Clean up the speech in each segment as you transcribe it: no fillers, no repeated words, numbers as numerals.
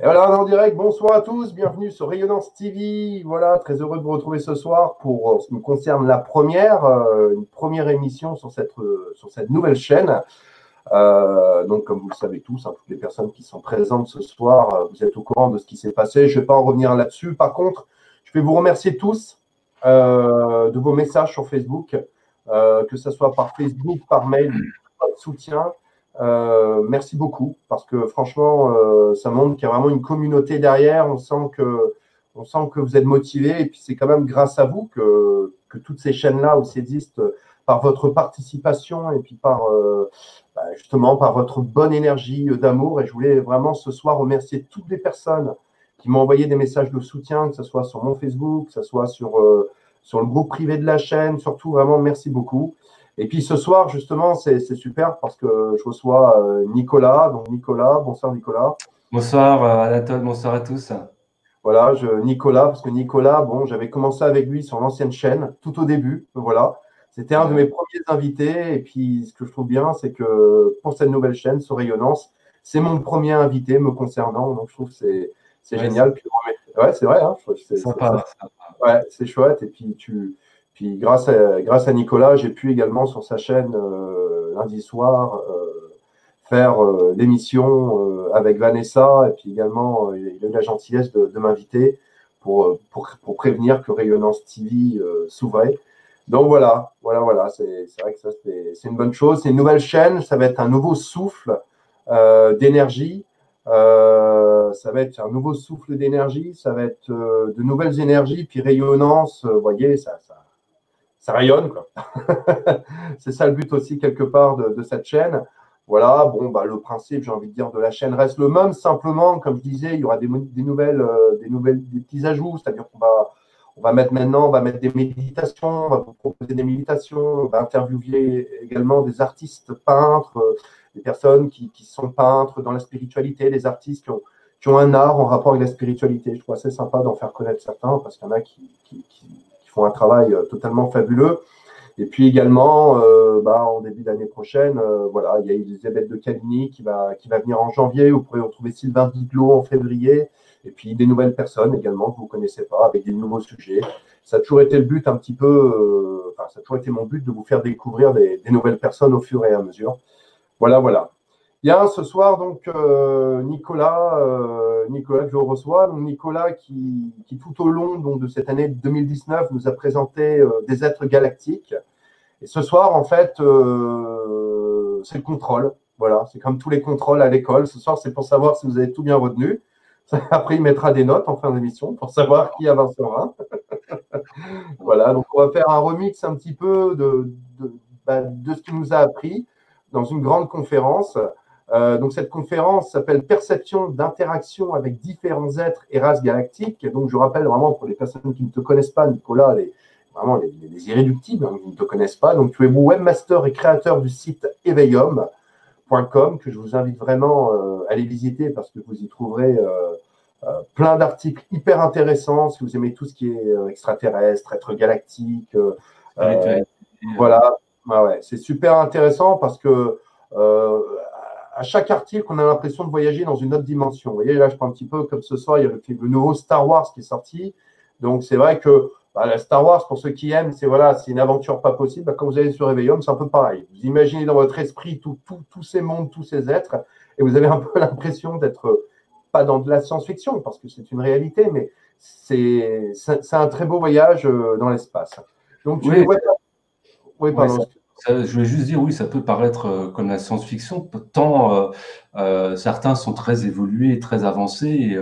Et voilà, on est en direct. Bonsoir à tous, bienvenue sur Rayonnance TV. Voilà, très heureux de vous retrouver ce soir pour, en ce qui me concerne, la première, une première émission sur cette nouvelle chaîne. Donc, comme vous le savez tous, hein, toutes les personnes qui sont présentes ce soir, vous êtes au courant de ce qui s'est passé. Je ne vais pas en revenir là-dessus. Par contre, je vais vous remercier tous de vos messages sur Facebook, que ce soit par Facebook, par mail, votre soutien. Merci beaucoup, parce que franchement, ça montre qu'il y a vraiment une communauté derrière. On sent que vous êtes motivés, et puis c'est quand même grâce à vous que toutes ces chaînes-là aussi existent, par votre participation et puis par justement par votre bonne énergie d'amour. Et je voulais vraiment ce soir remercier toutes les personnes qui m'ont envoyé des messages de soutien, que ce soit sur mon Facebook, que ce soit sur le groupe privé de la chaîne. Surtout, vraiment, merci beaucoup. Et puis ce soir, justement, c'est super parce que je reçois Nicolas. Donc Nicolas, bonsoir Nicolas. Bonsoir Anatole, bonsoir à tous. Voilà, Nicolas, parce que Nicolas, bon, j'avais commencé avec lui sur l'ancienne chaîne, tout au début, voilà. C'était un de mes premiers invités. Et puis ce que je trouve bien, c'est que pour cette nouvelle chaîne, sur Rayonnance, c'est mon premier invité me concernant. Donc je trouve que c'est génial. Puis, ouais, c'est vrai, hein, c'est sympa. Ouais, c'est chouette. Et puis Puis grâce à Nicolas, j'ai pu également sur sa chaîne lundi soir faire l'émission avec Vanessa. Et puis également, il a eu la gentillesse de m'inviter pour prévenir que Rayonnance TV s'ouvrait. Donc voilà, c'est vrai que ça c'est une bonne chose. C'est une nouvelle chaîne, ça va être un nouveau souffle d'énergie. Ça va être un nouveau souffle d'énergie, ça va être de nouvelles énergies. Puis Rayonnance, vous voyez, ça rayonne, quoi. C'est ça le but aussi, quelque part, de cette chaîne. Voilà, bon, bah, le principe, j'ai envie de dire, de la chaîne reste le même. Simplement, comme je disais, il y aura des petits ajouts. C'est-à-dire qu'on va mettre maintenant, on va mettre des méditations, on va vous proposer des méditations, on va interviewer également des artistes peintres, des personnes qui sont peintres dans la spiritualité, des artistes qui ont un art en rapport avec la spiritualité. Je trouve assez sympa d'en faire connaître certains, parce qu'il y en a qui font un travail totalement fabuleux. Et puis également, en début d'année prochaine, voilà, il y a Elisabeth de Caligny qui va venir en janvier. Vous pourrez retrouver Sylvain Biglot en février. Et puis des nouvelles personnes également que vous ne connaissez pas, avec des nouveaux sujets. Ça a toujours été le but un petit peu, ça a toujours été mon but de vous faire découvrir des nouvelles personnes au fur et à mesure. Voilà. Il y a ce soir donc Nicolas que je reçois. Donc Nicolas qui tout au long donc, de cette année 2019 nous a présenté des êtres galactiques. Et ce soir, en fait, c'est le contrôle. Voilà, c'est comme tous les contrôles à l'école. Ce soir, c'est pour savoir si vous avez tout bien retenu. Après, il mettra des notes en fin d'émission pour savoir qui avancera. Voilà, donc on va faire un remix un petit peu de ce qu'il nous a appris dans une grande conférence. Donc, cette conférence s'appelle « Perception d'interaction avec différents êtres et races galactiques ». Donc, je rappelle vraiment pour les personnes qui ne te connaissent pas, Nicolas, vraiment les irréductibles qui ne te connaissent pas. Donc, tu es webmaster et créateur du site éveillum.com que je vous invite vraiment à aller visiter parce que vous y trouverez plein d'articles hyper intéressants. Si vous aimez tout ce qui est extraterrestre, êtres galactiques, voilà. Ah ouais, c'est super intéressant parce que à chaque article, on a l'impression de voyager dans une autre dimension. Vous voyez, là, je prends un petit peu comme ce soir, il y a le nouveau Star Wars qui est sorti. Donc, c'est vrai que la Star Wars, pour ceux qui aiment, c'est une aventure pas possible. Quand vous allez sur Réveillum, c'est un peu pareil. Vous imaginez dans votre esprit tous ces mondes, tous ces êtres, et vous avez un peu l'impression d'être pas dans de la science-fiction, parce que c'est une réalité, mais c'est un très beau voyage dans l'espace. Donc, tu vois… Oui, pardon. Ouais, je voulais juste dire, oui, ça peut paraître comme la science-fiction, tant certains sont très évolués, très avancés, et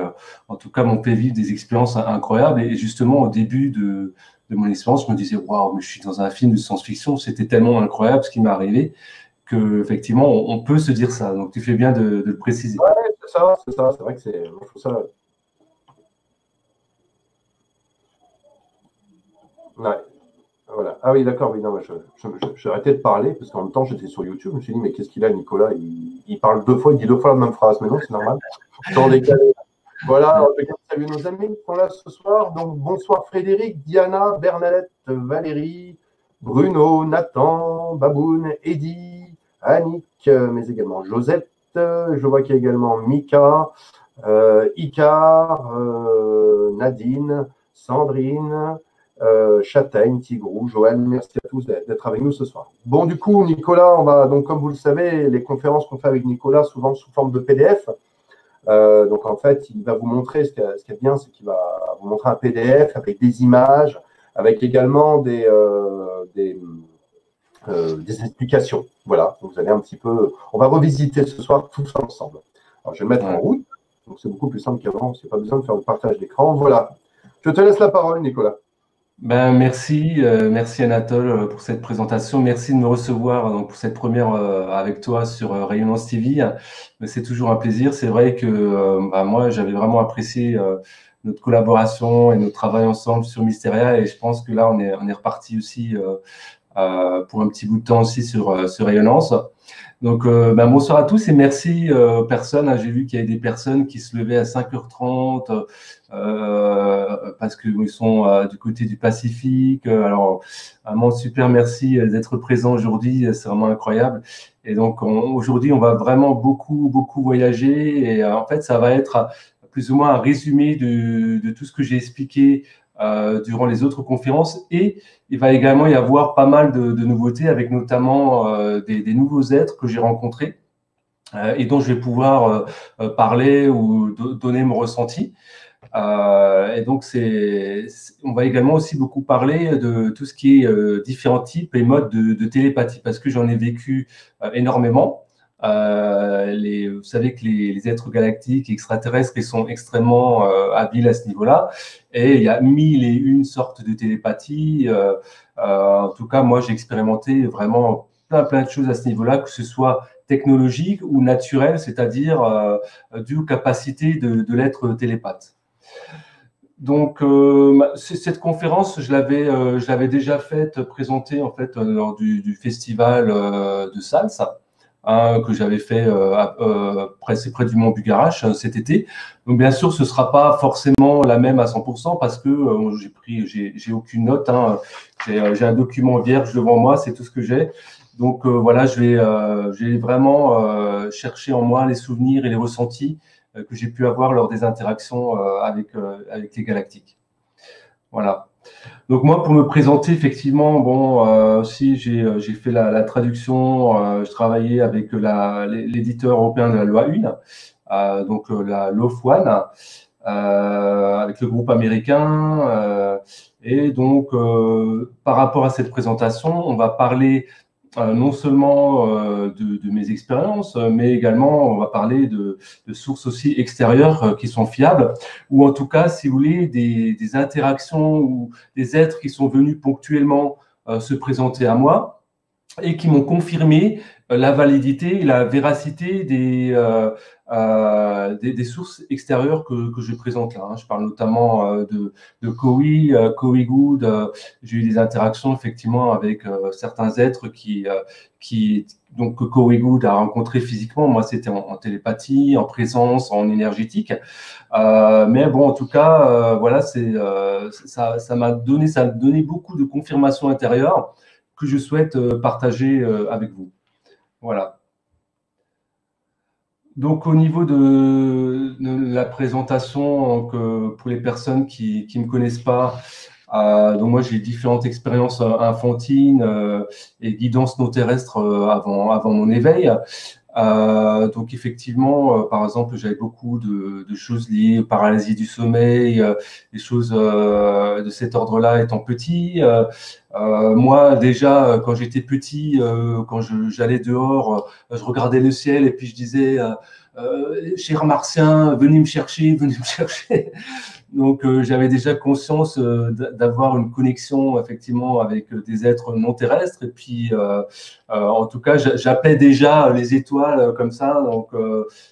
en tout cas, m'ont fait vivre des expériences incroyables. Et justement, au début de mon expérience, je me disais, waouh, mais je suis dans un film de science-fiction, c'était tellement incroyable ce qui m'est arrivé, qu'effectivement, on peut se dire ça. Donc, tu fais bien de le préciser. Oui, c'est ça, c'est vrai que c'est… Je trouve ça… Ouais. Voilà. Ah oui, d'accord, oui, j'ai arrêté de parler parce qu'en même temps, j'étais sur YouTube, je me suis dit, mais qu'est-ce qu'il a, Nicolas, il parle deux fois, il dit deux fois la même phrase, mais non, c'est normal. Sans décaler. Voilà, on peut saluer nos amis qui sont là ce soir. Donc, bonsoir Frédéric, Diana, Bernadette, Valérie, Bruno, Nathan, Baboune, Eddy, Annick, mais également Josette, je vois qu'il y a également Mika, Icar, Nadine, Sandrine, Châtaigne, Tigrou, Joël, merci à tous d'être avec nous ce soir. Bon, du coup, Nicolas, on va, donc, comme vous le savez, les conférences qu'on fait avec Nicolas, souvent sous forme de PDF. Donc, en fait, il va vous montrer, ce qui est bien, c'est qu'il va vous montrer un PDF avec des images, avec également des explications. Voilà, donc, vous allez un petit peu… On va revisiter ce soir tous ensemble. Alors, je vais le mettre en route, donc c'est beaucoup plus simple qu'avant, c'est pas besoin de faire le partage d'écran. Voilà, je te laisse la parole, Nicolas. Ben, merci, merci Anatole pour cette présentation. Merci de me recevoir pour cette première avec toi sur Rayonnance TV. C'est toujours un plaisir. C'est vrai que ben, moi, j'avais vraiment apprécié notre collaboration et notre travail ensemble sur Mysteria. Et je pense que là, on est reparti aussi pour un petit bout de temps aussi sur Rayonnance. Donc, ben, bonsoir à tous et merci aux personnes. Hein, j'ai vu qu'il y avait des personnes qui se levaient à 5h30 parce qu'ils sont du côté du Pacifique. Alors, vraiment super merci d'être présent aujourd'hui. C'est vraiment incroyable. Et donc, aujourd'hui, on va vraiment beaucoup voyager. Et en fait, ça va être plus ou moins un résumé de tout ce que j'ai expliqué durant les autres conférences, et il va également y avoir pas mal de nouveautés, avec notamment des nouveaux êtres que j'ai rencontrés et dont je vais pouvoir parler ou donner mon ressenti. Et donc, on va également aussi beaucoup parler de tout ce qui est différents types et modes de télépathie, parce que j'en ai vécu énormément. Vous savez que les êtres galactiques extraterrestres, ils sont extrêmement habiles à ce niveau-là, et il y a 1001 sortes de télépathie. En tout cas, moi, j'ai expérimenté vraiment plein de choses à ce niveau-là, que ce soit technologique ou naturel, c'est-à-dire dû aux capacités de l'être télépathe. Donc, cette conférence, je l'avais déjà faite, présentée en fait lors du festival de Salsa, hein, que j'avais fait près du Mont Bugarache cet été. Donc bien sûr, ce ne sera pas forcément la même à 100%, parce que j'ai aucune note, hein. J'ai un document vierge devant moi, c'est tout ce que j'ai. Donc voilà, j'ai vraiment cherché en moi les souvenirs et les ressentis que j'ai pu avoir lors des interactions avec les galactiques. Voilà. Donc moi, pour me présenter, effectivement, bon, aussi j'ai fait la traduction, je travaillais avec l'éditeur européen de la Loi 1, donc la Law of One, avec le groupe américain. Et donc, par rapport à cette présentation, on va parler non seulement de mes expériences, mais également on va parler de sources aussi extérieures qui sont fiables, ou en tout cas, si vous voulez, des interactions ou des êtres qui sont venus ponctuellement se présenter à moi et qui m'ont confirmé la validité et la véracité des sources extérieures que je présente là. Hein. Je parle notamment de Corey, Corey Goode. J'ai eu des interactions effectivement avec certains êtres donc que Corey Goode a rencontré physiquement. Moi, c'était en télépathie, en présence, en énergétique. Mais bon, en tout cas, voilà, ça m'a donné beaucoup de confirmations intérieures que je souhaite partager avec vous. Voilà. Donc, au niveau de la présentation, donc, pour les personnes qui ne me connaissent pas, donc moi j'ai différentes expériences infantines et guidances non terrestres avant mon éveil. Donc effectivement, par exemple, j'avais beaucoup de choses liées aux paralysies du sommeil, des choses de cet ordre-là étant petit. Moi, déjà, quand j'étais petit, quand j'allais dehors, je regardais le ciel et puis je disais « Cher Martien, venez me chercher, venez me chercher ». Donc, j'avais déjà conscience d'avoir une connexion, effectivement, avec des êtres non terrestres. Et puis, en tout cas, j'appelais déjà les étoiles comme ça. Donc,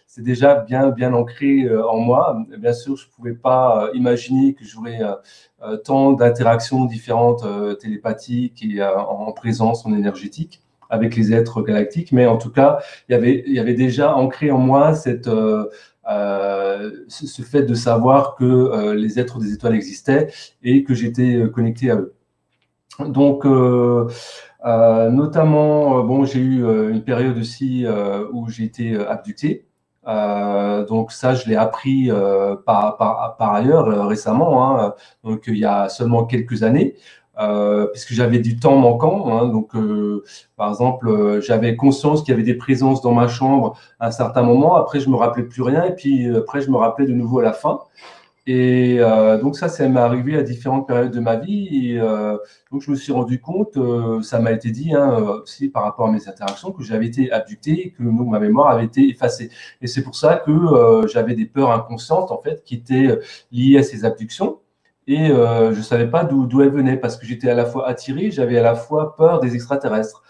c'est déjà bien ancré en moi. Bien sûr, je ne pouvais pas imaginer que j'aurais tant d'interactions différentes télépathiques et en présence, en énergétique, avec les êtres galactiques. Mais en tout cas, il y avait déjà ancré en moi cette... ce fait de savoir que les êtres des étoiles existaient et que j'étais connecté à eux. Donc, notamment, bon, j'ai eu une période aussi où j'ai été abducté. Donc ça, je l'ai appris par ailleurs récemment, hein, donc il y a seulement quelques années, parce que j'avais du temps manquant. Hein, donc, par exemple, j'avais conscience qu'il y avait des présences dans ma chambre à un certain moment. Après, je me rappelais plus rien, et puis après, je me rappelais de nouveau à la fin. Et donc ça m'est arrivé à différentes périodes de ma vie. Et donc je me suis rendu compte, ça m'a été dit hein, aussi par rapport à mes interactions, que j'avais été abducté, que donc, ma mémoire avait été effacée. Et c'est pour ça que j'avais des peurs inconscientes en fait qui étaient liées à ces abductions. Et je ne savais pas d'où elles venaient parce que j'étais à la fois attiré, j'avais à la fois peur des extraterrestres.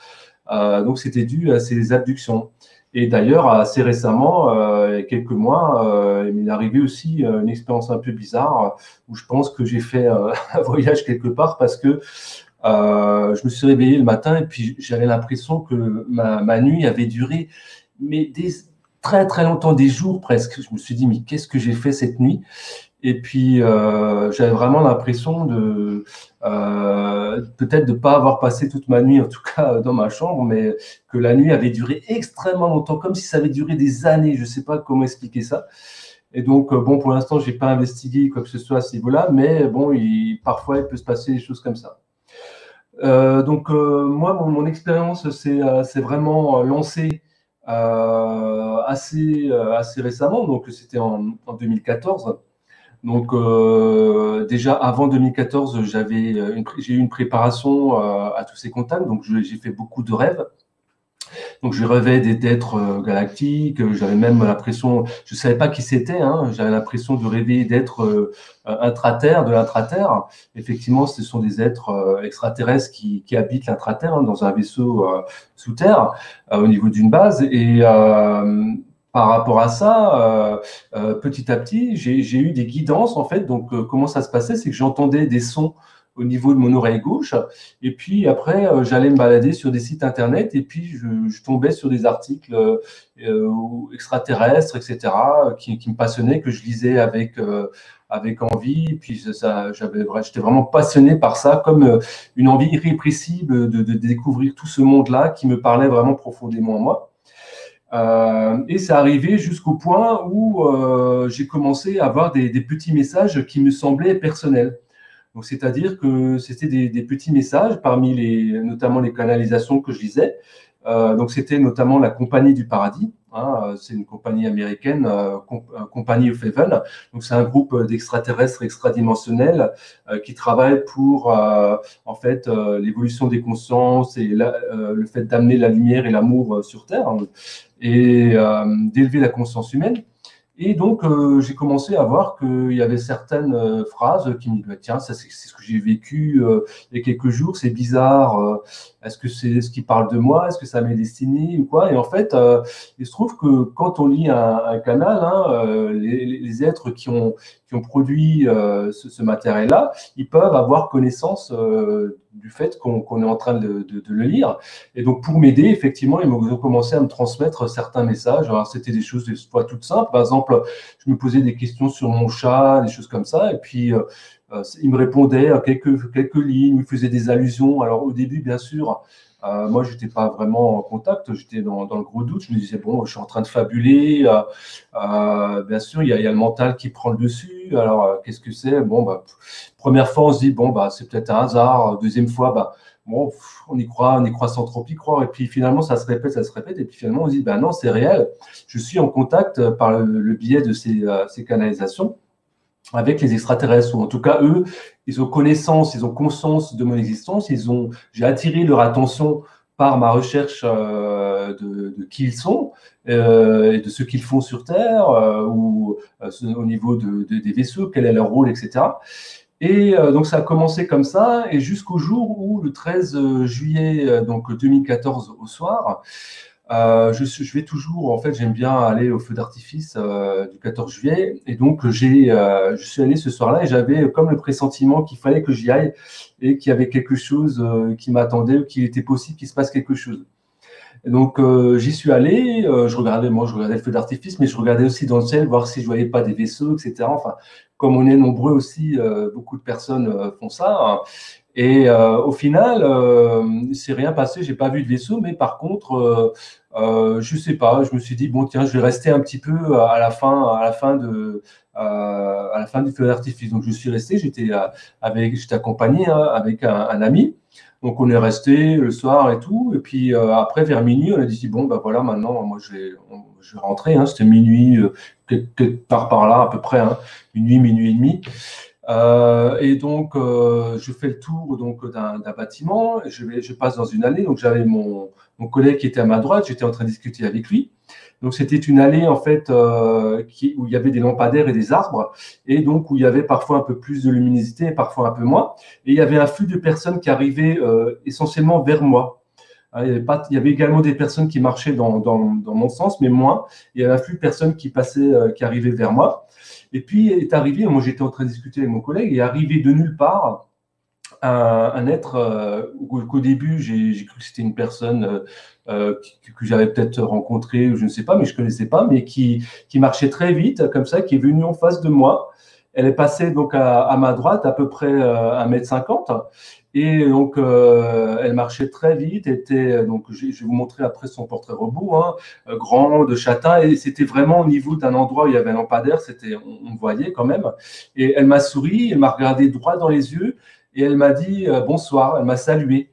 Donc c'était dû à ces abductions. Et d'ailleurs, assez récemment, il y a quelques mois, il m'est arrivé aussi une expérience un peu bizarre où je pense que j'ai fait un voyage quelque part parce que je me suis réveillé le matin et puis j'avais l'impression que ma nuit avait duré mais très très longtemps, des jours presque. Je me suis dit, mais qu'est-ce que j'ai fait cette nuit? Et puis, j'avais vraiment l'impression de peut-être de ne pas avoir passé toute ma nuit, en tout cas dans ma chambre, mais que la nuit avait duré extrêmement longtemps, comme si ça avait duré des années. Je ne sais pas comment expliquer ça. Et donc, bon, pour l'instant, je n'ai pas investigué quoi que ce soit à ce niveau-là, mais bon, parfois, il peut se passer des choses comme ça. Donc, moi, mon expérience s'est vraiment lancée assez récemment, donc c'était en 2014. Donc, déjà avant 2014, j'ai eu une préparation à tous ces contacts. Donc, j'ai fait beaucoup de rêves. Donc, je rêvais des êtres galactiques. J'avais même l'impression, je ne savais pas qui c'était. Hein, j'avais l'impression de rêver d'êtres intra-terre, de l'intra-terre. Effectivement, ce sont des êtres extraterrestres qui habitent l'intra-terre hein, dans un vaisseau sous terre, au niveau d'une base. Et par rapport à ça, petit à petit, j'ai eu des guidances en fait. Donc, comment ça se passait, c'est que j'entendais des sons au niveau de mon oreille gauche, et puis après, j'allais me balader sur des sites internet, et puis je tombais sur des articles extraterrestres, etc., qui me passionnaient, que je lisais avec envie. Et puis j'étais vraiment passionné par ça, comme une envie irrépressible de découvrir tout ce monde-là qui me parlait vraiment profondément à moi. Et c'est arrivé jusqu'au point où j'ai commencé à avoir des petits messages qui me semblaient personnels. Donc, c'est-à-dire que c'était des petits messages parmi notamment les canalisations que je lisais. Donc, c'était notamment la Compagnie du Paradis. Hein, c'est une compagnie américaine, Compagnie of Heaven. Donc, c'est un groupe d'extraterrestres extradimensionnels qui travaille pour, en fait, l'évolution des consciences et le fait d'amener la lumière et l'amour sur Terre hein, et d'élever la conscience humaine. Et donc, j'ai commencé à voir qu'il y avait certaines phrases qui me disaient « Tiens, c'est ce que j'ai vécu il y a quelques jours, c'est bizarre, est-ce que c'est ce qui parle de moi, est-ce que ça m'est destiné ou quoi ?» Et en fait, il se trouve que quand on lit un canal, hein, les êtres qui ont produit ce matériel-là, ils peuvent avoir connaissance du fait qu'on est en train de le lire. Et donc, pour m'aider, effectivement, ils ont commencé à me transmettre certains messages. Alors, c'était des choses, des fois, toutes simples. Par exemple, je me posais des questions sur mon chat, des choses comme ça. Et puis, ils me répondaient à quelques lignes, ils me faisaient des allusions. Alors, au début, bien sûr, moi, je n'étais pas vraiment en contact, j'étais dans le gros doute. Je me disais, bon, je suis en train de fabuler. Bien sûr, il y a le mental qui prend le dessus. Alors, qu'est-ce que c'est? Bon, bah, première fois, on se dit, bon, bah, c'est peut-être un hasard. Deuxième fois, bah, bon, on y croit sans trop y croire. Et puis finalement, ça se répète. Et puis finalement, on se dit, bah, non, c'est réel. Je suis en contact par le biais de ces canalisations avec les extraterrestres, ou en tout cas, eux, ils ont connaissance, ils ont conscience de mon existence, j'ai attiré leur attention par ma recherche de qui ils sont, et de ce qu'ils font sur Terre, ou au niveau des vaisseaux, quel est leur rôle, etc. Et donc, ça a commencé comme ça, et jusqu'au jour où, le 13 juillet donc 2014 au soir, je vais toujours, en fait, j'aime bien aller au feu d'artifice du 14 juillet. Et donc, je suis allé ce soir-là et j'avais comme le pressentiment qu'il fallait que j'y aille et qu'il y avait quelque chose qui m'attendait, qu'il était possible qu'il se passe quelque chose. Et donc, j'y suis allé. Je regardais le feu d'artifice, mais je regardais aussi dans le ciel, voir si je voyais pas des vaisseaux, etc. Enfin, comme on est nombreux aussi, beaucoup de personnes font ça. Hein. Et au final, il ne s'est rien passé, je n'ai pas vu de vaisseau, mais par contre, Je sais pas, je me suis dit, bon, tiens, je vais rester un petit peu à la fin du feu d'artifice. Donc, je suis resté, j'étais accompagné hein, avec un ami. Donc, on est resté le soir et tout. Et puis, après, vers minuit, on a dit, bon, ben voilà, maintenant, moi, je vais rentrer. Hein. C'était minuit, quelque part par là, à peu près, hein, minuit et demi. Et donc, je fais le tour d'un bâtiment, je passe dans une allée, donc j'avais mon collègue qui était à ma droite, j'étais en train de discuter avec lui. Donc, c'était une allée, en fait, où il y avait des lampadaires et des arbres, et donc où il y avait parfois un peu plus de luminosité, et parfois un peu moins, et il y avait un flux de personnes qui arrivaient essentiellement vers moi. Il y avait également des personnes qui marchaient dans mon sens, mais moins. Il y avait un flux de personnes qui passaient, qui arrivaient vers moi. Et puis est arrivé, moi j'étais en train de discuter avec mon collègue, est arrivé de nulle part un être qu'au début j'ai cru que c'était une personne que j'avais peut-être rencontrée, je ne sais pas, mais je ne connaissais pas, mais qui marchait très vite, comme ça, qui est venue en face de moi. Elle est passée donc à ma droite, à peu près 1,50 m. Et donc, elle marchait très vite. Donc, je vais vous montrer après son portrait robot, hein, grand, de châtain. Et c'était vraiment au niveau d'un endroit où il y avait un lampadaire. On voyait quand même. Et elle m'a souri, elle m'a regardé droit dans les yeux. Et elle m'a dit bonsoir, elle m'a salué.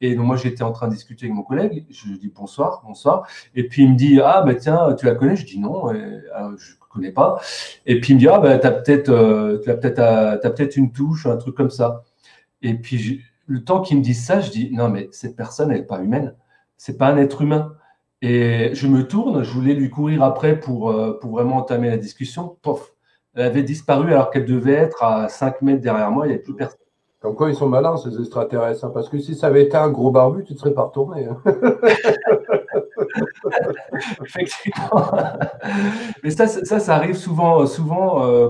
Et donc, moi, j'étais en train de discuter avec mon collègue. Je lui dis bonsoir, bonsoir. Et puis, il me dit, ah, ben tiens, tu la connais? Je dis non, je ne connais pas. Et puis, il me dit, ah, ben, t'as peut-être une touche, un truc comme ça. Et puis, le temps qu'il me dise ça, je dis, non, mais cette personne, elle n'est pas humaine. Ce n'est pas un être humain. Et je me tourne, je voulais lui courir après pour vraiment entamer la discussion. Pof, elle avait disparu alors qu'elle devait être à 5 mètres derrière moi. Il n'y avait plus personne. Comme quoi, ils sont malins, ces extraterrestres. Hein, parce que si ça avait été un gros barbu, tu ne serais pas retourné. Hein. Effectivement. Mais ça arrive souvent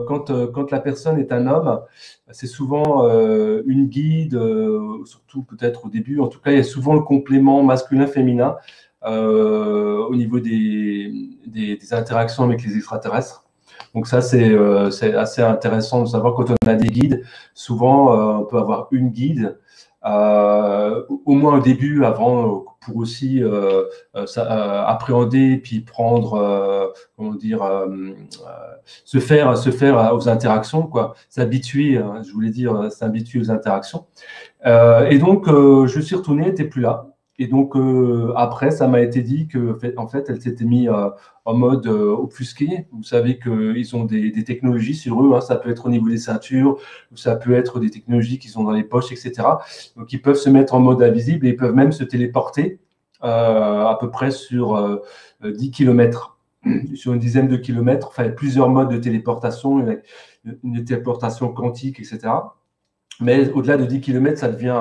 quand la personne est un homme. C'est souvent une guide, surtout peut-être au début. En tout cas, il y a souvent le complément masculin-féminin au niveau des interactions avec les extraterrestres. Donc ça, c'est assez intéressant de savoir quand on a des guides. Souvent, on peut avoir une guide, au moins au début, avant, pour aussi appréhender, puis prendre, comment dire, se faire aux interactions, quoi. S'habituer, hein, je voulais dire, s'habituer aux interactions. Et donc, je suis retourné, elle n'était plus là. Et donc, après, ça m'a été dit qu'en fait, elle s'était mise en mode obfusqué. Vous savez qu'ils ont des technologies sur eux. Hein. Ça peut être au niveau des ceintures, ou ça peut être des technologies qu'ils ont dans les poches, etc. Donc, ils peuvent se mettre en mode invisible et ils peuvent même se téléporter à peu près sur 10 km, sur une dizaine de kilomètres. Enfin, plusieurs modes de téléportation, une téléportation quantique, etc. Mais au-delà de 10 km, ça devient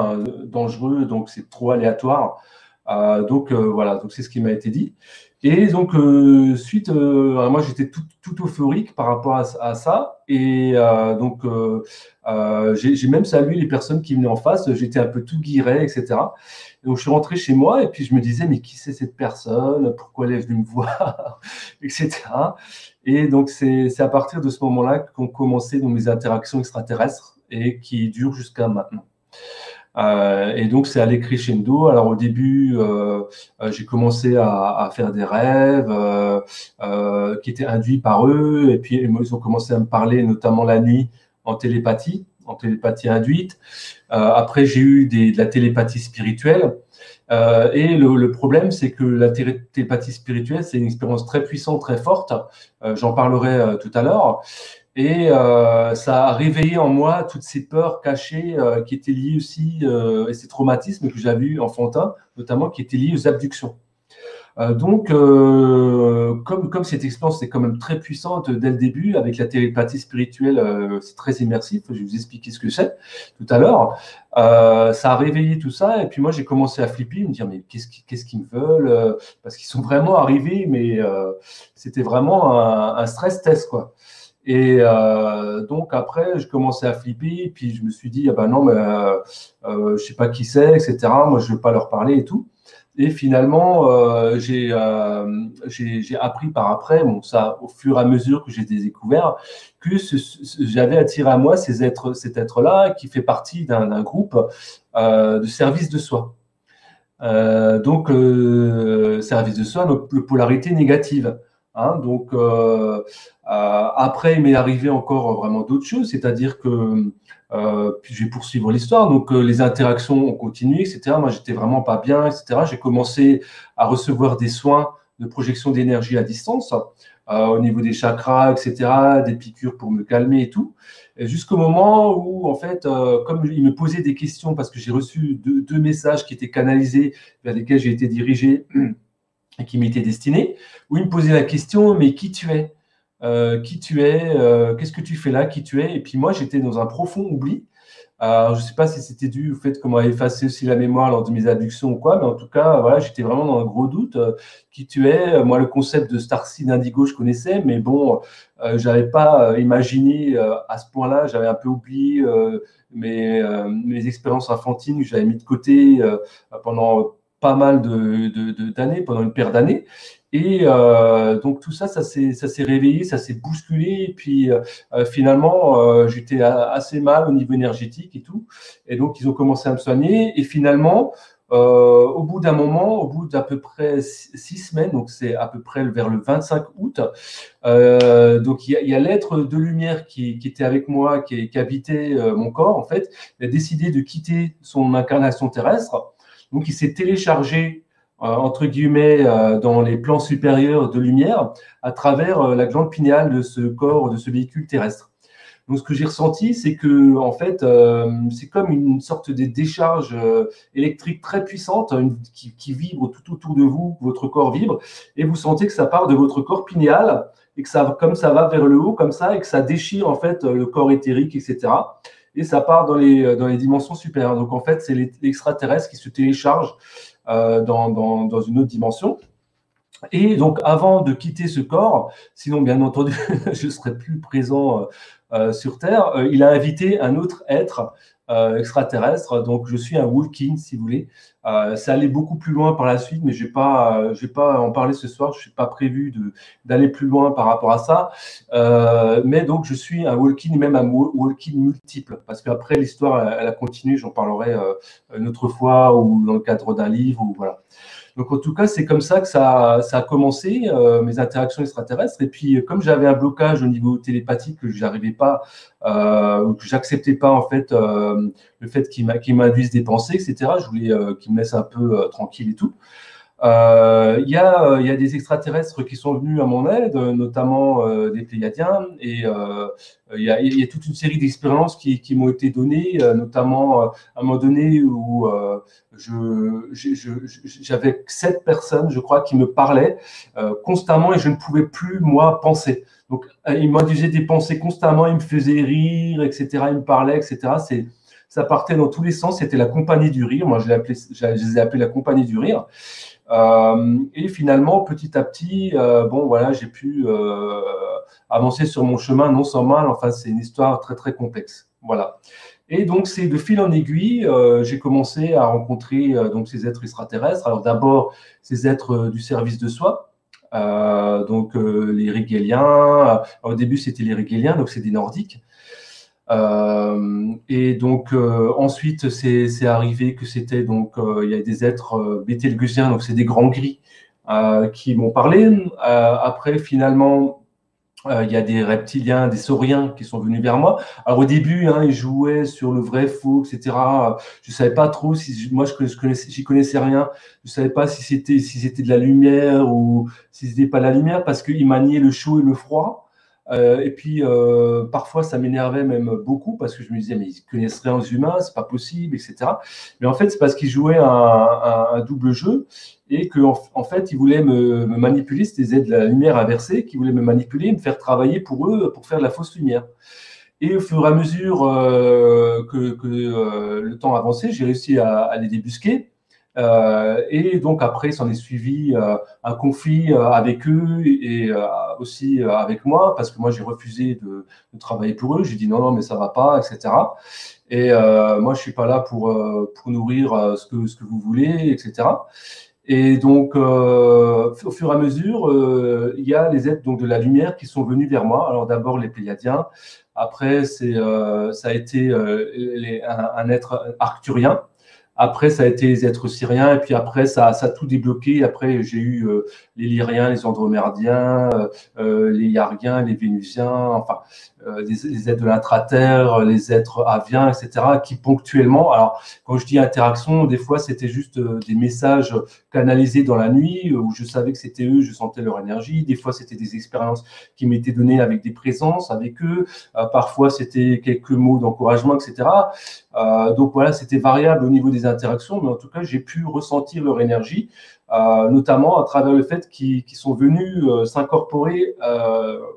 dangereux, donc c'est trop aléatoire. Voilà, donc c'est ce qui m'a été dit. Et donc, suite, moi j'étais tout euphorique par rapport à ça. Et donc, j'ai même salué les personnes qui venaient en face. J'étais un peu tout guiré, etc. Donc, je suis rentré chez moi et puis je me disais, mais qui c'est cette personne? Pourquoi elle est venue me voir? Etc. Et donc, c'est à partir de ce moment-là qu'ont commencé donc, mes interactions extraterrestres. Et qui dure jusqu'à maintenant. Et donc, c'est allé crescendo. Alors, au début, j'ai commencé à faire des rêves qui étaient induits par eux. Et puis, ils ont commencé à me parler, notamment la nuit, en télépathie induite. Après, j'ai eu de la télépathie spirituelle. Et le problème, c'est que la télépathie spirituelle, c'est une expérience très puissante, très forte. J'en parlerai tout à l'heure. Et ça a réveillé en moi toutes ces peurs cachées qui étaient liées aussi, et ces traumatismes que j'avais eu enfantin, notamment qui étaient liés aux abductions. Comme cette expérience est quand même très puissante dès le début, avec la télépathie spirituelle, c'est très immersif, je vais vous expliquer ce que c'est tout à l'heure, ça a réveillé tout ça, et puis moi j'ai commencé à flipper, me dire mais qu'est-ce qu'ils me veulent, parce qu'ils sont vraiment arrivés, mais c'était vraiment un stress test, quoi. Et donc, après, je commençais à flipper, puis je me suis dit, ah ben non, mais je ne sais pas qui c'est, etc. Moi, je ne veux pas leur parler et tout. Et finalement, j'ai appris par après, bon, ça, au fur et à mesure que j'ai découvert, que j'avais attiré à moi cet être-là qui fait partie d'un groupe de service de soi. Service de soins, le polarité négative. Hein, donc, après, il m'est arrivé encore vraiment d'autres choses, c'est-à-dire que, puis je vais poursuivre l'histoire, donc les interactions ont continué, etc. Moi, j'étais vraiment pas bien, etc. J'ai commencé à recevoir des soins de projection d'énergie à distance, au niveau des chakras, etc., des piqûres pour me calmer et tout, jusqu'au moment où, en fait, comme il me posait des questions, parce que j'ai reçu deux messages qui étaient canalisés, vers lesquels j'ai été dirigé, et qui m'était destiné, où il me posait la question, mais qui tu es, qu'est-ce que tu fais là, qui tu es. Et puis moi, j'étais dans un profond oubli. Je ne sais pas si c'était dû au fait qu'on m'avait effacé aussi la mémoire lors de mes abductions ou quoi, mais en tout cas, voilà, j'étais vraiment dans un gros doute. Qui tu es, moi, le concept de Starseed Indigo, je connaissais, mais bon, je n'avais pas imaginé à ce point-là, j'avais un peu oublié mes expériences infantiles que j'avais mis de côté pendant pas mal d'années, pendant une paire d'années. Et donc tout ça, ça s'est réveillé, ça s'est bousculé. Et puis finalement, j'étais assez mal au niveau énergétique et tout. Et donc, ils ont commencé à me soigner. Et finalement, au bout d'un moment, au bout d'à peu près 6 semaines, donc c'est à peu près vers le 25 août, donc il y a l'être de lumière qui était avec moi, qui habitait mon corps, en fait, il a décidé de quitter son incarnation terrestre. Donc, il s'est téléchargé, entre guillemets, dans les plans supérieurs de lumière à travers la glande pinéale de ce corps, de ce véhicule terrestre. Donc, ce que j'ai ressenti, c'est que, en fait, c'est comme une sorte de décharge électrique très puissante qui vibre tout autour de vous, votre corps vibre, et vous sentez que ça part de votre corps pinéal et que ça, comme ça va vers le haut, comme ça, et que ça déchire, en fait, le corps éthérique, etc., et ça part dans les dimensions supérieures. Donc, en fait, c'est l'extraterrestre qui se télécharge dans une autre dimension. Et donc, avant de quitter ce corps, sinon, bien entendu, je ne serais plus présent sur Terre, il a invité un autre être extraterrestre. Donc, je suis un walking, si vous voulez. Ça allait beaucoup plus loin par la suite, mais je ne vais pas en parler ce soir. Je ne suis pas prévu d'aller plus loin par rapport à ça. Mais donc, je suis un walking, même un walking multiple, parce qu'après, l'histoire, elle a continué. J'en parlerai une autre fois ou dans le cadre d'un livre. Ou voilà. Donc, en tout cas, c'est comme ça que ça a commencé, mes interactions extraterrestres. Et puis, comme j'avais un blocage au niveau télépathique que je n'arrivais pas, ou que je n'acceptais pas, en fait, le fait qu'ils m'induisent des pensées, etc., je voulais qu'ils me laissent un peu tranquille et tout. Il y a des extraterrestres qui sont venus à mon aide, notamment des Pléiadiens, et il y a toute une série d'expériences qui m'ont été données, notamment à un moment donné où j'avais 7 personnes, je crois, qui me parlaient constamment et je ne pouvais plus, moi, penser. Donc, ils m'induisaient des pensées constamment, ils me faisaient rire, etc., ils me parlaient, etc., ça partait dans tous les sens, c'était la compagnie du rire. Moi, je les ai appelés la compagnie du rire. Et finalement, petit à petit, bon, voilà, j'ai pu avancer sur mon chemin, non sans mal. Enfin, c'est une histoire très, très complexe. Voilà. Et donc, c'est de fil en aiguille, j'ai commencé à rencontrer donc ces êtres extraterrestres. Alors, d'abord, ces êtres du service de soi. Les Rigéliens. Au début, c'était les Rigéliens, donc c'est des Nordiques. Ensuite, c'est arrivé que c'était donc il y a des êtres bételgeusiens, donc c'est des grands gris qui m'ont parlé. Après, finalement, il y a des reptiliens, des sauriens qui sont venus vers moi. Alors au début, hein, ils jouaient sur le vrai, faux, etc. Je savais pas trop si moi j'y connaissais rien. Je savais pas si c'était de la lumière ou si c'était pas de la lumière parce qu'ils maniaient le chaud et le froid. Et puis parfois ça m'énervait même beaucoup parce que je me disais mais ils connaissent rien aux humains, c'est pas possible, etc. Mais en fait c'est parce qu'ils jouaient un double jeu et qu'en fait ils voulaient me manipuler, c'était des aides de la lumière inversée qui voulaient me manipuler, me faire travailler pour eux pour faire de la fausse lumière. Et au fur et à mesure que le temps avançait, j'ai réussi à les débusquer. Et donc après, s'en est suivi un conflit avec eux et aussi avec moi, parce que moi j'ai refusé de travailler pour eux. J'ai dit non, non, mais ça va pas, etc. Et moi je suis pas là pour nourrir ce que vous voulez, etc. Et donc au fur et à mesure, il y a les êtres donc de la lumière qui sont venus vers moi. Alors d'abord les Pléiadiens, après ça a été un être arcturien. Après, ça a été les êtres syriens, et puis après, ça a tout débloqué. Après, j'ai eu les Lyriens, les Andromédiens, les Iargiens, les Vénusiens, enfin, les êtres de l'intraterre, les êtres aviens, etc., qui ponctuellement, alors, quand je dis interaction, des fois, c'était juste des messages canalisés dans la nuit, où je savais que c'était eux, je sentais leur énergie. Des fois, c'était des expériences qui m'étaient données avec des présences, avec eux. Parfois, c'était quelques mots d'encouragement, etc. Donc, voilà, c'était variable au niveau des interactions, mais en tout cas, j'ai pu ressentir leur énergie, notamment à travers le fait qu'ils sont venus s'incorporer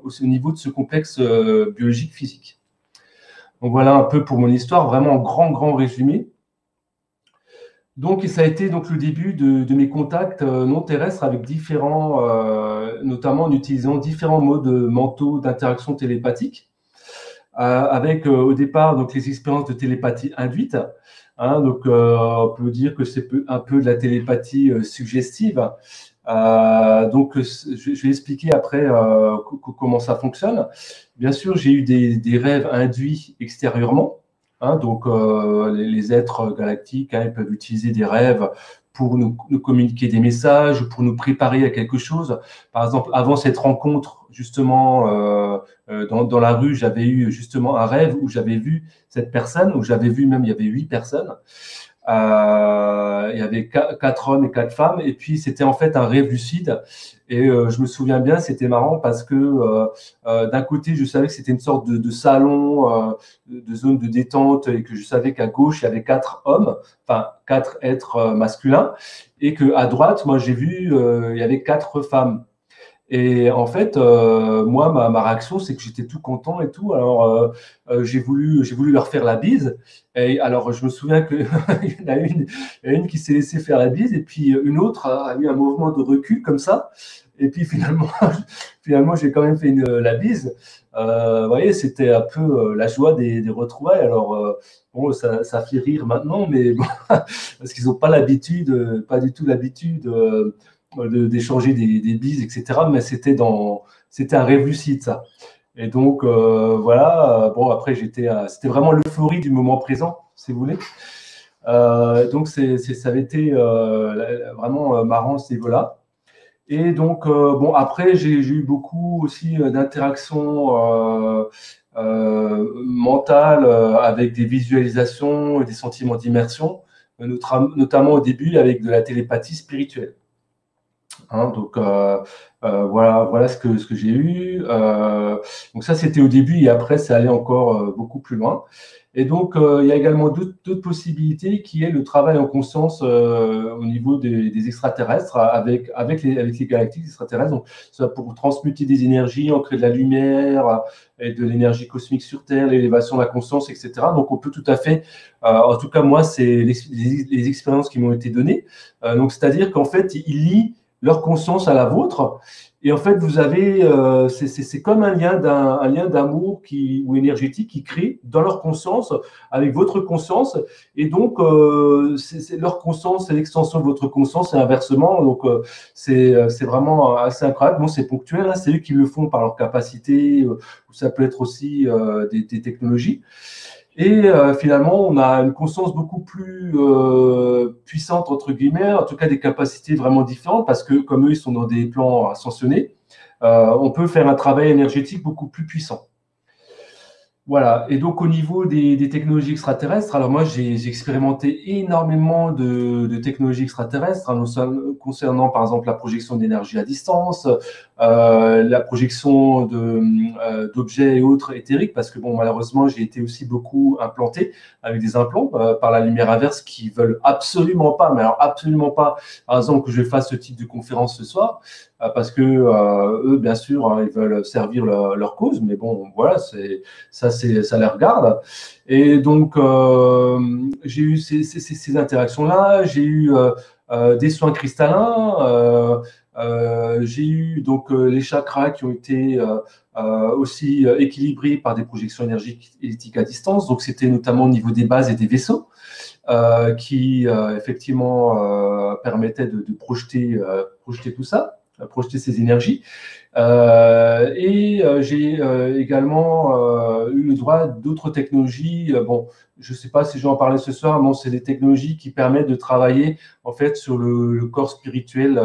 au niveau de ce complexe biologique physique. Donc voilà un peu pour mon histoire, vraiment en grand résumé. Donc, et ça a été donc le début de mes contacts non terrestres avec différents, notamment en utilisant différents modes mentaux d'interaction télépathique, avec au départ donc les expériences de télépathie induite. Hein, donc, on peut dire que c'est un peu de la télépathie suggestive. Donc, je vais expliquer après comment ça fonctionne. Bien sûr, j'ai eu des rêves induits extérieurement. Hein, donc, les êtres galactiques, hein, ils peuvent utiliser des rêves pour nous communiquer des messages, pour nous préparer à quelque chose. Par exemple, avant cette rencontre, justement, dans la rue, j'avais eu justement un rêve où j'avais vu cette personne, où j'avais vu même, il y avait 8 personnes. Il y avait 4 hommes et 4 femmes, et puis c'était en fait un rêve lucide. Et je me souviens bien, c'était marrant parce que d'un côté, je savais que c'était une sorte de salon, de zone de détente, et que je savais qu'à gauche, il y avait 4 hommes, enfin 4 êtres masculins, et qu'à droite, moi j'ai vu, il y avait 4 femmes. Et en fait, moi, ma réaction, c'est que j'étais tout content et tout. Alors, j'ai voulu leur faire la bise. Et alors, je me souviens qu'il y en a une qui s'est laissée faire la bise, et puis une autre a eu un mouvement de recul comme ça. Et puis finalement, j'ai quand même fait la bise. Vous voyez, c'était un peu la joie des retrouvailles. Alors, bon, ça fait rire maintenant, mais bon, parce qu'ils n'ont pas l'habitude, pas du tout l'habitude d'échanger des bises, etc. Mais c'était un rêve lucide, ça. Et donc, voilà. Bon, après, c'était vraiment l'euphorie du moment présent, si vous voulez. Donc, ça avait été vraiment marrant, ces niveaux-là. Et donc, bon, après, j'ai eu beaucoup aussi d'interactions mentales avec des visualisations et des sentiments d'immersion, notamment au début avec de la télépathie spirituelle. Hein, donc voilà ce que j'ai eu. Donc ça, c'était au début, et après c'est allé encore beaucoup plus loin. Et donc il y a également d'autres possibilités, qui est le travail en conscience au niveau des extraterrestres, avec les galactiques extraterrestres. Donc ça, pour transmuter des énergies, ancrer de la lumière et de l'énergie cosmique sur Terre, l'élévation de la conscience, etc. Donc on peut tout à fait, en tout cas moi c'est les expériences qui m'ont été données. Donc c'est-à-dire qu'en fait ils lient leur conscience à la vôtre, et en fait vous avez, c'est comme un lien d'amour ou énergétique qui crée dans leur conscience avec votre conscience, et donc leur conscience c'est l'extension de votre conscience, et inversement. Donc c'est vraiment assez incroyable. Bon, c'est ponctuel, hein, c'est eux qui le font par leur capacité, ou ça peut être aussi des technologies. Et finalement, on a une conscience beaucoup plus puissante, entre guillemets, en tout cas des capacités vraiment différentes, parce que comme eux, ils sont dans des plans ascensionnés, on peut faire un travail énergétique beaucoup plus puissant. Voilà, et donc au niveau des technologies extraterrestres, alors moi j'ai expérimenté énormément de technologies extraterrestres, hein, concernant par exemple la projection d'énergie à distance, la projection d'objets et autres éthériques, parce que bon, malheureusement j'ai été aussi beaucoup implanté avec des implants par la lumière inverse, qui veulent absolument pas, mais alors absolument pas, par exemple, que je fasse ce type de conférence ce soir, parce que eux, bien sûr, hein, ils veulent servir leur cause, mais bon, voilà, ça les regarde. Et donc, j'ai eu ces interactions-là, j'ai eu des soins cristallins, j'ai eu donc les chakras qui ont été aussi équilibrés par des projections énergétiques à distance. Donc, c'était notamment au niveau des bases et des vaisseaux, qui effectivement permettaient de projeter tout ça, projeter ces énergies. J'ai également eu le droit d'autres technologies. Bon, je ne sais pas si j'en parlais ce soir, mais c'est des technologies qui permettent de travailler en fait sur le corps spirituel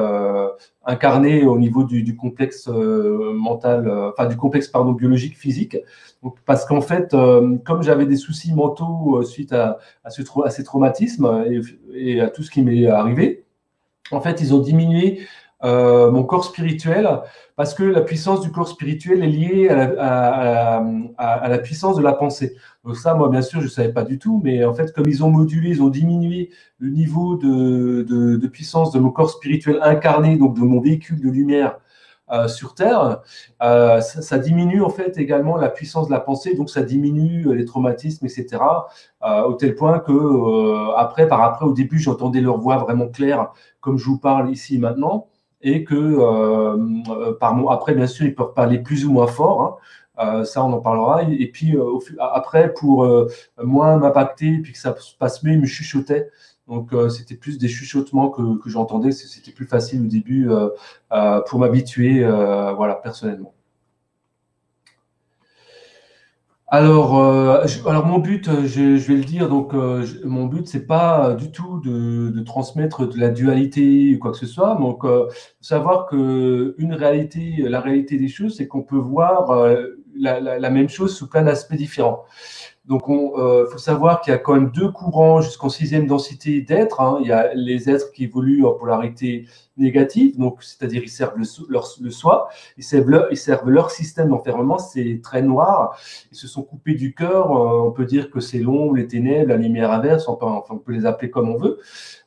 incarné au niveau du complexe mental, enfin du complexe pardon biologique physique. Donc, parce qu'en fait, comme j'avais des soucis mentaux suite à ces traumatismes et à tout ce qui m'est arrivé, en fait, ils ont diminué mon corps spirituel, parce que la puissance du corps spirituel est liée à la puissance de la pensée. Donc ça, moi, bien sûr, je ne savais pas du tout, mais en fait, comme ils ont modulé, ils ont diminué le niveau de puissance de mon corps spirituel incarné, donc de mon véhicule de lumière sur Terre, ça diminue en fait également la puissance de la pensée, donc ça diminue les traumatismes, etc., au tel point que après, au début, j'entendais leur voix vraiment claire, comme je vous parle ici maintenant, et que après, bien sûr, ils peuvent parler plus ou moins fort, hein, ça on en parlera, et puis après, pour moins m'impacter, puis que ça se passe mieux, ils me chuchotaient, donc c'était plus des chuchotements que j'entendais, c'était plus facile au début pour m'habituer, voilà, personnellement. Alors mon but, je vais le dire, donc mon but, c'est pas du tout de transmettre de la dualité ou quoi que ce soit. Donc, savoir que la réalité des choses, c'est qu'on peut voir la même chose sous plein d'aspects différents. Donc, faut savoir qu'il y a quand même deux courants jusqu'en 6e densité d'êtres. Hein. Il y a les êtres qui évoluent en polarité négative, donc c'est-à-dire ils servent le soi, ils servent leur système d'enfermement, c'est très noir. Ils se sont coupés du cœur, on peut dire que c'est l'ombre, les ténèbres, la lumière inverse, on peut les appeler comme on veut.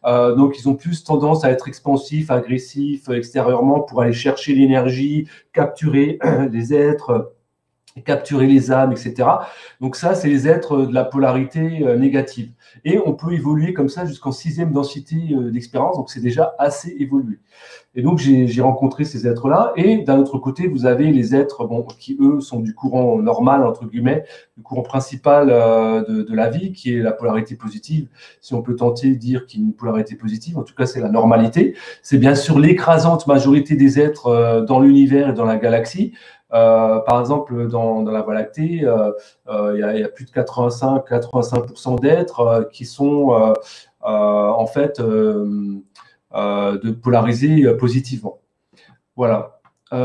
Donc, ils ont plus tendance à être expansifs, agressifs extérieurement pour aller chercher l'énergie, capturer les êtres, capturer les âmes, etc. Donc ça, c'est les êtres de la polarité négative. Et on peut évoluer comme ça jusqu'en 6e densité d'expérience, donc c'est déjà assez évolué. Et donc, j'ai rencontré ces êtres-là. Et d'un autre côté, vous avez les êtres qui, eux, sont du courant normal, entre guillemets, du courant principal de la vie, qui est la polarité positive, si on peut tenter de dire qu'il y a une polarité positive. En tout cas, c'est la normalité. C'est bien sûr l'écrasante majorité des êtres dans l'univers et dans la galaxie. Par exemple, dans la Voie lactée, il y a plus de 85% d'êtres qui sont en fait polarisés positivement. Voilà. Au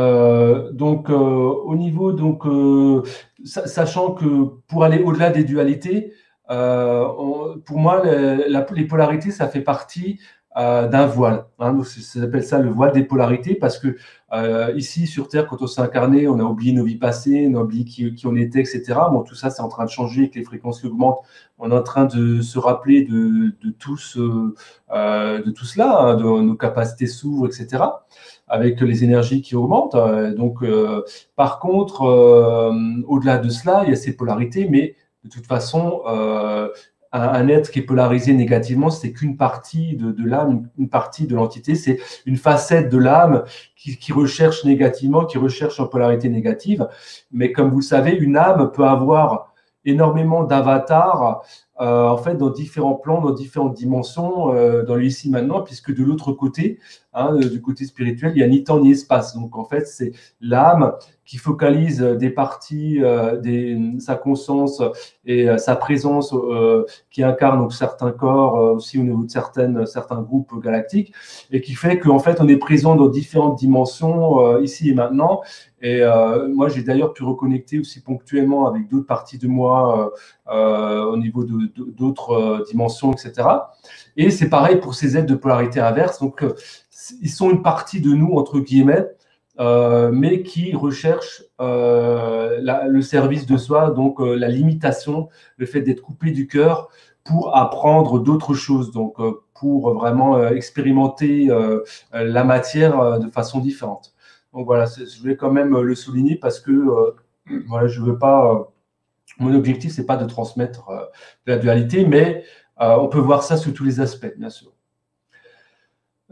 niveau, sachant que pour aller au-delà des dualités, pour moi, les polarités, ça fait partie d'un voile. Hein, donc ça s'appelle ça le voile des polarités, parce que ici sur Terre, quand on s'est incarné, on a oublié nos vies passées, on a oublié qui on était, etc. Bon, tout ça, c'est en train de changer, que les fréquences augmentent. On est en train de se rappeler de tout cela, hein, nos capacités s'ouvrent, etc., avec les énergies qui augmentent. Donc, par contre, au-delà de cela, il y a ces polarités, mais de toute façon, un être qui est polarisé négativement, c'est qu'une partie de l'âme, une partie de l'entité, c'est une facette de l'âme qui recherche négativement, qui recherche en polarité négative. Mais comme vous le savez, une âme peut avoir énormément d'avatars, en fait, dans différents plans, dans différentes dimensions, dans le ici maintenant, puisque de l'autre côté, hein, du côté spirituel, il n'y a ni temps ni espace. Donc, en fait, c'est l'âme qui focalise des parties, sa conscience et sa présence qui incarne donc, certains corps, aussi au niveau de certains groupes galactiques, et qui fait qu'en fait, on est présent dans différentes dimensions, ici et maintenant. Et moi, j'ai d'ailleurs pu reconnecter aussi ponctuellement avec d'autres parties de moi au niveau d'autres dimensions, etc. Et c'est pareil pour ces êtres de polarité inverse. Donc, ils sont une partie de nous, entre guillemets, mais qui recherchent le service de soi, donc la limitation, le fait d'être coupé du cœur pour apprendre d'autres choses, donc pour vraiment expérimenter la matière de façon différente. Donc voilà, je voulais quand même le souligner parce que voilà, je veux pas. Mon objectif, c'est pas de transmettre de la dualité, mais on peut voir ça sous tous les aspects, bien sûr.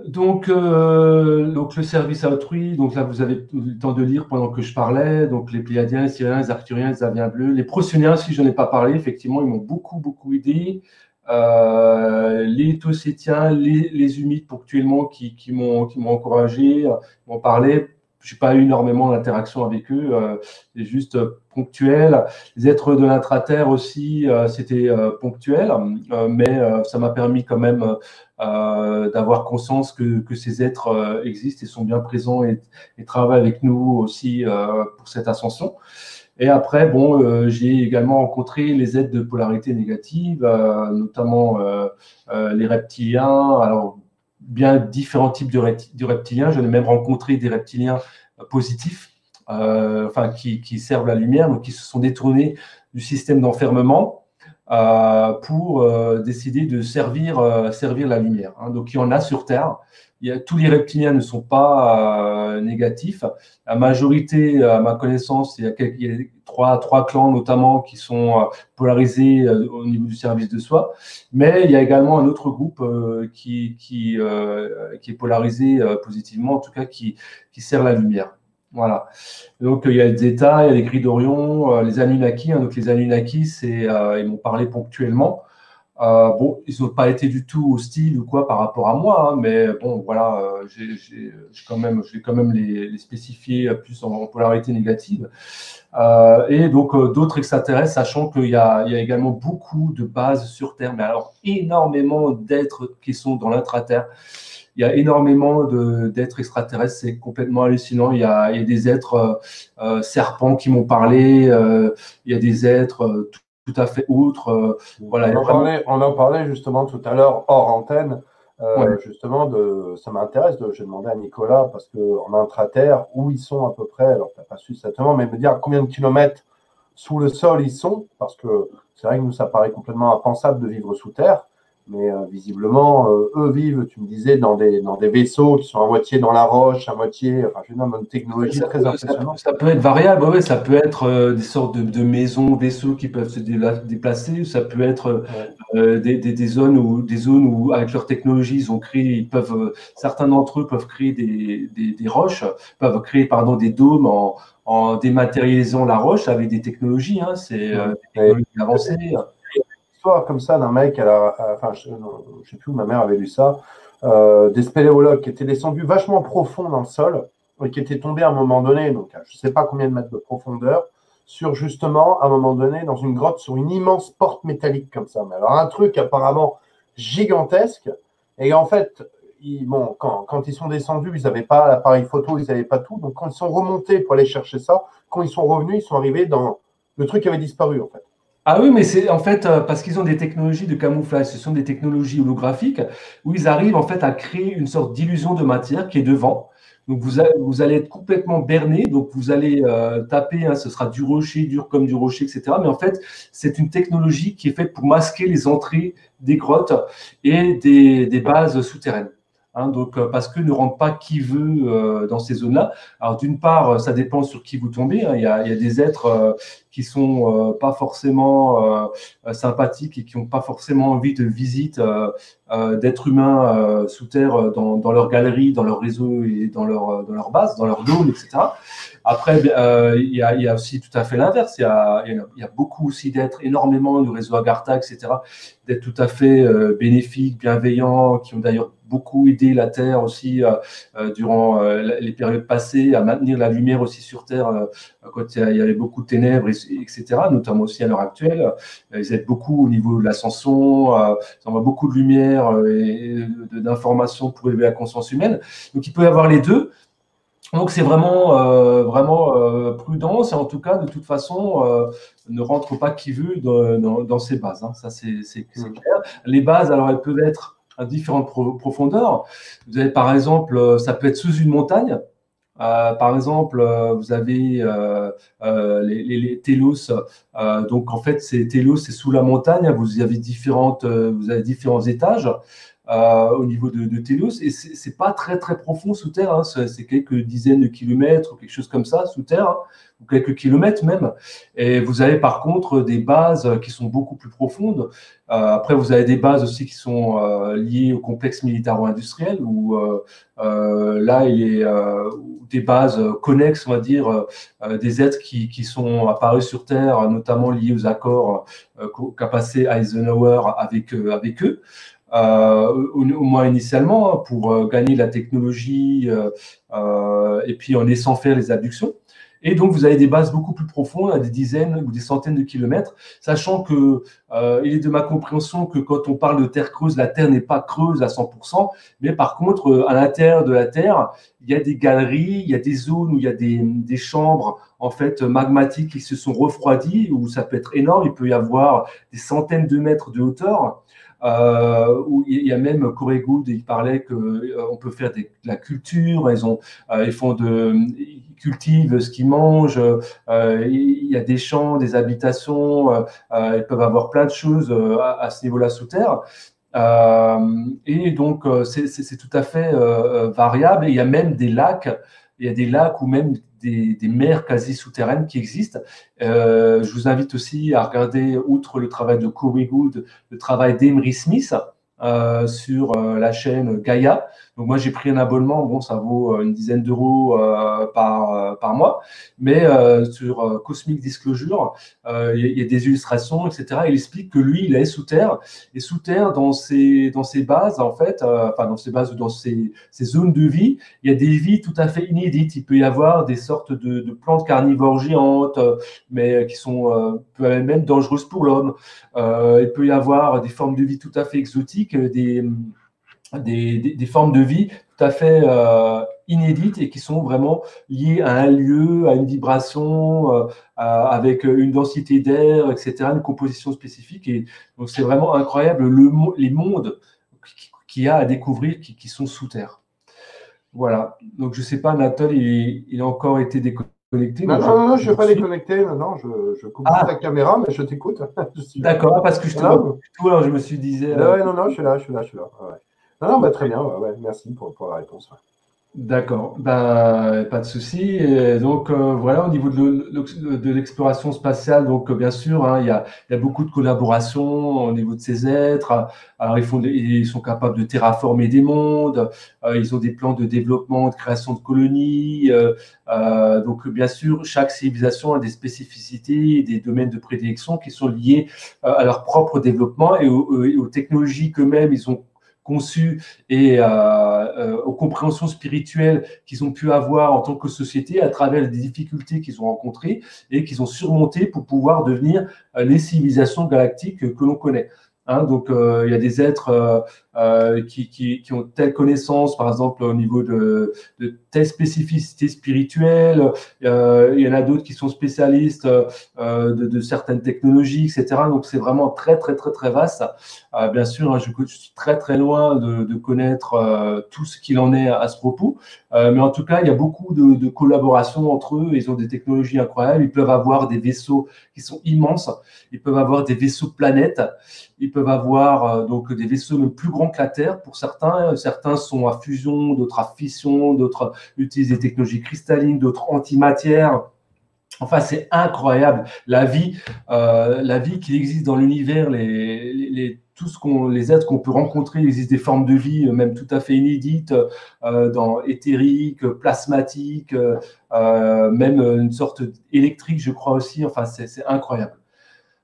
Donc le service à autrui, donc là vous avez eu le temps de lire pendant que je parlais, donc les Pléiadiens, les Lyriens, les Arcturiens, les Aviens bleus, les Procyoniens, si je n'en ai pas parlé, effectivement, ils m'ont beaucoup aidé. Les Tosétiens, les Humides ponctuellement qui m'ont encouragé, m'ont parlé. Je n'ai pas eu énormément d'interaction avec eux, c'est juste ponctuel. Les êtres de l'intra-terre aussi, c'était ponctuel, mais ça m'a permis quand même d'avoir conscience que ces êtres existent et sont bien présents et travaillent avec nous aussi pour cette ascension. Et après, bon, j'ai également rencontré les êtres de polarité négative, notamment les reptiliens. Alors, bien différents types de reptiliens. J'en ai même rencontré des reptiliens positifs, enfin, qui servent la lumière, donc qui se sont détournés du système d'enfermement pour décider de servir la lumière. Hein. Donc, il y en a sur Terre. Tous les reptiliens ne sont pas négatifs. La majorité, à ma connaissance, il y a trois clans notamment qui sont polarisés au niveau du service de soi. Mais il y a également un autre groupe qui est polarisé positivement, en tout cas qui sert la lumière. Voilà. Donc, il y a les États, il y a les Gris d'Orion, les Anunnaki. Hein. Donc, les Anunnaki, ils m'ont parlé ponctuellement. Bon, ils n'ont pas été du tout hostiles ou quoi par rapport à moi, hein, mais bon, voilà, je vais quand même les spécifier plus en polarité négative. Et donc, d'autres extraterrestres, sachant qu'il y a également beaucoup de bases sur Terre, mais alors énormément d'êtres qui sont dans l'intra-terre. Il y a énormément d'êtres extraterrestres, c'est complètement hallucinant. Il y a des êtres serpents qui m'ont parlé, il y a des êtres... tout à fait outre. Voilà, on en parlait justement tout à l'heure hors antenne, ouais. Justement, ça m'intéresse, j'ai demandé à Nicolas, parce qu'en intra-terre, où ils sont à peu près, alors tu n'as pas su exactement, mais me dire combien de kilomètres sous le sol ils sont, parce que c'est vrai que nous, ça paraît complètement impensable de vivre sous terre, mais visiblement, eux vivent, tu me disais, dans des vaisseaux qui sont à moitié dans la roche, à moitié, enfin, je veux dire, une technologie très impressionnante. Ça peut être variable, ouais, ça peut être des sortes de maisons, vaisseaux qui peuvent se déplacer, ça peut être des zones où, avec leur technologie, ils ont créé, certains d'entre eux peuvent créer des roches, peuvent créer, pardon, des dômes en dématérialisant la roche avec des technologies, hein, c'est des technologies avancées. Histoire comme ça d'un mec, enfin, je ne sais plus où ma mère avait lu ça, des spéléologues qui étaient descendus vachement profond dans le sol et qui étaient tombés à un moment donné, donc je ne sais pas combien de mètres de profondeur, sur justement, à un moment donné, dans une grotte, sur une immense porte métallique comme ça. Mais alors, un truc apparemment gigantesque. Et en fait, quand ils sont descendus, ils n'avaient pas l'appareil photo, ils n'avaient pas tout. Donc, quand ils sont remontés pour aller chercher ça, quand ils sont revenus, ils sont arrivés dans le truc qui avait disparu, en fait. Ah oui, mais c'est en fait parce qu'ils ont des technologies de camouflage, ce sont des technologies holographiques où ils arrivent en fait à créer une sorte d'illusion de matière qui est devant. Donc vous allez être complètement berné, donc vous allez taper, hein, ce sera du rocher, dur comme du rocher, etc. Mais en fait, c'est une technologie qui est faite pour masquer les entrées des grottes et des bases souterraines. Hein, donc, parce que ne rentre pas qui veut dans ces zones-là. Alors, d'une part, ça dépend sur qui vous tombez. Hein. Il y a des êtres qui ne sont pas forcément sympathiques et qui n'ont pas forcément envie de visite d'êtres humains sous terre dans leur galerie, dans leur réseau et dans leur base, dans leur dôme, etc. Après, il y a aussi tout à fait l'inverse. Il y a beaucoup aussi d'êtres, énormément de réseaux Agartha, etc., d'êtres tout à fait bénéfiques, bienveillants, qui ont d'ailleurs beaucoup aidé la Terre aussi durant les périodes passées à maintenir la lumière aussi sur Terre quand il y avait beaucoup de ténèbres, etc., notamment aussi à l'heure actuelle. Ils aident beaucoup au niveau de l'ascension, ils envoient beaucoup de lumière et d'informations pour élever la conscience humaine. Donc, il peut y avoir les deux. Donc, c'est vraiment prudent. Et en tout cas, de toute façon, ne rentre pas qui veut dans ces bases. Hein. Ça, c'est clair. Les bases, alors, elles peuvent être à différentes profondeurs. Vous avez par exemple, ça peut être sous une montagne. Par exemple, vous avez les Telos. Donc, en fait, c'est Telos, c'est sous la montagne. Vous avez différents étages au niveau de Telos. Et c'est pas très, très profond sous terre. Hein. C'est quelques dizaines de kilomètres, quelque chose comme ça, sous terre, hein, ou quelques kilomètres même. Et vous avez par contre des bases qui sont beaucoup plus profondes. Après, vous avez des bases aussi qui sont liées au complexe militaro-industriel, où là, il y a des bases connexes, on va dire, des êtres qui sont apparus sur Terre, notamment liés aux accords qu'a passé Eisenhower avec eux. au moins initialement, hein, pour gagner la technologie et puis en laissant faire les abductions. Et donc, vous avez des bases beaucoup plus profondes, à des dizaines ou des centaines de kilomètres, sachant que il est de ma compréhension que quand on parle de terre creuse, la terre n'est pas creuse à 100%, mais par contre, à l'intérieur de la terre, il y a des galeries, il y a des zones où il y a des chambres en fait magmatiques qui se sont refroidies, où ça peut être énorme, il peut y avoir des centaines de mètres de hauteur. Où il y a même Corey Goode, il parlait qu'on peut faire de la culture, ils cultivent ce qu'ils mangent, il y a des champs, des habitations, ils peuvent avoir plein de choses à ce niveau-là sous terre. Et donc, c'est tout à fait variable. Et il y a même des lacs, ou même des mers quasi souterraines qui existent. Je vous invite aussi à regarder, outre le travail de Corey Goode, le travail d'Emery Smith sur la chaîne Gaia. Donc moi, j'ai pris un abonnement, bon, ça vaut une dizaine d'euros par mois, mais sur Cosmic Disclosure, il y a des illustrations, etc. Il explique que lui, il est sous terre, et sous terre, dans ses bases, en fait, enfin, dans ses bases, dans ses zones de vie, il y a des vies tout à fait inédites. Il peut y avoir des sortes de plantes carnivores géantes, mais qui sont peut-être même dangereuses pour l'homme. Il peut y avoir des formes de vie tout à fait exotiques, des formes de vie tout à fait inédites et qui sont vraiment liées à un lieu, à une vibration, avec une densité d'air, etc., une composition spécifique. Et donc, c'est vraiment incroyable les mondes qu'il y a à découvrir qui sont sous terre. Voilà. Donc, je ne sais pas, Anatole, il a encore été découvert. Non, je ne vais pas déconnecter, non, je coupe ta caméra, mais je t'écoute. D'accord, parce que je te vois tout, alors je me suis dit… Non, je suis là. Ouais. Non, bah, très bien, ouais, merci pour la réponse. Ouais. D'accord, bah, pas de souci. Donc voilà, au niveau de l'exploration spatiale, donc bien sûr, hein, il y a beaucoup de collaborations au niveau de ces êtres. Alors ils sont capables de terraformer des mondes. Ils ont des plans de développement, de création de colonies. Donc bien sûr, chaque civilisation a des spécificités, des domaines de prédilection qui sont liés à leur propre développement et aux technologies qu'eux-mêmes ils ont conçus et aux compréhensions spirituelles qu'ils ont pu avoir en tant que société à travers les difficultés qu'ils ont rencontrées et qu'ils ont surmontées pour pouvoir devenir les civilisations galactiques que l'on connaît. Hein, donc, il y a des êtres qui ont telle connaissance, par exemple, au niveau de telle spécificité spirituelle. Il y en a d'autres qui sont spécialistes de certaines technologies, etc. Donc, c'est vraiment très, très, très, très vaste. Bien sûr, hein, je suis très, très loin de connaître tout ce qu'il en est à ce propos. Mais en tout cas, il y a beaucoup de collaborations entre eux. Ils ont des technologies incroyables. Ils peuvent avoir des vaisseaux qui sont immenses. Ils peuvent avoir des vaisseaux planètes. Ils peuvent avoir donc des vaisseaux même plus grands que la Terre pour certains. Certains sont à fusion, d'autres à fission, d'autres utilisent des technologies cristallines, d'autres antimatières. Enfin, c'est incroyable la vie qui existe dans l'univers, les êtres qu'on peut rencontrer. Il existe des formes de vie même tout à fait inédites, dans éthérique, plasmatique, même une sorte électrique, je crois aussi. Enfin, c'est incroyable.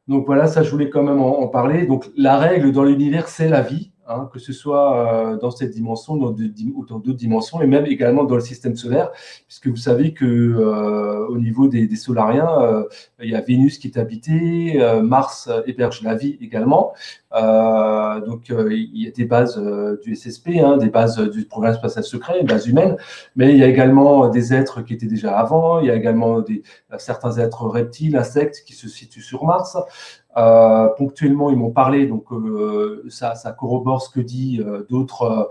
Donc voilà, ça je voulais quand même en parler. Donc la règle dans l'univers, c'est la vie, hein, que ce soit dans cette dimension, ou dans d'autres dimensions, et même également dans le système solaire, puisque vous savez que au niveau des solariens, il y a Vénus qui est habitée, Mars héberge la vie également. Donc il y a des bases du SSP, hein, des bases du programme spatial secret, des bases humaines, mais il y a également des êtres qui étaient déjà avant, il y a également certains êtres reptiles, insectes qui se situent sur Mars. Ponctuellement, ils m'ont parlé, donc ça corrobore ce que dit d'autres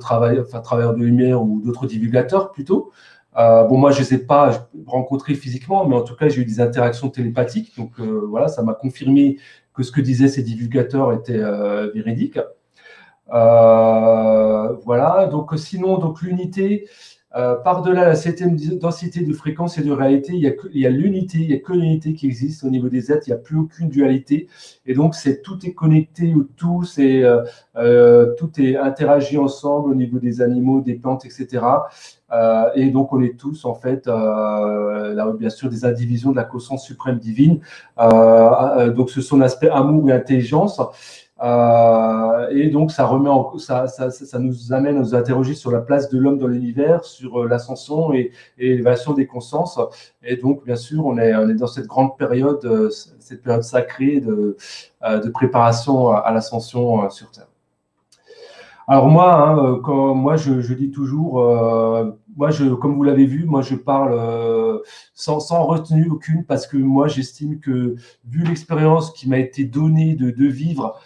travailleurs de lumière ou d'autres divulgateurs plutôt. Bon, moi, je ne les ai pas rencontrés physiquement, mais en tout cas, j'ai eu des interactions télépathiques. Donc, voilà, ça m'a confirmé que ce que disaient ces divulgateurs était véridique. Voilà, donc sinon, donc, l'unité, par-delà la 7e densité de fréquence et de réalité, il y a l'unité, il n'y a que l'unité qui existe au niveau des êtres, il n'y a plus aucune dualité. Et donc, tout est connecté ou tous, et tout est interagi ensemble au niveau des animaux, des plantes, etc. Et donc, on est tous, en fait, là, bien sûr, des indivisions de la conscience suprême divine. Donc, ce sont l'aspect amour et intelligence. Et donc, ça remet en, ça nous amène à nous interroger sur la place de l'homme dans l'univers, sur l'ascension et l'évaluation des consciences. Et donc, bien sûr, on est dans cette grande période, cette période sacrée de préparation à l'ascension sur Terre. Alors moi, hein, quand, moi je dis toujours, moi comme vous l'avez vu, moi je parle sans retenue aucune, parce que moi j'estime que vu l'expérience qui m'a été donnée de vivre,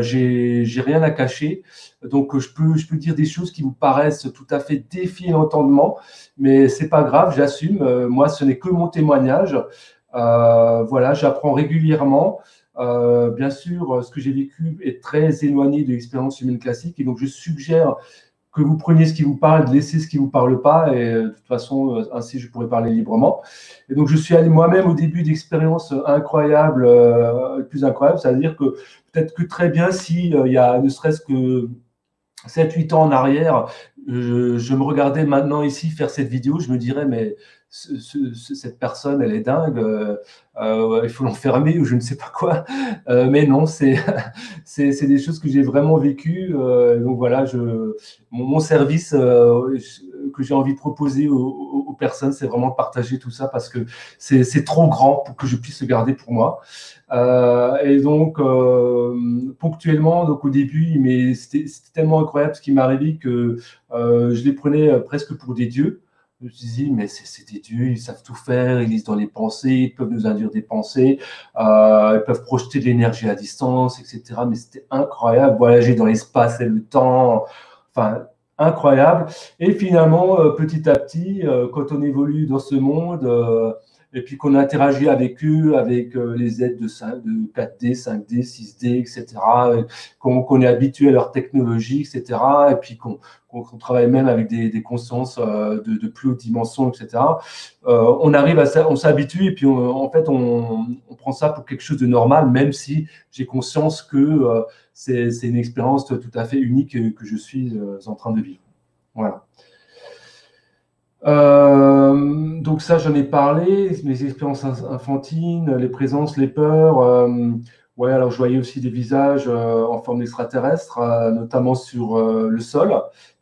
j'ai rien à cacher. Donc je peux dire des choses qui vous paraissent tout à fait défier l'entendement, mais c'est pas grave, j'assume. Moi ce n'est que mon témoignage. Voilà, j'apprends régulièrement. Bien sûr, ce que j'ai vécu est très éloigné de l'expérience humaine classique, et donc je suggère que vous preniez ce qui vous parle, laissez ce qui vous parle pas, et de toute façon, ainsi je pourrais parler librement. Et donc je suis allé moi-même au début d'expériences incroyables, plus incroyables, c'est-à-dire que peut-être que très bien si il y a ne serait-ce que 7-8 ans en arrière, je me regardais maintenant ici faire cette vidéo, je me dirais mais cette personne, elle est dingue, il faut l'enfermer ou je ne sais pas quoi. Mais non, c'est des choses que j'ai vraiment vécues. Donc voilà, mon service que j'ai envie de proposer aux personnes, c'est vraiment de partager tout ça, parce que c'est trop grand pour que je puisse le garder pour moi. Et donc, ponctuellement, donc au début, mais c'était tellement incroyable ce qui m'est arrivé que je les prenais presque pour des dieux. Je me suis dit, mais c'est des dieux, ils savent tout faire, ils lisent dans les pensées, ils peuvent nous induire des pensées, ils peuvent projeter de l'énergie à distance, etc. Mais c'était incroyable, voyager dans l'espace et le temps, enfin, incroyable. Et finalement, petit à petit, quand on évolue dans ce monde, et puis qu'on interagit avec eux, avec les aides de 4D, 5D, 6D, etc., qu'on est habitué à leur technologie, etc., et puis qu'on travaille même avec des consciences de plus haute dimension, etc., on arrive à ça, on s'habitue, et puis en fait, on prend ça pour quelque chose de normal, même si j'ai conscience que c'est une expérience tout à fait unique que je suis en train de vivre. Voilà. Donc ça, j'en ai parlé, mes expériences infantiles, les présences, les peurs. Ouais, alors je voyais aussi des visages en forme d'extraterrestre, notamment sur le sol.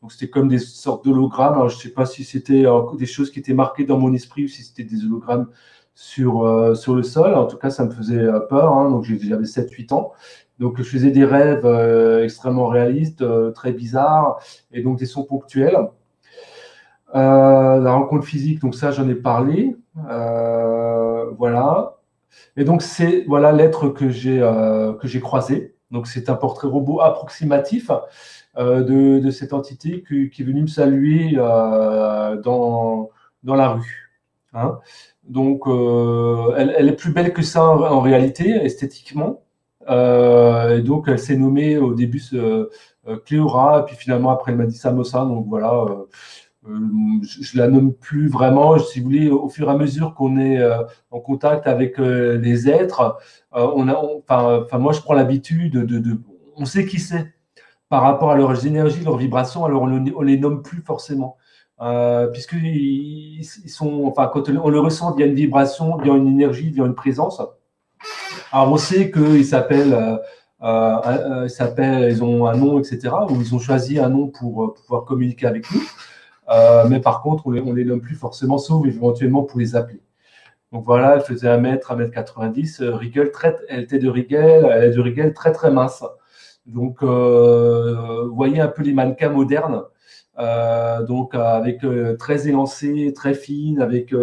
Donc c'était comme des sortes d'hologrammes. Alors, je ne sais pas si c'était des choses qui étaient marquées dans mon esprit ou si c'était des hologrammes sur le sol. En tout cas, ça me faisait peur, hein. Donc j'avais 7-8 ans. Donc je faisais des rêves extrêmement réalistes, très bizarres, et donc des sons ponctuels. La rencontre physique, donc ça j'en ai parlé, voilà. Et donc c'est voilà l'être que j'ai croisé. Donc c'est un portrait robot approximatif de cette entité qui est venue me saluer dans la rue. Hein. Donc elle est plus belle que ça en réalité, esthétiquement. Et donc elle s'est nommée au début Cléora, et puis finalement après elle m'a dit Samosa. Donc voilà. Je la nomme plus vraiment, si vous voulez, au fur et à mesure qu'on est en contact avec les êtres, moi je prends l'habitude on sait qui c'est, par rapport à leurs énergies, leurs vibrations, alors on les nomme plus forcément, puisqu'ils sont, enfin quand on le ressent via une vibration, via une énergie, via une présence, alors on sait qu'ils s'appellent... ils ont un nom, etc., ou ils ont choisi un nom pour pouvoir communiquer avec nous. Mais par contre, on les nomme plus forcément, sauf éventuellement pour les appeler. Donc voilà, elle faisait 1 m, 1 m 90, elle était de Rigel, elle est de Rigel, très très mince. Donc, vous voyez un peu les mannequins modernes, donc avec très élancées, très fines, avec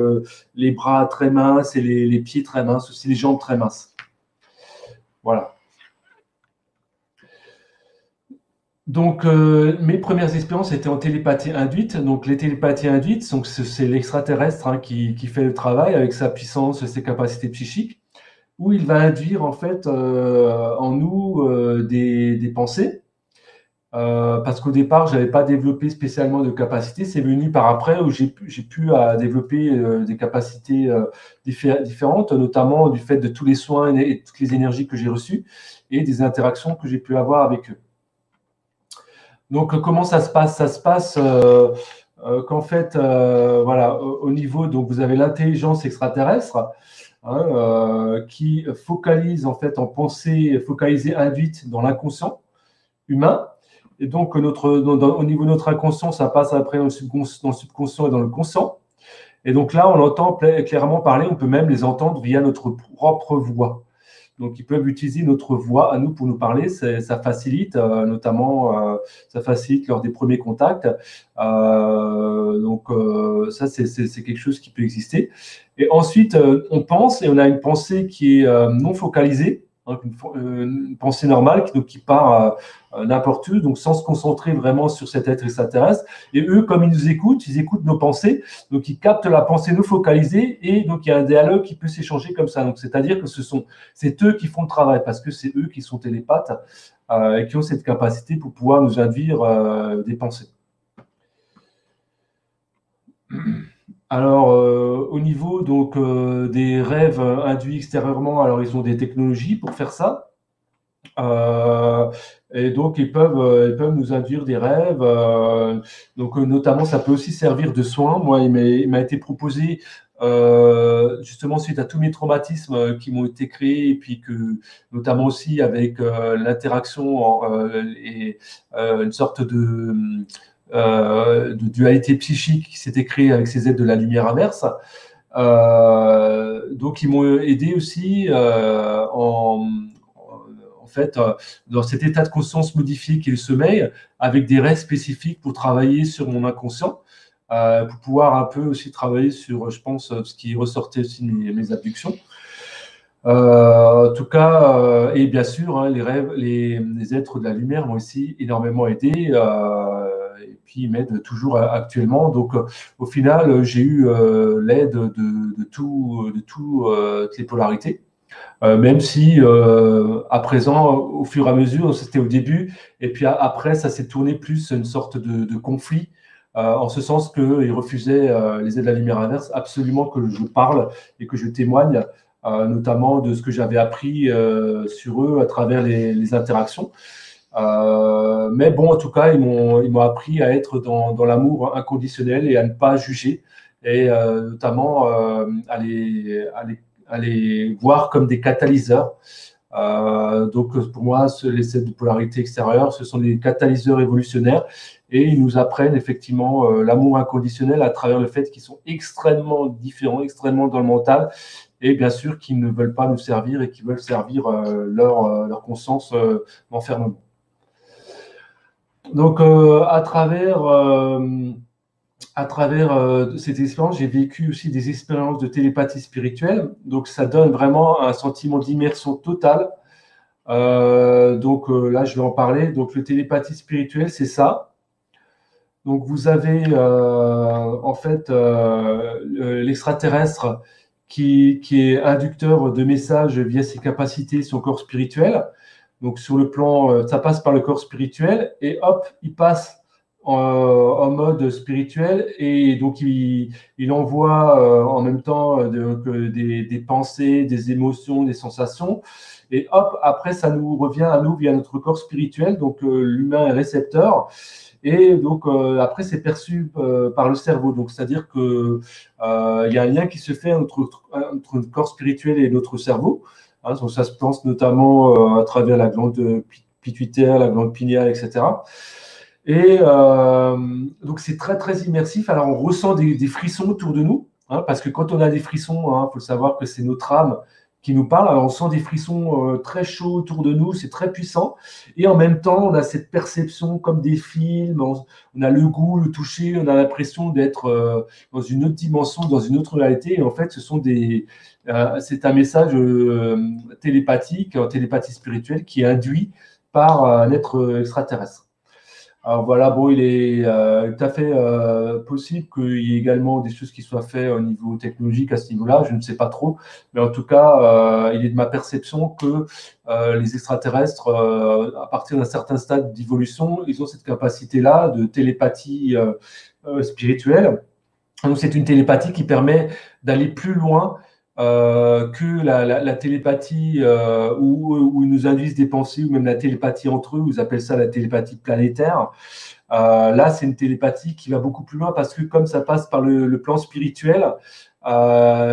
les bras très minces et les pieds très minces, aussi les jambes très minces. Voilà. Donc, mes premières expériences étaient en télépathie induite. Donc, les télépathies induites, c'est l'extraterrestre, hein, qui fait le travail avec sa puissance, ses capacités psychiques, où il va induire en fait en nous des pensées. Parce qu'au départ, je n'avais pas développé spécialement de capacités. C'est venu par après où j'ai pu développer des capacités différentes, notamment du fait de tous les soins et toutes les énergies que j'ai reçues et des interactions que j'ai pu avoir avec eux. Donc, comment ça se passe? Ça se passe qu'en fait, voilà, au niveau, donc vous avez l'intelligence extraterrestre hein, qui focalise en fait en pensée focalisée induite dans l'inconscient humain. Et donc, au niveau de notre inconscient, ça passe après dans le subconscient et dans le conscient. Et donc là, on l'entend clairement parler, on peut même les entendre via notre propre voix. Donc, ils peuvent utiliser notre voix à nous pour nous parler. Ça facilite, notamment, ça facilite lors des premiers contacts. Ça, c'est quelque chose qui peut exister. Et ensuite, on pense, et on a une pensée qui est non focalisée, hein, une pensée normale qui part n'importe où, donc sans se concentrer vraiment sur cet être extraterrestre. Et eux, comme ils nous écoutent, ils écoutent nos pensées, donc ils captent la pensée non focalisée, et donc il y a un dialogue qui peut s'échanger comme ça. Donc c'est-à-dire que c'est eux qui font le travail, parce que c'est eux qui sont télépathes et qui ont cette capacité pour pouvoir nous induire des pensées. Alors, au niveau donc, des rêves induits extérieurement, alors ils ont des technologies pour faire ça. Et donc, ils peuvent nous induire des rêves. Donc, notamment, ça peut aussi servir de soin. Moi, il m'a été proposé, justement, suite à tous mes traumatismes qui m'ont été créés, et puis que, notamment aussi avec l'interaction et une sorte de dualité psychique qui s'était créée avec ces aides de la lumière inverse. Donc, ils m'ont aidé aussi en fait, dans cet état de conscience modifié qui est le sommeil, avec des rêves spécifiques pour travailler sur mon inconscient, pour pouvoir un peu aussi travailler sur, je pense, ce qui ressortait aussi de mes abductions. En tout cas, et bien sûr, hein, les rêves, les êtres de la lumière m'ont aussi énormément aidé. Et puis ils m'aident toujours actuellement. Donc, au final, j'ai eu l'aide de toutes les polarités. Même si, à présent, au fur et à mesure, c'était au début, et puis après, ça s'est tourné plus une sorte de conflit, en ce sens qu'ils refusaient les aides de la lumière inverse absolument que je parle et que je témoigne, notamment de ce que j'avais appris sur eux à travers les interactions. Mais bon, en tout cas, ils m'ont appris à être dans l'amour inconditionnel et à ne pas juger, et notamment à les voir comme des catalyseurs. Donc, pour moi, les aides de polarité extérieure, ce sont des catalyseurs évolutionnaires, et ils nous apprennent effectivement l'amour inconditionnel à travers le fait qu'ils sont extrêmement différents, extrêmement dans le mental, et bien sûr qu'ils ne veulent pas nous servir et qu'ils veulent servir leur conscience d'enfermement. Donc, à travers ces expériences, j'ai vécu aussi des expériences de télépathie spirituelle. Donc, ça donne vraiment un sentiment d'immersion totale. Là, je vais en parler. Donc, le télépathie spirituelle, c'est ça. Donc, vous avez en fait l'extraterrestre qui est inducteur de messages via ses capacités, son corps spirituel. Donc, sur le plan, ça passe par le corps spirituel et hop, il passe en mode spirituel, et donc il envoie en même temps des pensées, des émotions, des sensations, et hop, après ça nous revient à nous via notre corps spirituel. Donc l'humain est récepteur, et donc après c'est perçu par le cerveau. Donc c'est-à-dire que il y a un lien qui se fait entre notre corps spirituel et notre cerveau, hein. Donc ça se pense notamment à travers la glande pituitaire, la glande pinéale, etc. Et donc, c'est très, très immersif. Alors, on ressent des frissons autour de nous, hein, parce que quand on a des frissons, hein, faut savoir que c'est notre âme qui nous parle. Alors, on sent des frissons très chauds autour de nous, c'est très puissant. Et en même temps, on a cette perception comme des films, on a le goût, le toucher, on a l'impression d'être dans une autre dimension, dans une autre réalité. Et en fait, c'est un message télépathique, télépathie spirituelle, qui est induit par un être extraterrestre. Alors voilà, bon, il est tout à fait possible qu'il y ait également des choses qui soient faites au niveau technologique à ce niveau-là, je ne sais pas trop, mais en tout cas, il est de ma perception que les extraterrestres, à partir d'un certain stade d'évolution, ils ont cette capacité-là de télépathie spirituelle. Donc c'est une télépathie qui permet d'aller plus loin que la télépathie où ils nous induisent des pensées, ou même la télépathie entre eux, ils appellent ça la télépathie planétaire. Là, c'est une télépathie qui va beaucoup plus loin, parce que comme ça passe par le plan spirituel,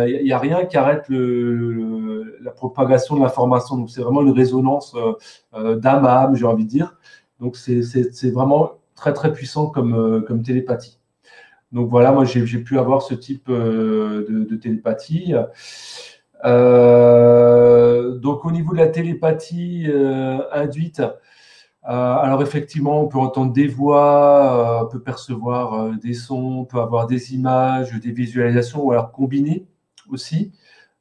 il n'y a rien qui arrête la propagation de l'information. Donc, c'est vraiment une résonance d'âme à âme, j'ai envie de dire. Donc, c'est vraiment très, très puissant comme télépathie. Donc, voilà, moi, j'ai pu avoir ce type de télépathie. Donc, au niveau de la télépathie induite, alors effectivement, on peut entendre des voix, on peut percevoir des sons, on peut avoir des images, des visualisations, ou alors combinées aussi.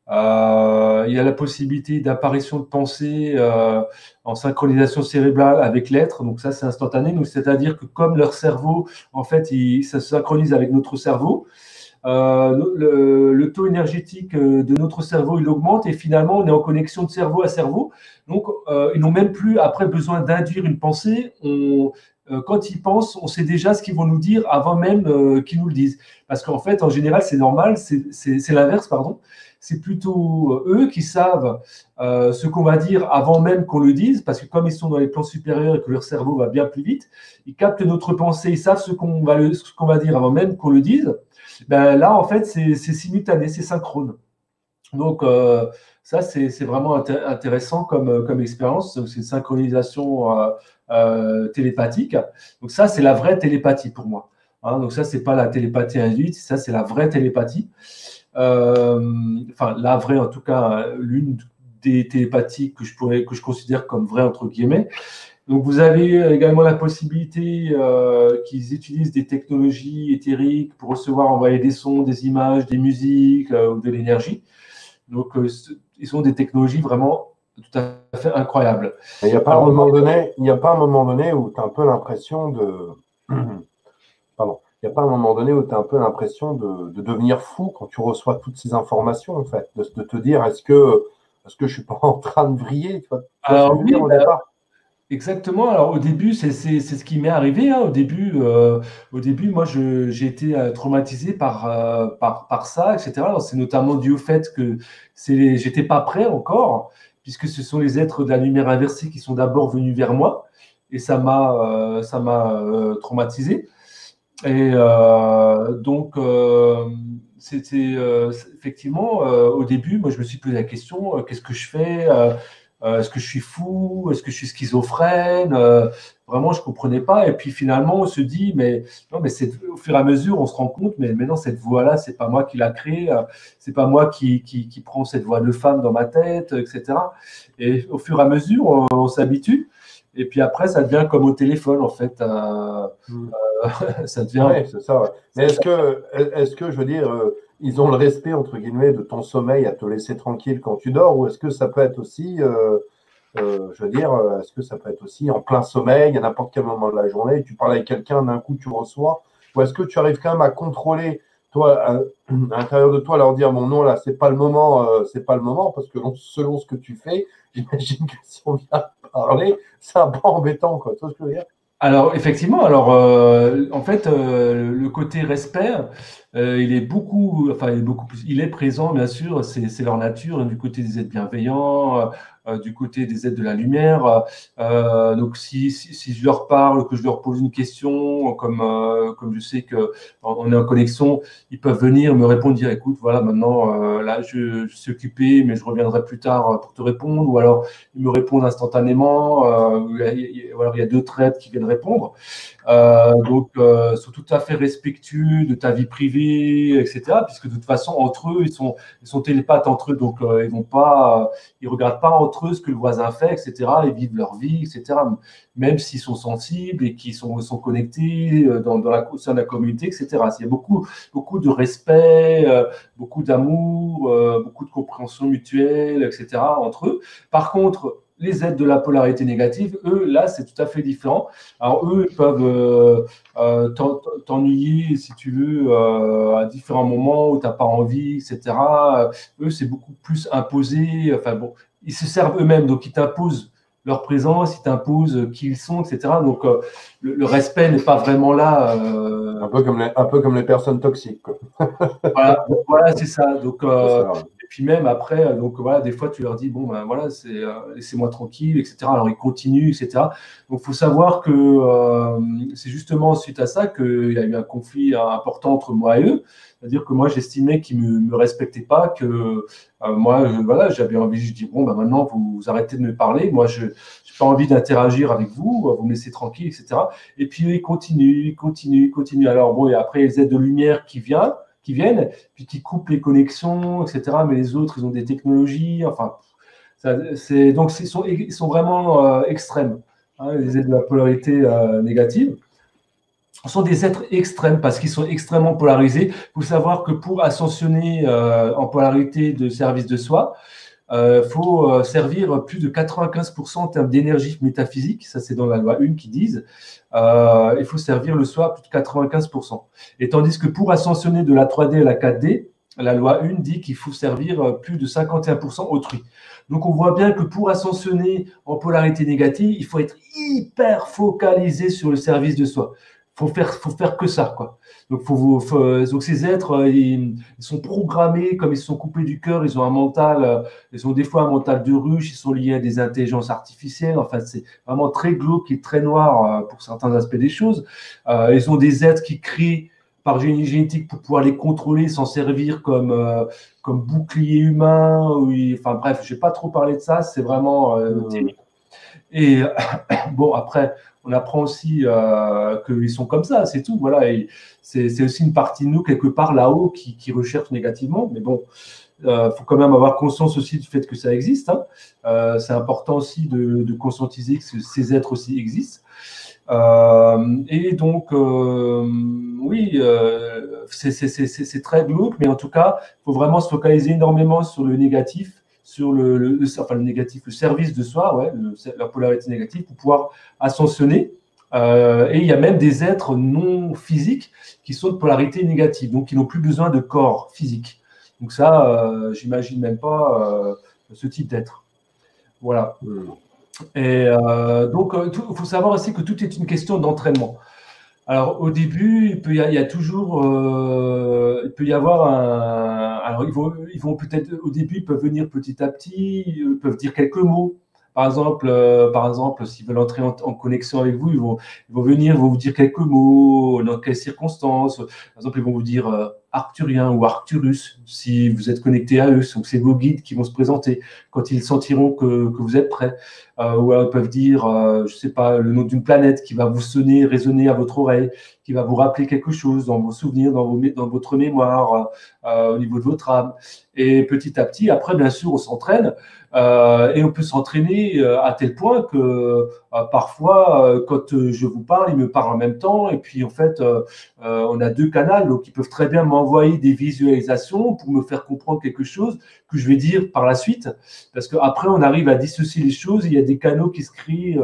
Il y a la possibilité d'apparition de pensées en synchronisation cérébrale avec l'être, donc ça c'est instantané. Donc c'est-à-dire que comme leur cerveau, en fait, ça se synchronise avec notre cerveau. Le taux énergétique de notre cerveau, il augmente et finalement, on est en connexion de cerveau à cerveau. Donc, ils n'ont même plus après besoin d'induire une pensée. Quand ils pensent, on sait déjà ce qu'ils vont nous dire avant même qu'ils nous le disent. Parce qu'en fait, en général, c'est normal, c'est l'inverse, pardon. C'est plutôt eux qui savent ce qu'on va dire avant même qu'on le dise, parce que comme ils sont dans les plans supérieurs et que leur cerveau va bien plus vite, ils captent notre pensée, ils savent ce qu'on va dire avant même qu'on le dise. Ben là, en fait, c'est simultané, c'est synchrone. Donc, ça, c'est vraiment intéressant comme expérience. C'est une synchronisation télépathique. Donc, ça, c'est la vraie télépathie pour moi. Hein, donc, ça, c'est pas la télépathie induite, ça, c'est la vraie télépathie. Enfin, la vraie, en tout cas, l'une des télépathies que je considère comme vraie, entre guillemets. Donc, vous avez également la possibilité qu'ils utilisent des technologies éthériques pour recevoir, envoyer des sons, des images, des musiques ou de l'énergie. Donc, ils ont des technologies vraiment tout à fait incroyables. Il n'y a pas un moment donné, où tu as un peu l'impression de… Pardon. Il n'y a pas un moment donné où tu as un peu l'impression de devenir fou quand tu reçois toutes ces informations, en fait, de te dire, est-ce que je ne suis pas en train de vriller, tu vois, alors, oui, au départ. Exactement. Alors au début, c'est ce qui m'est arrivé. Hein. Au début, moi, j'ai été traumatisé par ça, etc. C'est notamment dû au fait que j'étais pas prêt encore, puisque ce sont les êtres de la lumière inversée qui sont d'abord venus vers moi, et ça m'a traumatisé. Et donc, c'était effectivement au début, moi, je me suis posé la question qu'est-ce que je fais est-ce que je suis fou? Est-ce que je suis schizophrène? Vraiment, je ne comprenais pas. Et puis finalement, on se dit, mais non, mais au fur et à mesure, on se rend compte, mais maintenant, cette voix-là, ce n'est pas moi qui l'a créée, ce n'est pas moi qui prends cette voix de femme dans ma tête, etc. Et au fur et à mesure, on s'habitue. Et puis après, ça devient comme au téléphone, en fait. Ça devient… Oui, c'est ça. Ouais. Est-ce que, je veux dire… ils ont le respect, entre guillemets, de ton sommeil à te laisser tranquille quand tu dors, ou est-ce que ça peut être aussi, je veux dire, est-ce que ça peut être aussi en plein sommeil, à n'importe quel moment de la journée, tu parles avec quelqu'un, d'un coup tu reçois, ou est-ce que tu arrives quand même à contrôler, toi, à l'intérieur de toi, à leur dire, bon non, là, c'est pas le moment, parce que selon ce que tu fais, j'imagine que si on vient parler, c'est un peu embêtant, quoi, tu vois ce que je veux dire ? Alors, effectivement, en fait, le côté respect, il est présent, bien sûr, c'est leur nature, hein, du côté des êtres bienveillants, du côté des êtres de la lumière. Donc, si je leur parle, que je leur pose une question, comme je sais qu'on est en connexion, ils peuvent venir me répondre, dire, écoute, voilà, maintenant, là, je suis occupé, mais je reviendrai plus tard pour te répondre, ou alors, ils me répondent instantanément, ou alors, il y a deux traites qui viennent répondre. Donc, sont tout à fait respectueux de ta vie privée, etc. Puisque de toute façon, entre eux, ils sont télépathes entre eux, donc ils regardent pas entre eux ce que le voisin fait, etc. Ils vivent leur vie, etc. Même s'ils sont sensibles et qu'ils sont connectés au sein de la communauté, etc. Il y a beaucoup de respect, beaucoup d'amour, beaucoup de compréhension mutuelle, etc. entre eux. Par contre, les êtres de la polarité négative, eux, là, c'est tout à fait différent. Alors, eux, ils peuvent t'ennuyer, si tu veux, à différents moments où tu n'as pas envie, etc. Eux, c'est beaucoup plus imposé. Enfin, bon, ils se servent eux-mêmes, donc ils t'imposent leur présence, ils t'imposent qui ils sont, etc. Donc, le respect n'est pas vraiment là. Un peu comme les personnes toxiques, quoi. Voilà, c'est ça. Donc, et puis même après, donc voilà, des fois tu leur dis bon ben voilà, laissez-moi tranquille, etc. Alors ils continuent, etc. Donc faut savoir que c'est justement suite à ça qu'il y a eu un conflit important entre moi et eux. C'est-à-dire que moi, j'estimais qu'ils ne me respectaient pas, que moi, voilà, j'avais envie, je dis, bon, ben maintenant, vous arrêtez de me parler, moi, je n'ai pas envie d'interagir avec vous, vous me laissez tranquille, etc. Et puis, ils continuent, continuent. Alors, bon, et après, les aides de lumière qui viennent, puis qui coupent les connexions, etc. Mais les autres, ils ont des technologies, enfin, donc, ils sont vraiment extrêmes. Hein, les aides de la polarité négative sont des êtres extrêmes parce qu'ils sont extrêmement polarisés. Il faut savoir que pour ascensionner en polarité de service de soi, il faut servir plus de 95% en termes d'énergie métaphysique. Ça, c'est dans la loi 1 qui disent. Il faut servir le soi plus de 95%. Et tandis que pour ascensionner de la 3D à la 4D, la loi 1 dit qu'il faut servir plus de 51% autrui. Donc, on voit bien que pour ascensionner en polarité négative, il faut être hyper focalisé sur le service de soi. Faut faire que ça, quoi. Donc, donc ces êtres, ils sont programmés, comme ils sont coupés du cœur, ils ont un mental, ils ont des fois un mental de ruche, ils sont liés à des intelligences artificielles. Enfin, c'est vraiment très glauque et très noir pour certains aspects des choses. Ils ont des êtres qui créent par génétique pour pouvoir les contrôler, s'en servir comme bouclier humain. Enfin, bref, je n'ai pas trop parlé de ça, c'est vraiment terrible. Et bon, après, on apprend aussi qu'ils sont comme ça, c'est tout. Voilà, c'est aussi une partie de nous, quelque part là-haut, qui recherche négativement. Mais bon, il faut quand même avoir conscience aussi du fait que ça existe. Hein. C'est important aussi de conscientiser que ces êtres aussi existent. Et donc, oui, c'est très glauque, mais en tout cas, il faut vraiment se focaliser énormément sur le négatif. Sur enfin le négatif, le service de soi, ouais, la polarité négative, pour pouvoir ascensionner. Et il y a même des êtres non physiques qui sont de polarité négative, donc qui n'ont plus besoin de corps physique. Donc ça, j'imagine même pas ce type d'être. Voilà. Et donc, il faut savoir aussi que tout est une question d'entraînement. Alors, au début, il peut y avoir un... Alors, ils vont peut-être... Au début, ils peuvent venir petit à petit, ils peuvent dire quelques mots. Par exemple, s'ils veulent entrer en connexion avec vous, ils vont vous dire quelques mots, dans quelles circonstances. Par exemple, ils vont vous dire Arcturien ou Arcturus, si vous êtes connecté à eux. Donc, c'est vos guides qui vont se présenter quand ils sentiront que vous êtes prêt. Ou alors, ils peuvent dire, je ne sais pas, le nom d'une planète qui va vous sonner, résonner à votre oreille, qui va vous rappeler quelque chose dans vos souvenirs, dans votre mémoire, au niveau de votre âme. Et petit à petit, après, bien sûr, on s'entraîne. Et on peut s'entraîner à tel point que parfois, quand je vous parle, ils me parlent en même temps. Et puis, en fait, on a deux canaux, donc ils peuvent très bien m'envoyer des visualisations pour me faire comprendre quelque chose que je vais dire par la suite. Parce qu'après, on arrive à dissocier les choses. Il y a des canaux qui se créent,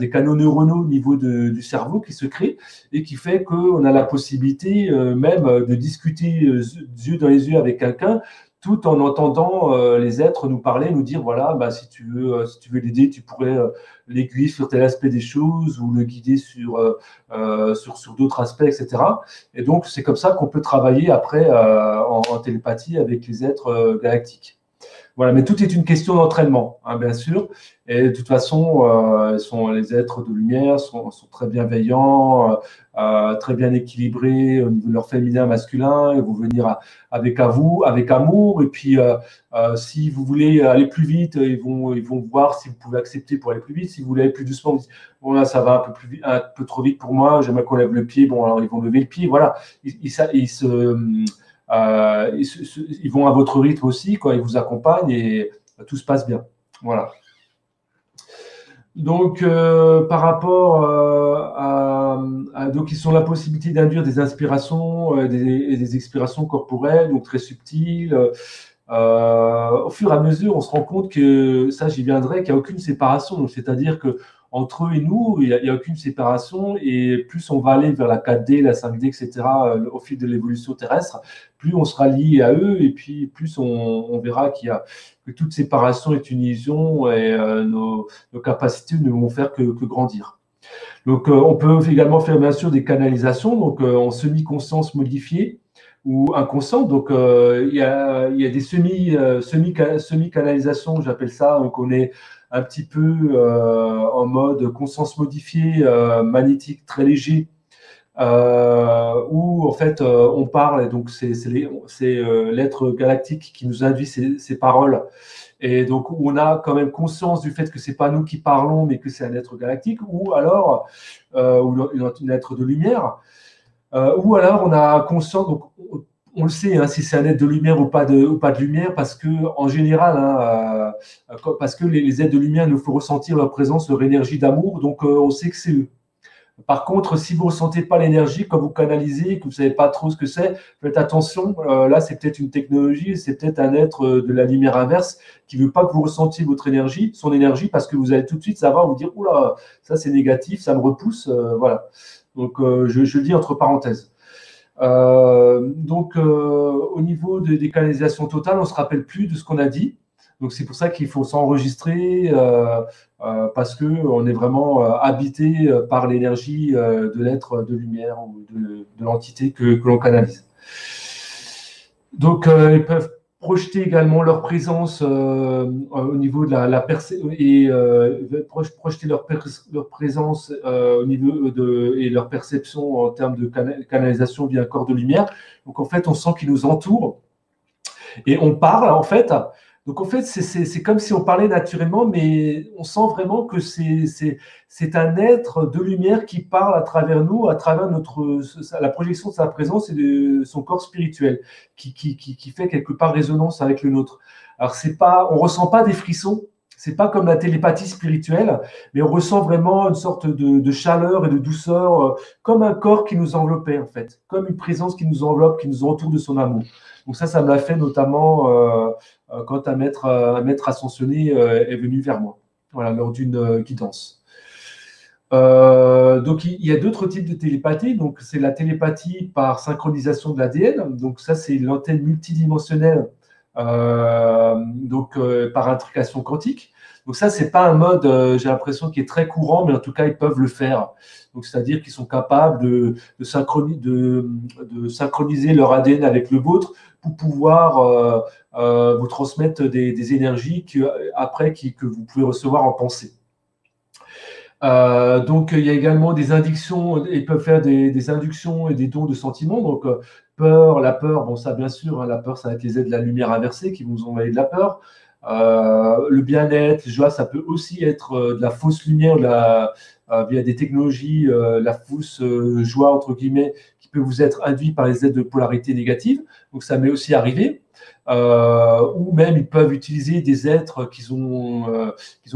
des canaux neuronaux au niveau du cerveau qui se créent et qui fait qu'on a la possibilité même de discuter yeux dans les yeux avec quelqu'un, tout en entendant les êtres nous parler, nous dire, voilà, bah, si tu veux l'aider, tu pourrais l'aiguiller sur tel aspect des choses ou le guider sur d'autres aspects, etc. Et donc, c'est comme ça qu'on peut travailler après en télépathie avec les êtres galactiques. Voilà, mais tout est une question d'entraînement, hein, bien sûr. Et de toute façon, les êtres de lumière sont très bienveillants, très bien équilibrés au niveau de leur féminin, masculin. Ils vont venir avec amour. Et puis, si vous voulez aller plus vite, ils vont voir si vous pouvez accepter pour aller plus vite. Si vous voulez aller plus doucement, vous dites, bon là, ça va un peu trop vite pour moi. J'aimerais qu'on lève le pied. Bon, alors ils vont lever le pied. Voilà, ils vont à votre rythme aussi, quoi, ils vous accompagnent et tout se passe bien. Voilà. Donc, par rapport donc, ils ont la possibilité d'induire des inspirations et des expirations corporelles, donc très subtiles. Au fur et à mesure, on se rend compte que, ça, j'y viendrai, qu'il n'y a aucune séparation. C'est-à-dire que entre eux et nous, il n'y a aucune séparation et plus on va aller vers la 4D, la 5D, etc. au fil de l'évolution terrestre, plus on sera lié à eux et puis plus on verra que toute séparation est une illusion et nos capacités ne vont faire que grandir. Donc, on peut également faire bien sûr des canalisations, donc en semi-conscience modifiée ou inconsciente. Donc, il y a des semi-canalisations, j'appelle ça, donc on est un petit peu en mode conscience modifiée, magnétique, très léger, où en fait on parle, et donc c'est l'être galactique qui nous induit ces paroles, et donc on a quand même conscience du fait que c'est pas nous qui parlons, mais que c'est un être galactique, ou alors une être de lumière, ou alors on a conscience, donc on le sait, hein, si c'est un être de lumière ou pas de lumière, parce que en général, hein, parce que les êtres de lumière nous font ressentir leur présence, leur énergie d'amour, donc on sait que c'est eux. Par contre, si vous ne ressentez pas l'énergie, quand vous canalisez, que vous ne savez pas trop ce que c'est, faites attention, là c'est peut-être une technologie, c'est peut-être un être de la lumière inverse qui ne veut pas que vous ressentiez votre énergie, son énergie, parce que vous allez tout de suite savoir, vous dire « Oula, ça c'est négatif, ça me repousse », voilà. Donc je le dis entre parenthèses. Donc au niveau des canalisations totales, on ne se rappelle plus de ce qu'on a dit. Donc c'est pour ça qu'il faut s'enregistrer, parce qu'on est vraiment habité par l'énergie de l'être de lumière ou de l'entité que l'on canalise. Donc ils peuvent projeter également leur présence au niveau de leur présence au niveau et leur perception en termes de canalisation via un corps de lumière. Donc en fait on sent qu'ils nous entourent et on parle en fait. Donc, en fait, c'est comme si on parlait naturellement, mais on sent vraiment que c'est un être de lumière qui parle à travers nous, à travers la projection de sa présence et de son corps spirituel, qui fait quelque part résonance avec le nôtre. Alors, on ne ressent pas des frissons, ce n'est pas comme la télépathie spirituelle, mais on ressent vraiment une sorte de chaleur et de douceur, comme un corps qui nous enveloppait, en fait, comme une présence qui nous enveloppe, qui nous entoure de son amour. Donc ça me l'a fait notamment quand un maître ascensionné est venu vers moi, voilà, lors d'une guidance. Donc il y a d'autres types de télépathie, donc c'est la télépathie par synchronisation de l'ADN, donc ça c'est l'antenne multidimensionnelle, donc par intrication quantique. Donc ça, ce n'est pas un mode, j'ai l'impression, qui est très courant, mais en tout cas, ils peuvent le faire. Donc c'est-à-dire qu'ils sont capables de synchroniser leur ADN avec le vôtre pour pouvoir vous transmettre des énergies que vous pouvez recevoir en pensée. Donc il y a également des inductions, ils peuvent faire des inductions et des dons de sentiments, donc peur, la peur, bon ça bien sûr, hein, la peur ça va être les aides de la lumière inversée qui vous envoient de la peur. Le bien-être, joie, ça peut aussi être de la fausse lumière, via des technologies, la fausse joie entre guillemets, qui peut vous être induite par les aides de polarité négative. Donc ça m'est aussi arrivé. Ou même ils peuvent utiliser des êtres qu'ils ont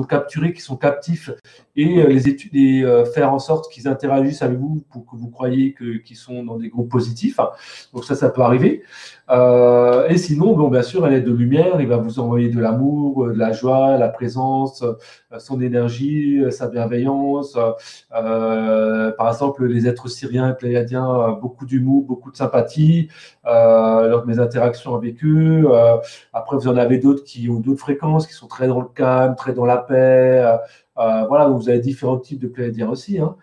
capturés, qui sont captifs, et faire en sorte qu'ils interagissent avec vous pour que vous croyez qu'ils sont dans des groupes positifs. Donc ça peut arriver. Et sinon, bon, bien sûr, à l'aide de lumière, il va vous envoyer de l'amour, de la joie, la présence, son énergie, sa bienveillance. Par exemple, les êtres syriens et pléiadiens, beaucoup d'humour, beaucoup de sympathie lors de mes interactions avec eux. Après, vous en avez d'autres qui ont d'autres fréquences, qui sont très dans le calme, très dans la paix. Voilà, vous avez différents types de pléiadiens aussi. Hein.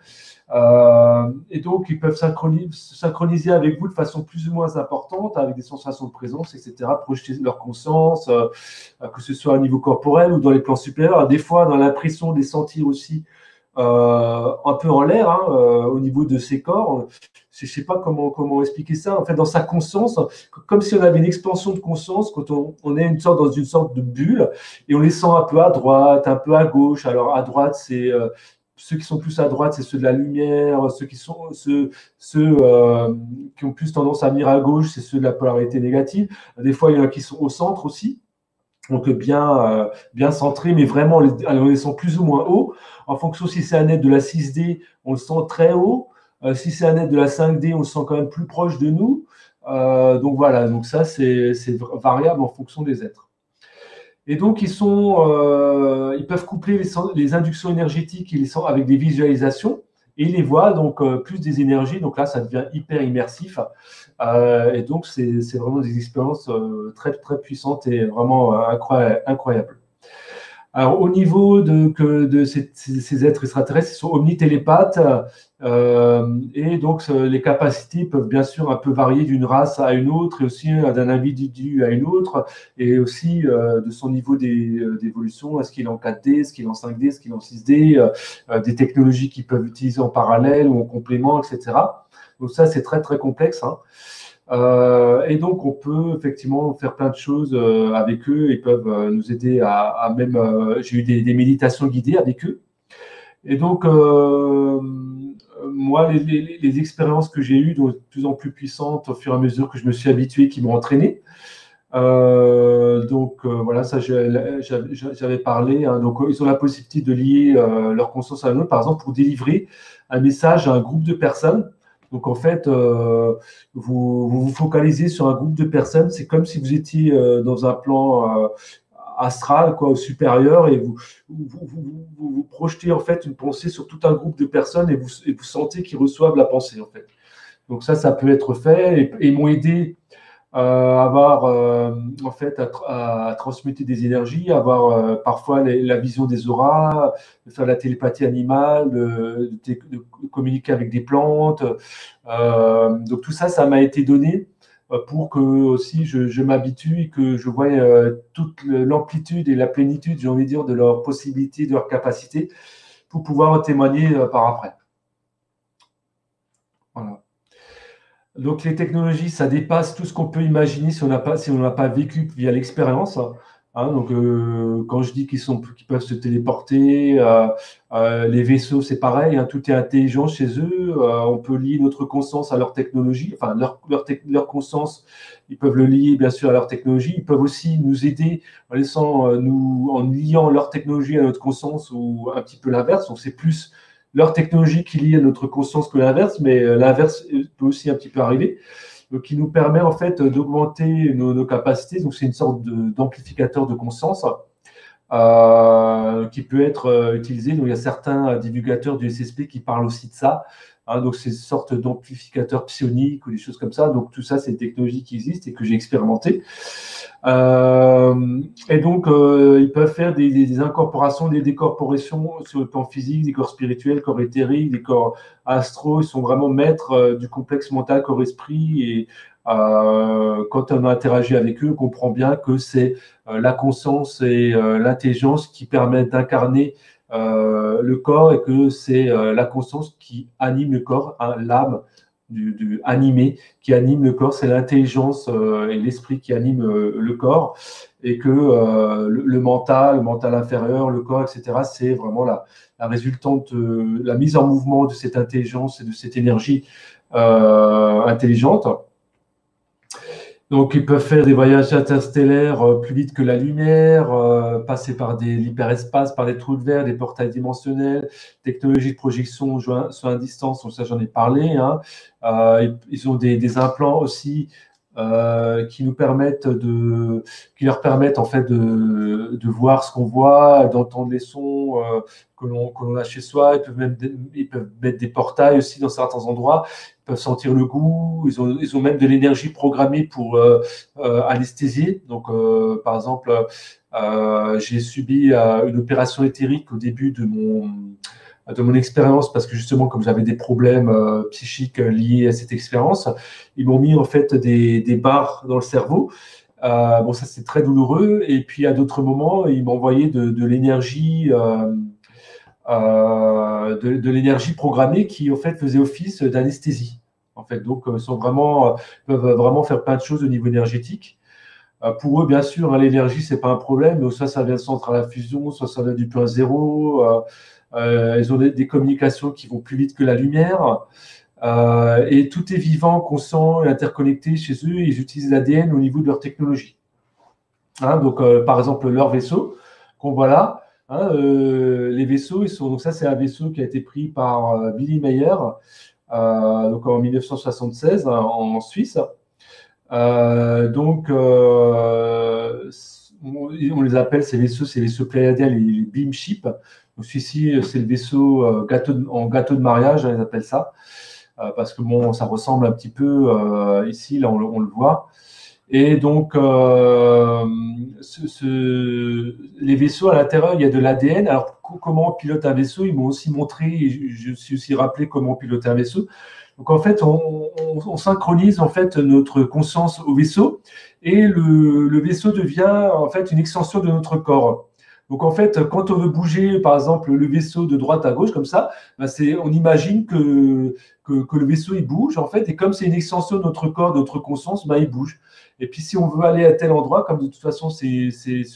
Et donc, ils peuvent synchroniser avec vous de façon plus ou moins importante, avec des sensations de présence, etc., projeter leur conscience, que ce soit au niveau corporel ou dans les plans supérieurs. Des fois, dans l'impression de les sentir aussi un peu en l'air, hein, au niveau de ses corps. Je ne sais pas comment expliquer ça. En fait, dans sa conscience, comme si on avait une expansion de conscience, quand on est dans une sorte de bulle, et on les sent un peu à droite, un peu à gauche. Alors, à droite, c'est ceux qui sont plus à droite, c'est ceux de la lumière. Ceux qui ont plus tendance à venir à gauche, c'est ceux de la polarité négative. Des fois, il y en a qui sont au centre aussi. Donc bien centré, mais vraiment on les sent plus ou moins haut. En fonction si c'est un être de la 6D, on le sent très haut. Si c'est un être de la 5D, on le sent quand même plus proche de nous. Donc voilà, donc ça c'est variable en fonction des êtres. Et donc ils peuvent coupler les inductions énergétiques avec des visualisations. Et ils les voient, donc plus des énergies, donc là ça devient hyper immersif, et donc c'est vraiment des expériences très très puissantes et vraiment incroyables. Alors au niveau de ces êtres extraterrestres, ils sont omnitélépathes, et donc les capacités peuvent bien sûr un peu varier d'une race à une autre, et aussi d'un individu à une autre, et aussi de son niveau d'évolution, est-ce qu'il est en 4D, est-ce qu'il est en 5D, est-ce qu'il est en 6D, des technologies qu'ils peuvent utiliser en parallèle ou en complément, etc. Donc ça, c'est très très complexe, hein. Et donc, on peut effectivement faire plein de choses avec eux. Ils peuvent nous aider à même… j'ai eu des méditations guidées avec eux. Et donc, moi, les expériences que j'ai eues, donc, de plus en plus puissantes au fur et à mesure que je me suis habitué, qui m'ont entraîné. Donc, voilà, ça, j'avais parlé, hein. Donc, ils ont la possibilité de lier leur conscience à la nôtre, par exemple, pour délivrer un message à un groupe de personnes. Donc, en fait, vous vous focalisez sur un groupe de personnes. C'est comme si vous étiez dans un plan astral, quoi, supérieur, et vous projetez, en fait, une pensée sur tout un groupe de personnes, et vous sentez qu'ils reçoivent la pensée, en fait. Donc, ça peut être fait. Et ils m'ont aidé à avoir, en fait, à transmuter des énergies, à avoir parfois la vision des auras, de faire la télépathie animale, de communiquer avec des plantes. Donc tout ça, ça m'a été donné pour que aussi je m'habitue et que je voie toute l'amplitude et la plénitude, j'ai envie de dire, de leurs possibilités, de leurs capacités, pour pouvoir en témoigner par après. Voilà. Donc, les technologies, ça dépasse tout ce qu'on peut imaginer si on n'a pas vécu via l'expérience, hein. Donc, quand je dis qu'ils peuvent se téléporter, les vaisseaux, c'est pareil, hein, tout est intelligent chez eux. On peut lier notre conscience à leur technologie, enfin, leur conscience, ils peuvent le lier, bien sûr, à leur technologie. Ils peuvent aussi nous aider en liant leur technologie à notre conscience, ou un petit peu l'inverse. Donc, c'est plus leur technologie qui lie à notre conscience que l'inverse, mais l'inverse peut aussi un petit peu arriver, qui nous permet en fait d'augmenter nos capacités. Donc c'est une sorte d'amplificateur de conscience qui peut être utilisé. Donc il y a certains divulgateurs du SSP qui parlent aussi de ça, hein. Donc c'est une sorte d'amplificateur psionique ou des choses comme ça. Donc tout ça, c'est des technologies qui existent et que j'ai expérimentées. Et donc, ils peuvent faire des incorporations, des décorporations sur le plan physique, des corps spirituels, corps éthériques, des corps astro. Ils sont vraiment maîtres du complexe mental, corps-esprit. Et quand on a interagi avec eux, on comprend bien que c'est la conscience et l'intelligence qui permettent d'incarner le corps, et que c'est la conscience qui anime le corps, hein, l'âme. Du animé qui anime le corps, c'est l'intelligence et l'esprit qui anime le corps, et que le mental inférieur, le corps, etc., c'est vraiment la résultante, la mise en mouvement de cette intelligence et de cette énergie intelligente. Donc, ils peuvent faire des voyages interstellaires plus vite que la lumière, passer par l'hyperespace, par des trous de verre, des portails dimensionnels, technologie de projection sur à distance, donc ça, j'en ai parlé, hein. Ils ont des implants aussi qui leur permettent en fait de voir ce qu'on voit, d'entendre les sons que l'on a chez soi. Ils peuvent mettre des portails aussi dans certains endroits. Ils peuvent sentir le goût. Ils ont même de l'énergie programmée pour anesthésier. Donc, par exemple, j'ai subi une opération éthérique au début de mon expérience, parce que justement, comme j'avais des problèmes psychiques liés à cette expérience, ils m'ont mis en fait des barres dans le cerveau. Bon, ça, c'est très douloureux. Et puis, à d'autres moments, ils m'envoyaient de l'énergie programmée qui, en fait, faisait office d'anesthésie. En fait, donc, peuvent vraiment faire plein de choses au niveau énergétique. Pour eux, bien sûr, l'énergie, c'est pas un problème. Donc, soit ça vient de centre à la fusion, soit ça vient du point zéro. Ils ont des communications qui vont plus vite que la lumière, et tout est vivant, conscient et interconnecté chez eux. Ils utilisent l'ADN au niveau de leur technologie, hein. Donc, par exemple, leur vaisseau qu'on voit là, hein, les vaisseaux, donc ça, c'est un vaisseau qui a été pris par Billy Meyer, donc en 1976, hein, en Suisse. On les appelle, ces vaisseaux pléiadiens, les beamships. Donc, celui-ci, c'est le vaisseau en gâteau de mariage, ils appellent ça, parce que bon, ça ressemble un petit peu, ici, là, on le voit. Et donc, les vaisseaux, à l'intérieur, il y a de l'ADN. Alors, comment on pilote un vaisseau? Ils m'ont aussi montré, et je me suis aussi rappelé comment piloter un vaisseau. Donc, en fait, on synchronise en fait notre conscience au vaisseau, et le vaisseau devient en fait une extension de notre corps. Donc, en fait, quand on veut bouger, par exemple, le vaisseau de droite à gauche, comme ça, ben on imagine que le vaisseau, il bouge, en fait. Et comme c'est une extension de notre corps, de notre conscience, ben, il bouge. Et puis, si on veut aller à tel endroit, comme de toute façon, ce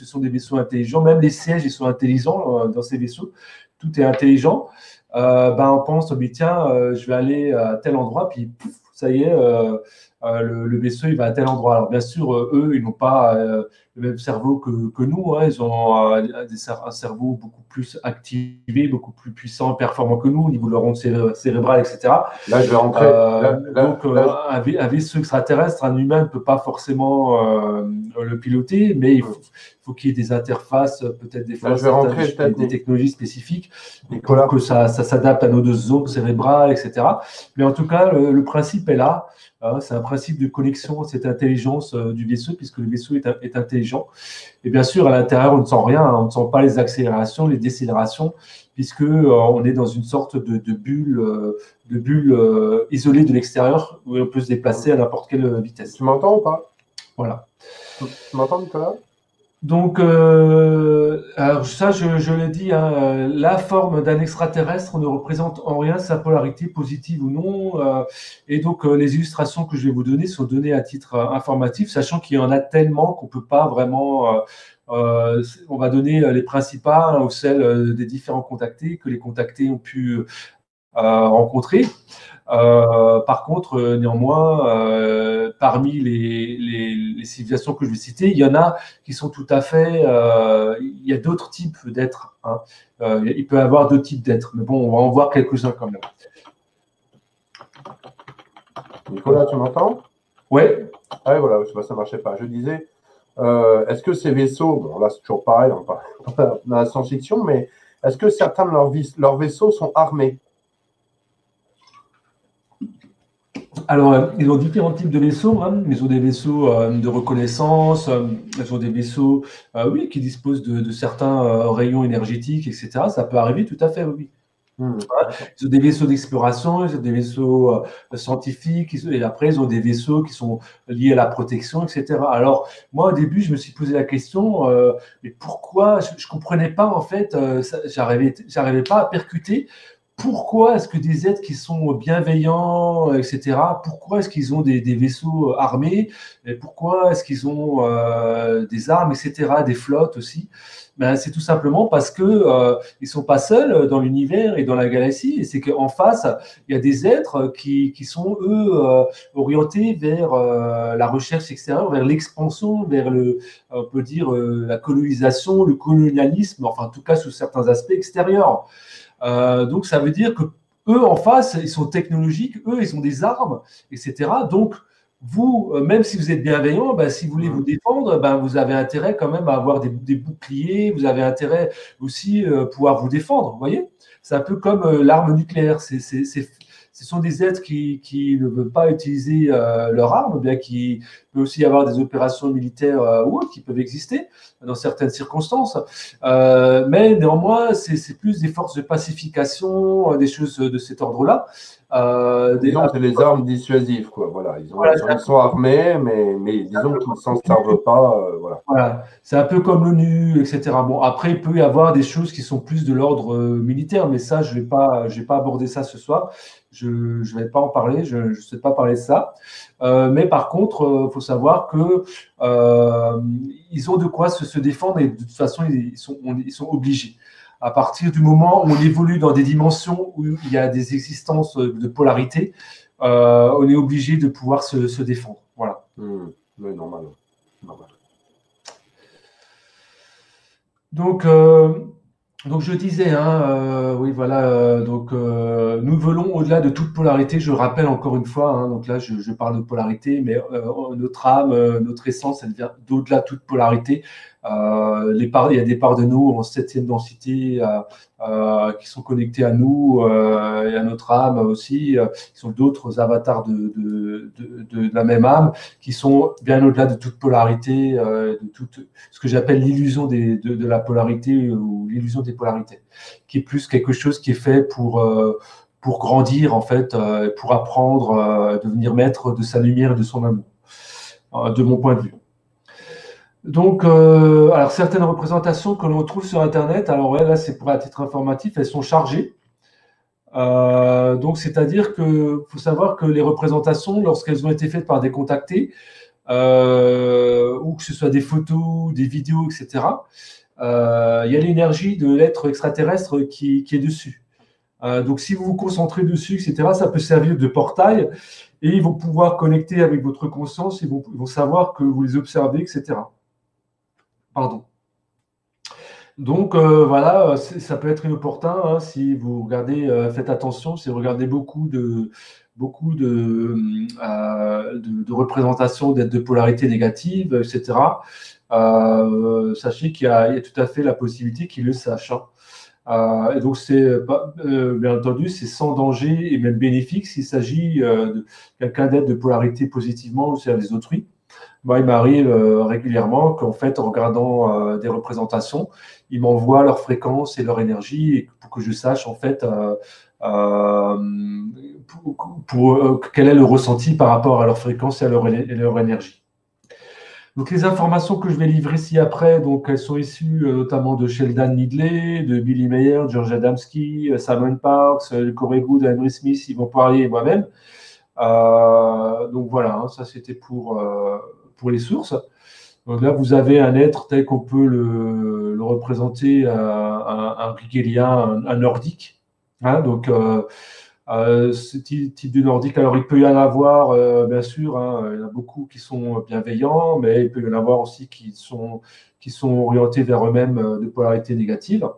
sont des vaisseaux intelligents, même les sièges, ils sont intelligents dans ces vaisseaux. Tout est intelligent. Ben, on pense, mais tiens, je vais aller à tel endroit, puis pouf, ça y est, le vaisseau, il va à tel endroit. Alors, bien sûr, eux, ils n'ont pas le même cerveau que nous. Hein. Ils ont un cerveau beaucoup plus activé, beaucoup plus puissant, performant que nous, au niveau de leur onde cérébrale, etc. Là, je vais rentrer. Un vaisseau extraterrestre, un humain ne peut pas forcément le piloter, mais il faut qu'il y ait des interfaces, peut-être des technologies spécifiques, et que ça s'adapte à nos deux ondes cérébrales, etc. Mais en tout cas, le principe est là. C'est un principe de connexion, cette intelligence du vaisseau, puisque le vaisseau est intelligent. Et bien sûr, à l'intérieur, on ne sent rien, on ne sent pas les accélérations, les décélérations, puisque on est dans une sorte de bulle isolée de l'extérieur, où on peut se déplacer à n'importe quelle vitesse. Tu m'entends ou pas? Voilà. Tu m'entends, Nicolas? Donc, alors ça, je l'ai dit, hein, la forme d'un extraterrestre ne représente en rien sa polarité, positive ou non. Et donc, les illustrations que je vais vous donner sont données à titre informatif, sachant qu'il y en a tellement qu'on ne peut pas vraiment… on va donner les principales ou celles des différents contactés que les contactés ont pu rencontrer. Par contre, néanmoins, parmi les civilisations que je vais citer, il y en a qui sont tout à fait… il y a d'autres types d'êtres. Hein. Il peut y avoir deux types d'êtres, mais bon, on va en voir quelques-uns quand même. Nicolas, tu m'entends? Oui. Ah, voilà, je sais pas, ça ne marchait pas. Je disais, est-ce que ces vaisseaux… Bon, là, c'est toujours pareil, on parle dans la science-fiction, mais est-ce que certains de leurs vaisseaux sont armés? Alors, ils ont différents types de vaisseaux. Hein. Ils ont des vaisseaux de reconnaissance, ils ont des vaisseaux oui, qui disposent de certains rayons énergétiques, etc. Ça peut arriver, tout à fait, oui. Mmh. Ils ont des vaisseaux d'exploration, ils ont des vaisseaux scientifiques, et après, ils ont des vaisseaux qui sont liés à la protection, etc. Alors, moi, au début, je me suis posé la question, mais pourquoi, je ne comprenais pas, en fait, j'arrivais pas à percuter. Pourquoi est-ce que des êtres qui sont bienveillants, etc., pourquoi est-ce qu'ils ont des vaisseaux armés, et pourquoi est-ce qu'ils ont des armes, etc., des flottes aussi? Ben, c'est tout simplement parce qu'ils ne sont pas seuls dans l'univers et dans la galaxie, et c'est qu'en face, il y a des êtres qui sont, eux, orientés vers la recherche extérieure, vers l'expansion, vers le, on peut dire, la colonisation, le colonialisme, enfin, en tout cas, sous certains aspects extérieurs. Donc, ça veut dire que eux en face, ils sont technologiques, eux, ils ont des armes, etc. Donc, vous, même si vous êtes bienveillant, ben, si vous voulez vous défendre, ben, vous avez intérêt quand même à avoir des boucliers, vous avez intérêt aussi à pouvoir vous défendre, vous voyez? C'est un peu comme l'arme nucléaire, ce sont des êtres qui ne veulent pas utiliser leur arme, bien qu'il peut aussi y avoir des opérations militaires ou autres qui peuvent exister dans certaines circonstances. Mais néanmoins, c'est plus des forces de pacification, des choses de cet ordre-là. Disons que c'est les armes dissuasives, quoi. Voilà, ils sont armés, mais disons qu'ils ne s'en servent pas. Voilà. Voilà. C'est un peu comme l'ONU, etc. Bon, après, il peut y avoir des choses qui sont plus de l'ordre militaire, mais ça, je ne vais pas aborder ça ce soir. Je ne vais pas en parler, je ne sais pas parler de ça. Mais par contre, il faut savoir qu'ils ont de quoi se défendre et de toute façon, ils sont obligés. À partir du moment où on évolue dans des dimensions où il y a des existences de polarité, on est obligé de pouvoir se défendre. Voilà. Oui, normal. Normal. Donc je disais, hein, oui, voilà, donc nous volons au-delà de toute polarité, je rappelle encore une fois, hein, donc là je parle de polarité, mais notre âme, notre essence, elle vient d'au-delà de toute polarité. Il y a des parts de nous en 7e densité qui sont connectées à nous et à notre âme aussi, qui sont d'autres avatars de la même âme, qui sont bien au-delà de toute polarité, de tout ce que j'appelle l'illusion de la polarité ou l'illusion des polarités, qui est plus quelque chose qui est fait pour grandir en fait, pour apprendre, devenir maître de sa lumière et de son amour, de mon point de vue. Donc, alors certaines représentations que l'on trouve sur Internet, alors ouais, là c'est pour à titre informatif, elles sont chargées. Donc, c'est-à-dire que faut savoir que les représentations, lorsqu'elles ont été faites par des contactés, ou que ce soit des photos, des vidéos, etc., il y a l'énergie de l'être extraterrestre qui est dessus. Donc, si vous vous concentrez dessus, etc., ça peut servir de portail et ils vont pouvoir connecter avec votre conscience, ils vont savoir que vous les observez, etc. Pardon. Donc, voilà, ça peut être inopportun hein, si vous regardez, faites attention, si vous regardez beaucoup de représentations d'êtres de polarité négative, etc., sachez qu'il y a tout à fait la possibilité qu'ils le sachent. Hein. Et donc, bien entendu, c'est sans danger et même bénéfique s'il s'agit de quelqu'un d'être de polarité positivement au service d'autrui. Moi, il m'arrive régulièrement qu'en fait, en regardant des représentations, ils m'envoient leur fréquence et leur énergie et pour que je sache en fait quel est le ressenti par rapport à leur fréquence et à leur énergie. Donc, les informations que je vais livrer ci-après, elles sont issues notamment de Sheldan Nidle, de Billy Meyer, George Adamski, Simon Parks, Corey Goode, Henry Smith, Yvon Poirier et moi-même. Donc, voilà, hein, ça, c'était pour les sources. Donc, là, vous avez un être tel qu'on peut le représenter, un Rigélien, un nordique. Hein, donc, ce type de nordique, alors il peut y en avoir bien sûr, hein, il y en a beaucoup qui sont bienveillants, mais il peut y en avoir aussi qui sont orientés vers eux-mêmes de polarité négative.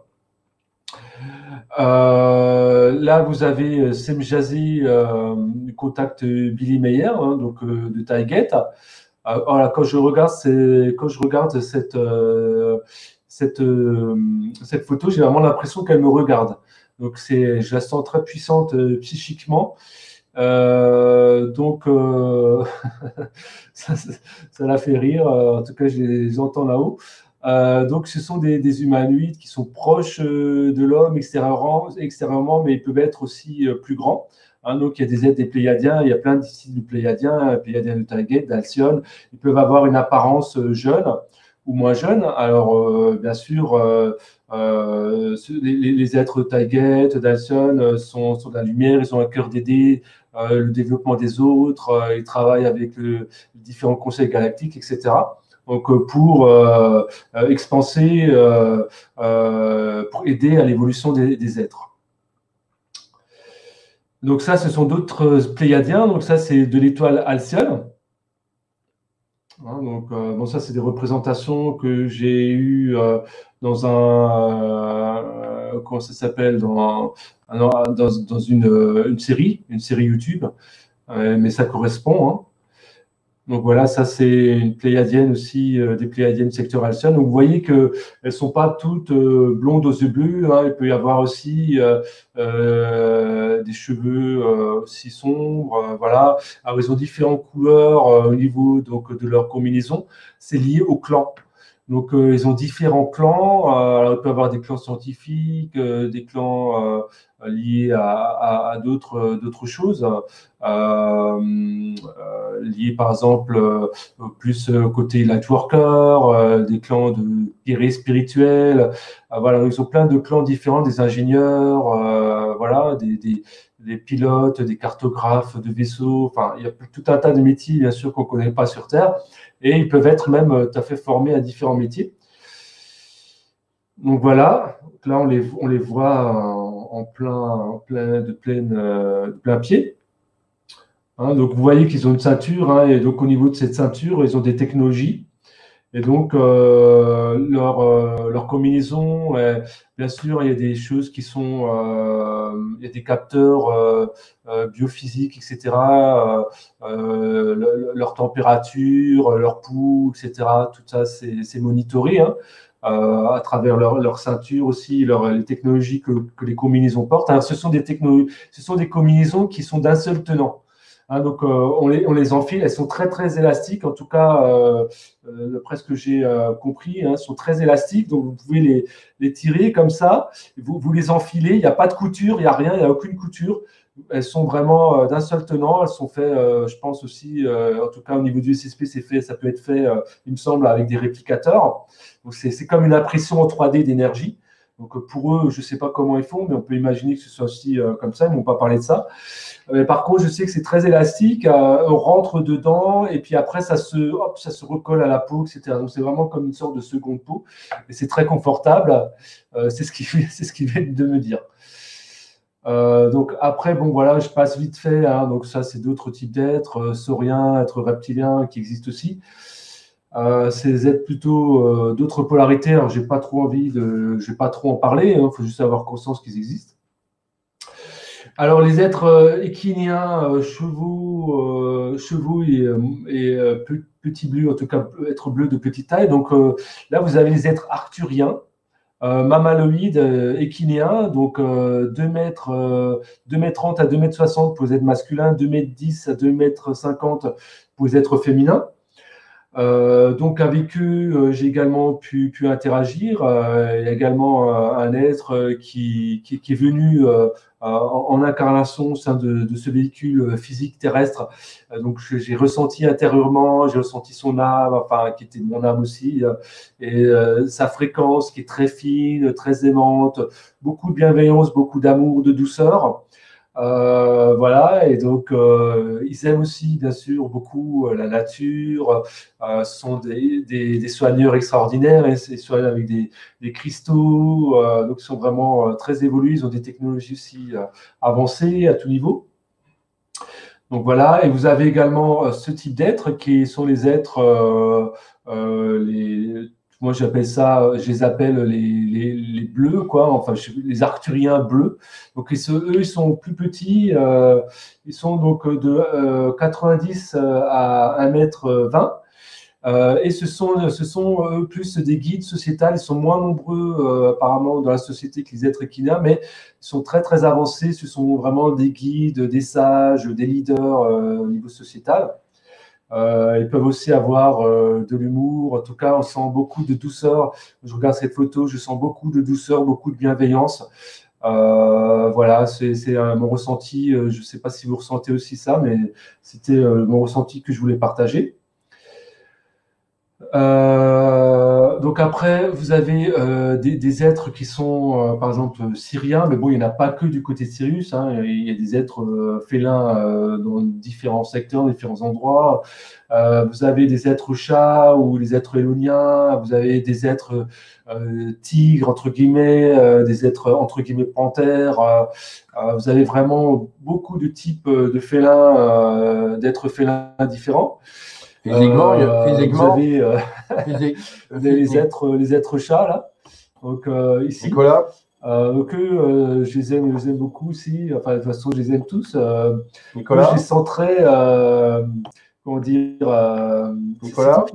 Là vous avez Semjazi, contact Billy Meyer, hein, donc de Taygeta. Voilà, quand je regarde cette photo, j'ai vraiment l'impression qu'elle me regarde. Donc, je la sens très puissante psychiquement. Ça la fait rire. En tout cas, je les entends là-haut. Donc, ce sont des humanoïdes qui sont proches de l'homme extérieurement, mais ils peuvent être aussi plus grands. Hein, donc, il y a des êtres des Pléiadiens. Il y a plein d'ici de Pléiadiens, Pléiadiens de Taygeta, d'Alcyone. Ils peuvent avoir une apparence jeune ou moins jeune. Alors, bien sûr, les êtres Taygeta, Dalson sont dans la lumière, ils ont à cœur d'aider le développement des autres, ils travaillent avec les différents conseils galactiques, etc. Donc, pour expanser, pour aider à l'évolution des êtres. Donc, ça, ce sont d'autres Pléiadiens. Donc, ça, c'est de l'étoile Alcyone. Hein, donc, bon, ça, c'est des représentations que j'ai eues dans un. Comment ça s'appelle ? Dans une série YouTube. Mais ça correspond. Hein. Donc, voilà, ça, c'est une Pléiadienne aussi, des Pléiadiennes secteur Alcyone. Donc, vous voyez qu'elles ne sont pas toutes blondes aux yeux bleus. Hein. Il peut y avoir aussi des cheveux aussi sombres, voilà. Alors, ils ont différentes couleurs au niveau de leur combinaison. C'est lié au clan. Donc, ils ont différents clans. Alors, il peut y avoir des clans scientifiques, des clans liés à d'autres choses, liés par exemple plus côté lightworker, des clans de guerriers spirituels. Voilà, ils ont plein de clans différents, des ingénieurs, voilà, des pilotes, des cartographes de vaisseaux, enfin, il y a tout un tas de métiers, bien sûr, qu'on ne connaît pas sur Terre, et ils peuvent être même tout à fait formés à différents métiers. Donc voilà, là, on les voit en plein pied. Hein, donc, vous voyez qu'ils ont une ceinture, hein, et donc, au niveau de cette ceinture, ils ont des technologies. Et donc, leur combinaison, bien sûr, il y a des choses qui sont, il y a des capteurs biophysiques, etc., leur température, leur pouls, etc., tout ça, c'est monitoré, hein, à travers leur ceinture aussi, les technologies que les combinaisons portent. Alors, ce sont des combinaisons qui sont d'un seul tenant. Hein, donc, on les enfile, elles sont très, très élastiques. En tout cas, d'après ce que j'ai compris, hein, sont très élastiques. Donc, vous pouvez les tirer comme ça. Vous les enfilez. Il n'y a pas de couture, il n'y a rien, il n'y a aucune couture. elles sont vraiment d'un seul tenant. Elles sont faites, je pense aussi, en tout cas au niveau du SSP, c'est fait, ça peut être fait, il me semble, avec des réplicateurs. Donc c'est comme une impression en 3D d'énergie. Donc pour eux, je ne sais pas comment ils font, mais on peut imaginer que ce soit aussi comme ça, ils n'ont pas parlé de ça. Par contre, je sais que c'est très élastique, on rentre dedans et puis après, ça se recolle à la peau, etc. Donc c'est vraiment comme une sorte de seconde peau et c'est très confortable, c'est ce qu'ils viennent de me dire. Donc après, bon voilà, je passe vite fait, hein, donc ça c'est d'autres types d'êtres, sauriens, êtres reptiliens qui existent aussi. Ces êtres plutôt d'autres polarités, alors j'ai pas trop envie de, je vais pas trop en parler, hein, faut juste avoir conscience qu'ils existent. Alors les êtres équiniens, chevaux et petits bleus, en tout cas êtres bleus de petite taille. Donc là vous avez les êtres arcturiens, mammaloïdes, équiniens, donc 2m30 à 2m60 pour les êtres masculins, 2m10 à 2m50 pour les êtres féminins. Donc avec eux, j'ai également pu interagir. Il y a également un être qui est venu en incarnation au sein de ce véhicule physique terrestre. Donc j'ai ressenti intérieurement, j'ai ressenti son âme, enfin qui était mon âme aussi, et sa fréquence qui est très fine, très aimante, beaucoup de bienveillance, beaucoup d'amour, de douceur. Voilà, et donc ils aiment aussi bien sûr beaucoup la nature, ce sont des soigneurs extraordinaires, et ils soignent avec des cristaux, donc ils sont vraiment très évolués, ils ont des technologies aussi avancées à tout niveau. Donc voilà, et vous avez également ce type d'êtres qui sont les êtres, moi j'appelle ça, je les appelle les bleus, quoi, enfin les arcturiens bleus. Donc eux, ils sont plus petits, ils sont donc de 90 à 1m20. Et ce sont plus des guides sociétals, ils sont moins nombreux apparemment dans la société que les êtres équiniens, mais ils sont très très avancés, ce sont vraiment des guides, des sages, des leaders au niveau sociétal. Ils peuvent aussi avoir de l'humour, en tout cas on sent beaucoup de douceur, je regarde cette photo, je sens beaucoup de douceur, beaucoup de bienveillance, voilà, c'est mon ressenti, je ne sais pas si vous ressentez aussi ça, mais c'était mon ressenti que je voulais partager. Donc après vous avez des êtres qui sont par exemple syriens, mais bon il n'y en a pas que du côté de Sirius, hein, il y a des êtres félins dans différents secteurs, différents endroits, vous avez des êtres chats ou les êtres éloniens, vous avez des êtres tigres entre guillemets, des êtres entre guillemets panthères, vous avez vraiment beaucoup de types de félins, d'êtres félins différents. Physiquement, les êtres chats là. Donc ici. Nicolas. Donc je les aime beaucoup aussi. Enfin de toute façon, je les aime tous. Nicolas. Moi, je les sens très, comment dire. Nicolas.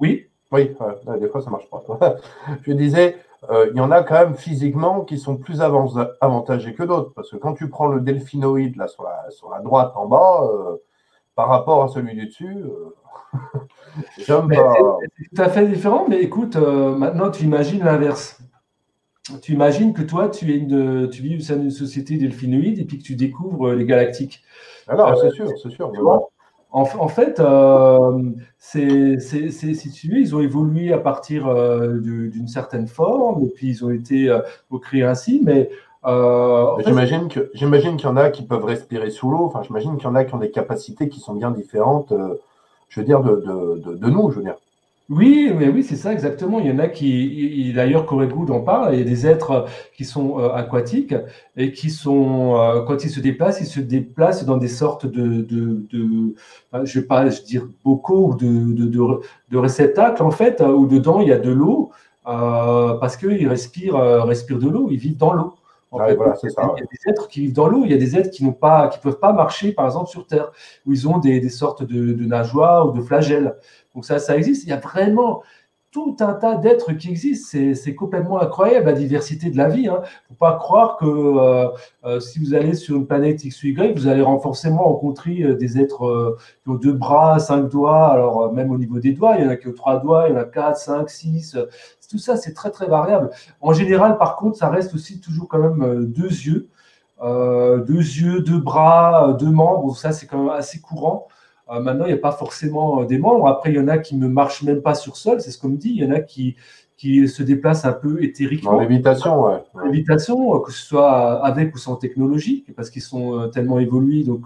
Oui. Oui. Des fois, ça marche pas. Je disais, il y en a quand même physiquement qui sont plus avantagés que d'autres, parce que quand tu prends le delphinoïde là sur la droite en bas, par rapport à celui du dessus. J'aime pas. C'est tout à fait différent, mais écoute, maintenant tu imagines l'inverse. Tu imagines que toi, tu vis au sein d'une société delphinoïde et puis que tu découvres les galactiques. Alors, c'est sûr. Mais bon. En fait, si tu veux, ils ont évolué à partir d'une certaine forme et puis ils ont été créés ainsi, mais. J'imagine qu'il y en a qui peuvent respirer sous l'eau. Enfin, j'imagine qu'il y en a qui ont des capacités qui sont bien différentes. Je veux dire, de nous, je veux dire. Oui, mais oui, c'est ça, exactement. Il y en a qui, d'ailleurs, Corey Goode en parle, il y a des êtres qui sont aquatiques et qui sont, quand ils se déplacent dans des sortes de je ne vais pas dire bocaux, de réceptacles, en fait, où dedans, il y a de l'eau, parce qu'ils respirent de l'eau, ils vivent dans l'eau. Il y a des êtres qui vivent dans l'eau, il y a des êtres qui ne peuvent pas marcher, par exemple, sur Terre, où ils ont des sortes de nageoires ou de flagelles. Donc ça existe. Il y a vraiment tout un tas d'êtres qui existent. C'est complètement incroyable, la diversité de la vie. Hein. Il ne faut pas croire que si vous allez sur une planète X ou Y, vous allez forcément rencontrer des êtres qui ont 2 bras, 5 doigts. Alors, même au niveau des doigts, il y en a qui ont 3 doigts, il y en a 4, 5, 6... Tout ça, c'est très, très variable. En général, par contre, ça reste aussi toujours quand même 2 yeux. deux yeux, deux bras, deux membres, ça c'est quand même assez courant. Maintenant, il n'y a pas forcément des membres. Après, il y en a qui ne marchent même pas sur sol, c'est ce qu'on me dit. Il y en a qui se déplacent un peu éthériquement. En lévitation, ouais. En lévitation, que ce soit avec ou sans technologie, parce qu'ils sont tellement évolués. Donc,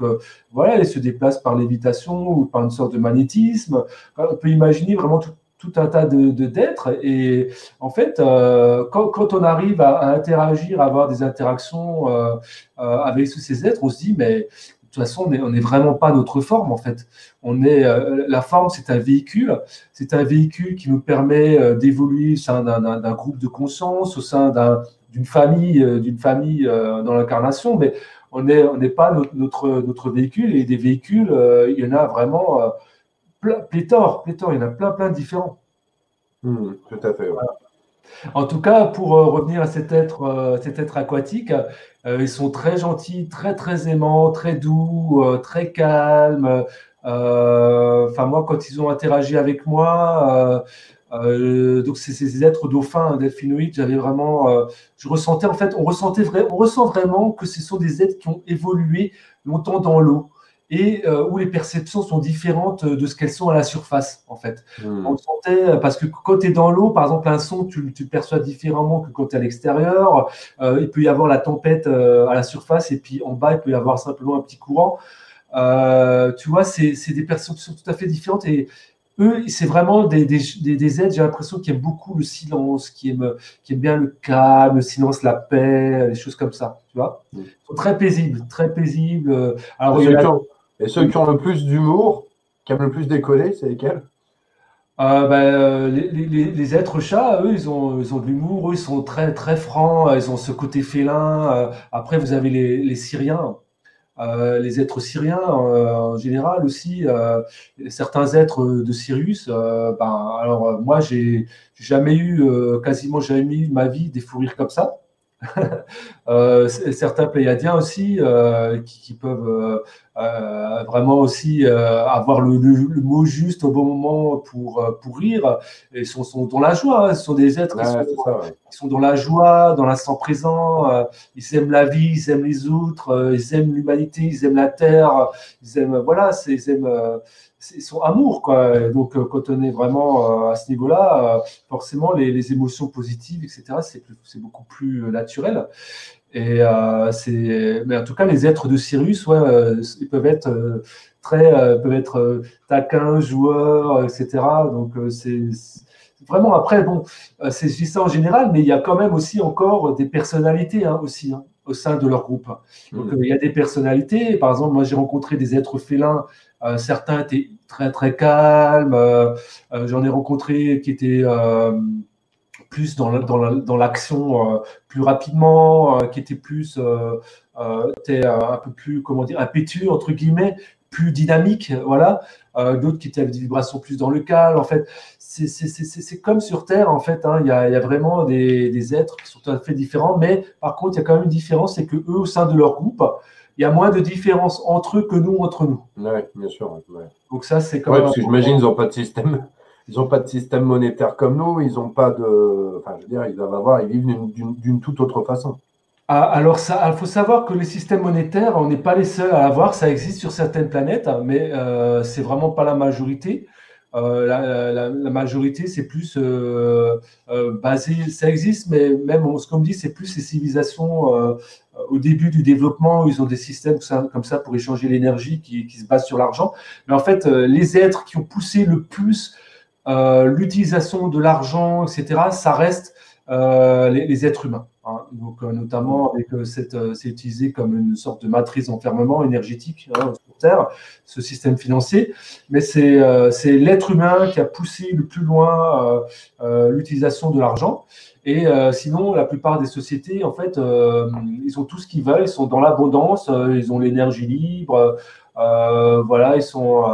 voilà, ils se déplacent par lévitation ou par une sorte de magnétisme. On peut imaginer vraiment tout un tas d'êtres. Et en fait, quand on arrive à interagir, à avoir des interactions avec ces êtres, on se dit, mais... De toute façon, on n'est vraiment pas notre forme, en fait. On est, la forme, c'est un véhicule. C'est un véhicule qui nous permet d'évoluer au sein d'un groupe de conscience, au sein d'une famille dans l'incarnation. Mais on n'est pas notre véhicule. Et des véhicules, il y en a vraiment pléthore. Il y en a plein différents. Mmh, tout à fait, oui. Voilà. En tout cas, pour revenir à cet être aquatique, ils sont très gentils, très aimants, très doux, très calmes. Enfin, moi, quand ils ont interagi avec moi, donc c'est ces êtres dauphins, delphinoïdes, j'avais vraiment, je ressentais en fait, on ressent vraiment que ce sont des êtres qui ont évolué longtemps dans l'eau. Et où les perceptions sont différentes de ce qu'elles sont à la surface, en fait. Mmh. On le sentait, parce que quand tu es dans l'eau, par exemple, un son, tu le perçois différemment que quand tu es à l'extérieur. Il peut y avoir la tempête à la surface, et puis en bas, il peut y avoir simplement un petit courant. Tu vois, c'est des perceptions tout à fait différentes. Et eux, c'est vraiment des êtres, j'ai l'impression, qui aiment beaucoup le silence, qui aiment bien le calme, le silence, la paix, des choses comme ça, tu vois. Mmh. Ils sont très paisibles. Alors, et ceux qui ont le plus d'humour, qui aiment le plus décoller, c'est lesquels? Les êtres chats, eux, ils ont de l'humour, eux, ils sont très francs, ils ont ce côté félin. Après, vous avez les Syriens, les êtres syriens en général aussi, certains êtres de Sirius. Alors, moi, j'ai jamais eu, quasiment jamais eu de ma vie, des fous rires comme ça. Certains Pléiadiens aussi qui peuvent vraiment aussi avoir le mot juste au bon moment pour rire, et sont dans la joie, hein. Ce sont des êtres qui sont dans la joie, dans l'instant présent, ils aiment la vie, ils aiment les autres, ils aiment l'humanité, ils aiment la terre, ils aiment, voilà, ils sont amour, quoi. Et donc quand on est vraiment à ce niveau-là, forcément les émotions positives, etc., c'est beaucoup plus naturel. Et mais en tout cas, les êtres de Sirius, ouais, ils peuvent être taquins, joueurs, etc. Donc c'est vraiment, après, bon, c'est ça en général, mais il y a quand même aussi encore des personnalités, hein, aussi, hein, au sein de leur groupe. Donc, il y a des personnalités. Par exemple, moi, j'ai rencontré des êtres félins. Certains étaient très calmes. J'en ai rencontré qui étaient plus dans l'action, plus rapidement, qui étaient plus un peu plus, comment dire, impétueux, entre guillemets, plus dynamique, voilà. D'autres qui étaient avec des vibrations plus dans le calme, en fait. C'est comme sur Terre, en fait, hein. Il y a vraiment des êtres qui sont tout à fait différents, mais par contre, il y a quand même une différence, c'est qu'eux, au sein de leur groupe, il y a moins de différence entre eux que nous, entre nous. Oui, bien sûr. Ouais. Donc ça, c'est quand même... parce que j'imagine qu'ils n'ont pas de système... Ils n'ont pas de système monétaire comme nous, ils n'ont pas de... Enfin, je veux dire, ils doivent avoir, ils vivent d'une toute autre façon. Ah, alors, il faut savoir que les systèmes monétaires, on n'est pas les seuls à avoir, ça existe sur certaines planètes, mais c'est vraiment pas la majorité. La majorité, c'est plus basé, ça existe, mais même ce qu'on me dit, c'est plus ces civilisations au début du développement, où ils ont des systèmes comme ça pour échanger l'énergie qui se basent sur l'argent. Mais en fait, les êtres qui ont poussé le plus... l'utilisation de l'argent, etc., ça reste les êtres humains, hein. Donc, notamment, avec, c'est utilisé comme une sorte de matrice d'enfermement énergétique, hein, sur Terre, ce système financier. Mais c'est l'être humain qui a poussé le plus loin l'utilisation de l'argent. Et sinon, la plupart des sociétés, en fait, ils ont tout ce qu'ils veulent, ils sont dans l'abondance, ils ont l'énergie libre. Voilà, ils sont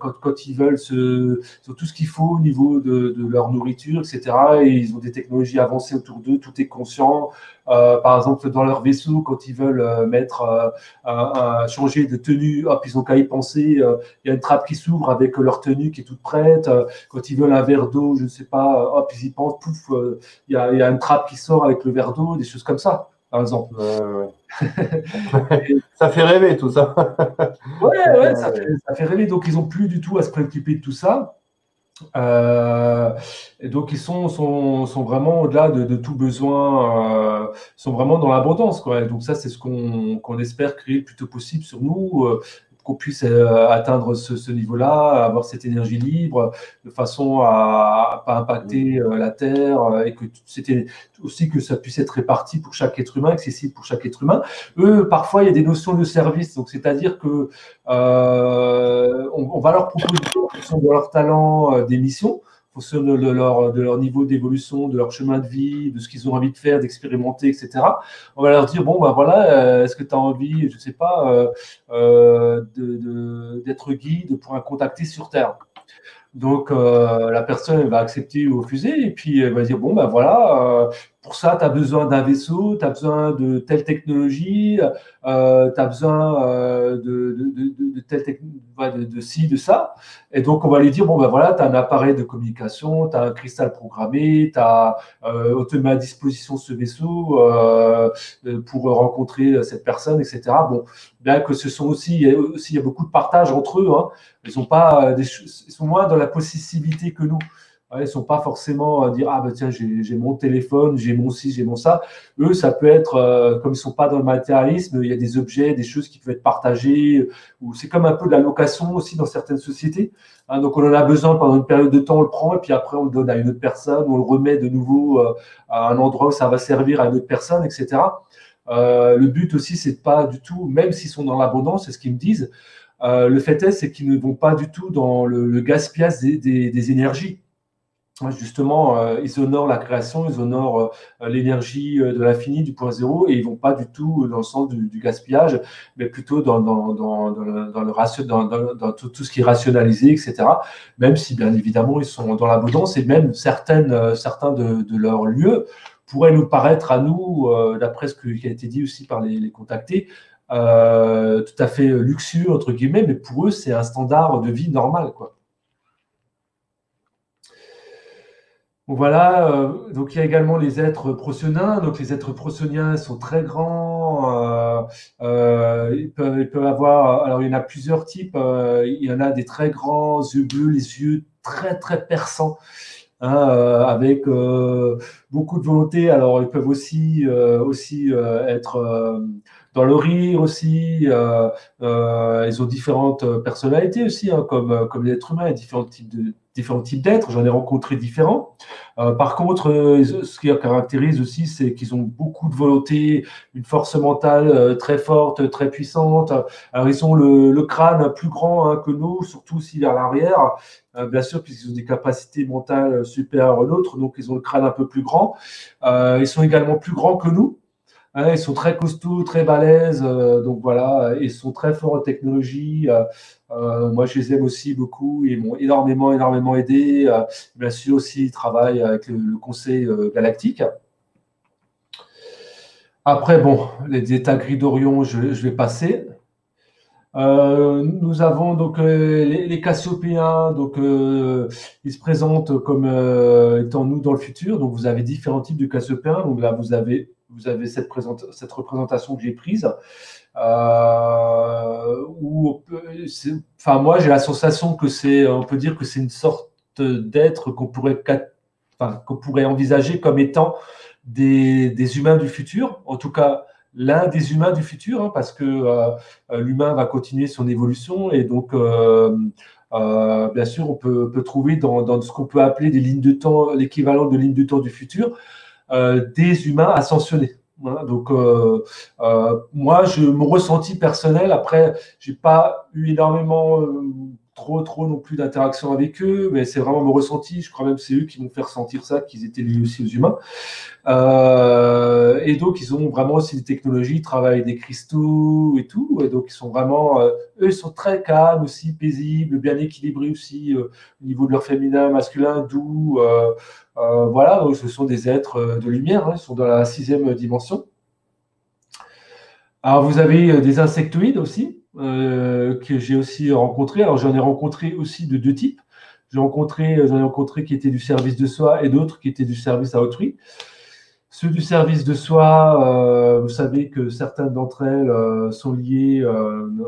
quand ils veulent, ils ont tout ce qu'il faut au niveau de leur nourriture, etc. Et ils ont des technologies avancées autour d'eux, tout est conscient. Par exemple, dans leur vaisseau, quand ils veulent mettre, changer de tenue, hop, ils n'ont qu'à y penser. Il y a une trappe qui s'ouvre avec leur tenue qui est toute prête. Quand ils veulent un verre d'eau, je ne sais pas, hop, ils y pensent, pouf, il y a une trappe qui sort avec le verre d'eau, des choses comme ça. par exemple. Ça fait rêver tout ça. ouais, ça fait rêver. Donc ils n'ont plus du tout à se préoccuper de tout ça. Et donc ils sont vraiment au-delà de tout besoin, sont vraiment dans l'abondance, quoi. Et donc ça, c'est ce qu'on espère créer le plus tôt possible sur nous, qu'on puisse atteindre ce niveau-là, avoir cette énergie libre, de façon à pas impacter la Terre, et que c'était aussi que ça puisse être réparti pour chaque être humain, accessible pour chaque être humain. Eux, parfois, il y a des notions de service, donc c'est-à-dire que on va leur proposer en fonction de leur talent des missions, en fonction de leur niveau d'évolution, de leur chemin de vie, de ce qu'ils ont envie de faire, d'expérimenter, etc. On va leur dire, bon, ben voilà, est-ce que tu as envie, je ne sais pas, d'être guide pour un contacté sur Terre? Donc, la personne va accepter ou refuser, et puis elle va dire, bon, ben voilà, pour ça, tu as besoin d'un vaisseau, tu as besoin de telle technologie, tu as besoin de ci, de ça. Et donc, on va lui dire, bon, ben voilà, tu as un appareil de communication, tu as un cristal programmé, on te met à disposition ce vaisseau pour rencontrer cette personne, etc. Bon, bien que ce sont aussi il y a beaucoup de partage entre eux, hein. Ils sont moins dans la possessivité que nous. Ils ne sont pas forcément à dire, ah ben tiens, j'ai mon téléphone, j'ai mon ci, j'ai mon ça. Eux, ça peut être, comme ils ne sont pas dans le matérialisme, il y a des objets, des choses qui peuvent être partagées. C'est comme un peu de la location aussi dans certaines sociétés. Hein, donc on en a besoin pendant une période de temps, on le prend, et puis après on le donne à une autre personne, on le remet de nouveau à un endroit où ça va servir à une autre personne, etc. Le but aussi, c'est de pas du tout, même s'ils sont dans l'abondance, c'est ce qu'ils me disent, le fait est, qu'ils ne vont pas du tout dans le gaspillage des énergies. Justement, ils honorent la création, ils honorent l'énergie de l'infini, du point zéro, et ils vont pas du tout dans le sens du gaspillage, mais plutôt dans tout ce qui est rationalisé, etc. Même si, bien évidemment, ils sont dans l'abondance, et même certains de leurs lieux pourraient nous paraître à nous, d'après ce qui a été dit aussi par les contactés, tout à fait luxueux, entre guillemets, mais pour eux, c'est un standard de vie normal, quoi. Voilà, donc il y a également les êtres procyoniens. Donc les êtres procyoniens sont très grands, ils peuvent avoir, alors il y en a plusieurs types, il y en a des très grands, yeux bleus, les yeux très très perçants, hein, avec beaucoup de volonté. Alors ils peuvent aussi être dans le rire aussi, ils ont différentes personnalités aussi, hein, comme les êtres humains, différents types d'êtres, j'en ai rencontré différents. Par contre, ce qui les caractérise aussi, c'est qu'ils ont beaucoup de volonté, une force mentale très forte, très puissante. Alors, ils ont le crâne plus grand, hein, que nous, surtout s'il est à l'arrière, bien sûr, puisqu'ils ont des capacités mentales supérieures aux nôtres, donc ils ont le crâne un peu plus grand. Ils sont également plus grands que nous. Ils sont très costauds, très balèzes, donc voilà, ils sont très forts en technologie. Moi, je les aime aussi beaucoup, ils m'ont énormément aidé. Bien sûr, aussi, ils travaillent avec le Conseil Galactique. Après, bon, les états gris d'Orion, je vais passer. Nous avons donc les Cassiopéens, donc ils se présentent comme étant nous dans le futur. Donc, vous avez différents types de Cassiopéens. Donc là, vous avez cette représentation que j'ai prise. Enfin, moi, j'ai la sensation que on peut dire que c'est une sorte d'être qu'on pourrait envisager comme étant des humains du futur. En tout cas, l'un des humains du futur, hein, parce que l'humain va continuer son évolution, et donc bien sûr, on peut trouver dans ce qu'on peut appeler des lignes de temps, l'équivalent de lignes de temps du futur. Des humains ascensionnés. Voilà, donc, moi, mon ressenti personnel, après, j'ai pas eu énormément, trop non plus d'interaction avec eux, mais c'est vraiment mon ressenti. Je crois même que c'est eux qui m'ont fait ressentir ça, qu'ils étaient liés aussi aux humains. Et donc, ils ont vraiment aussi des technologies, ils travaillent des cristaux et tout. Et donc, ils sont vraiment, eux, ils sont très calmes aussi, paisibles, bien équilibrés aussi, au niveau de leur féminin, masculin, doux. Voilà, donc ce sont des êtres de lumière, hein, ils sont dans la 6e dimension. Alors, vous avez des insectoïdes aussi, que j'ai aussi rencontré. Alors, j'en ai rencontré aussi de deux types. J'en ai rencontré qui étaient du service de soi, et d'autres qui étaient du service à autrui. Ceux du service de soi, vous savez que certaines d'entre elles sont liées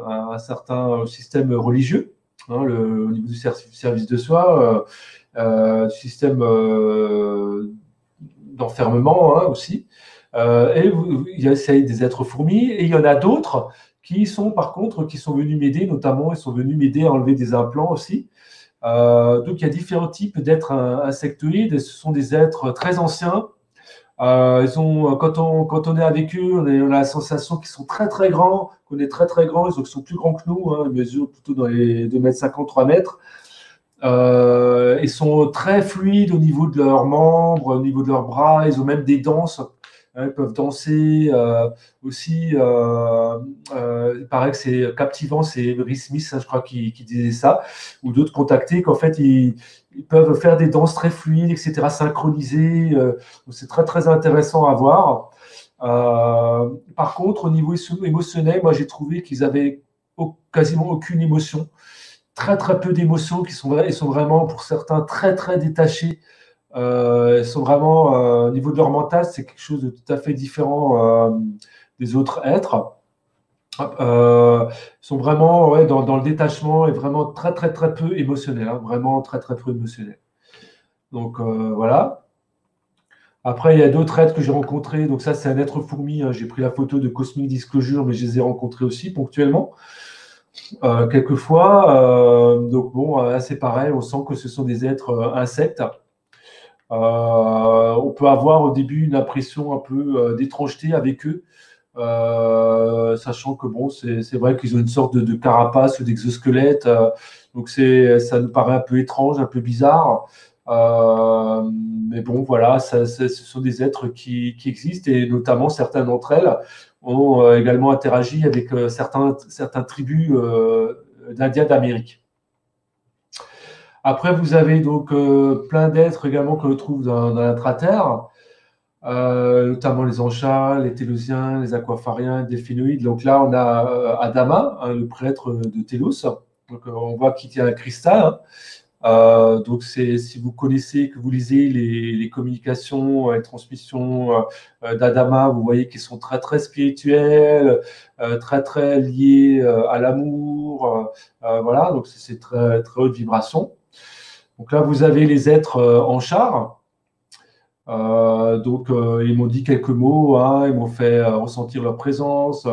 à un certain système religieux, hein, au niveau du service de soi, du système d'enfermement hein, aussi. Il y a des êtres fourmis, et il y en a d'autres qui sont par contre, qui sont venus m'aider, notamment ils sont venus m'aider à enlever des implants aussi. Donc il y a différents types d'êtres insectoïdes, et ce sont des êtres très anciens. Quand on est avec eux, on a la sensation qu'ils sont très très grands, qu'on est très très grands, ils sont plus grands que nous, hein, ils mesurent plutôt dans les 2,50 m, 3 mètres. Ils sont très fluides au niveau de leurs membres, au niveau de leurs bras, ils ont même des danses. Ils peuvent danser aussi. Il paraît que c'est captivant, c'est Rick Smith, hein, je crois, qui disait ça, ou d'autres contactés, qu'en fait, ils peuvent faire des danses très fluides, etc., synchronisées. C'est très, très intéressant à voir. Par contre, au niveau émotionnel, moi, j'ai trouvé qu'ils avaient quasiment aucune émotion, très, très peu d'émotions, ils sont vraiment, pour certains, très, très détachés. Ils sont vraiment, au niveau de leur mental, c'est quelque chose de tout à fait différent des autres êtres. Ils sont vraiment ouais, dans le détachement et vraiment très très très peu émotionnels, hein, vraiment très très peu émotionnels. Donc voilà. Après, il y a d'autres êtres que j'ai rencontrés. Donc ça, c'est un être fourmi. Hein, j'ai pris la photo de Cosmic Disclosure, mais je les ai rencontrés aussi ponctuellement. Quelquefois. Donc bon, c'est pareil. On sent que ce sont des êtres insectes. On peut avoir au début une impression un peu d'étrangeté avec eux, sachant que bon, c'est vrai qu'ils ont une sorte de carapace ou d'exosquelette, donc ça nous paraît un peu étrange, un peu bizarre, mais bon voilà, ce sont des êtres qui existent, et notamment certains d'entre elles ont également interagi avec certains tribus d'Indiens d'Amérique. Après, vous avez donc plein d'êtres également que l'on trouve dans l'intra-terre, notamment les Anchas, les Télosiens, les Aquafariens, les Delphinoïdes. Donc là, on a Adama, hein, le prêtre de Telos. Donc on voit qu'il tient un cristal. Hein. Donc si vous connaissez, que vous lisez les communications, les transmissions d'Adama, vous voyez qu'ils sont très très spirituels, très très liés à l'amour. Voilà, donc c'est très très haute vibration. Donc là, vous avez les êtres en char. Ils m'ont dit quelques mots, hein, ils m'ont fait ressentir leur présence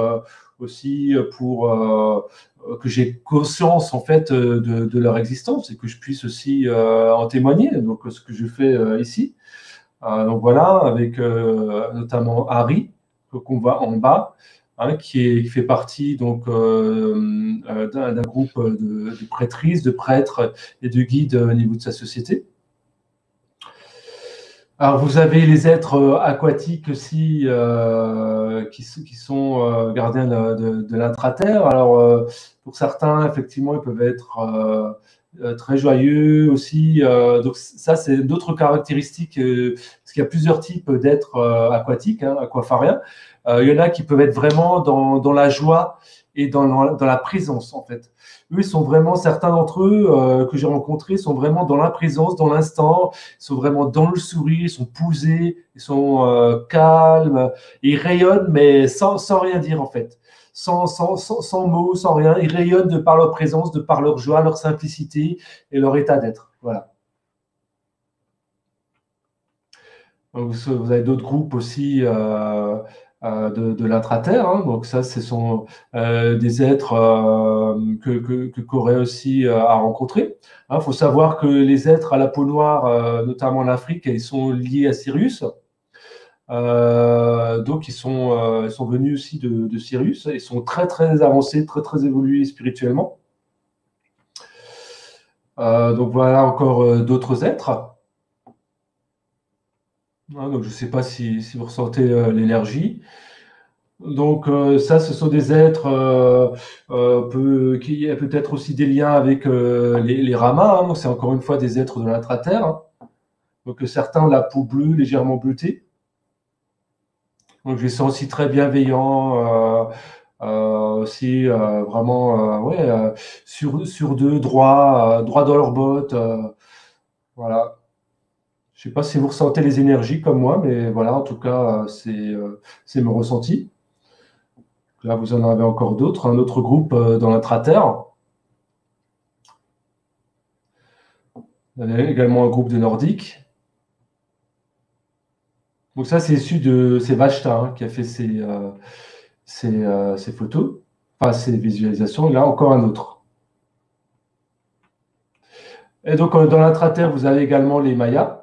aussi pour que j'ai conscience en fait de leur existence et que je puisse aussi en témoigner. Donc ce que je fais ici. Donc voilà, avec notamment Harry qu'on voit en bas, hein, qui fait partie donc d'un groupe de prêtrices, de prêtres et de guides au niveau de sa société. Alors, vous avez les êtres aquatiques aussi qui sont gardiens de l'intra-terre. Alors, pour certains, effectivement, ils peuvent être très joyeux aussi. Donc, ça, c'est d'autres caractéristiques, parce qu'il y a plusieurs types d'êtres aquatiques, hein, aquafariens. Il y en a qui peuvent être vraiment dans la joie et dans la présence, en fait. Eux, certains d'entre eux que j'ai rencontrés sont vraiment dans la présence, dans l'instant, ils sont vraiment dans le sourire, ils sont posés, ils sont calmes, ils rayonnent, mais sans rien dire en fait, sans mots, sans rien, ils rayonnent de par leur présence, de par leur joie, leur simplicité et leur état d'être, voilà. Donc, vous avez d'autres groupes aussi, de l'intra-terre, hein. Donc ça, ce sont des êtres que Corey aussi a rencontrés. Il faut savoir que les êtres à la peau noire, notamment en Afrique, ils sont liés à Sirius. Donc ils sont venus aussi de Sirius. Ils sont très très avancés, très très évolués spirituellement. Donc voilà encore d'autres êtres. Donc, je ne sais pas si vous ressentez l'énergie. Donc, ça, ce sont des êtres qui ont peut-être aussi des liens avec les ramas. Hein, c'est encore une fois des êtres de l'intra-terre. Hein. Donc, certains ont la peau bleue, légèrement bleutée. Donc, je les sens aussi très bienveillants, aussi vraiment sur deux, droits dans leurs bottes. Voilà. Je ne sais pas si vous ressentez les énergies comme moi, mais voilà, en tout cas, c'est mon ressenti. Là, vous en avez encore d'autres, un autre groupe dans l'intra-terre. Il y a également un groupe des Nordiques. Donc ça, c'est issu de Vacheta hein, qui a fait ces photos, enfin ces visualisations. Et là, encore un autre. Et donc, dans l'intra-terre, vous avez également les Mayas.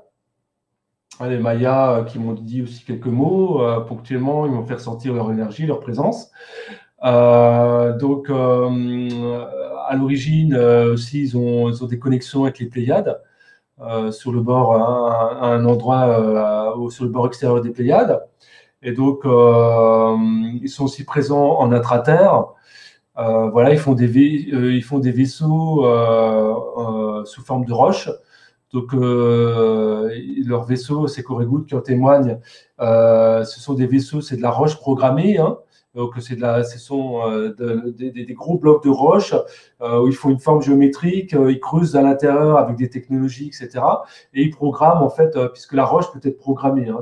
Les Mayas qui m'ont dit aussi quelques mots, ponctuellement, ils m'ont fait ressentir leur énergie, leur présence. À l'origine, aussi, ils ont des connexions avec les Pléiades, sur le bord, un endroit sur le bord extérieur des Pléiades. Et donc, ils sont aussi présents en intra-terre. Voilà, ils font des vaisseaux sous forme de roches. Donc, leurs vaisseaux, c'est Corey Goode qui en témoigne, ce sont des vaisseaux, c'est de la roche programmée, hein, donc ce sont des gros blocs de roche où ils font une forme géométrique, ils creusent à l'intérieur avec des technologies, etc. Et ils programment, en fait, puisque la roche peut être programmée. Hein,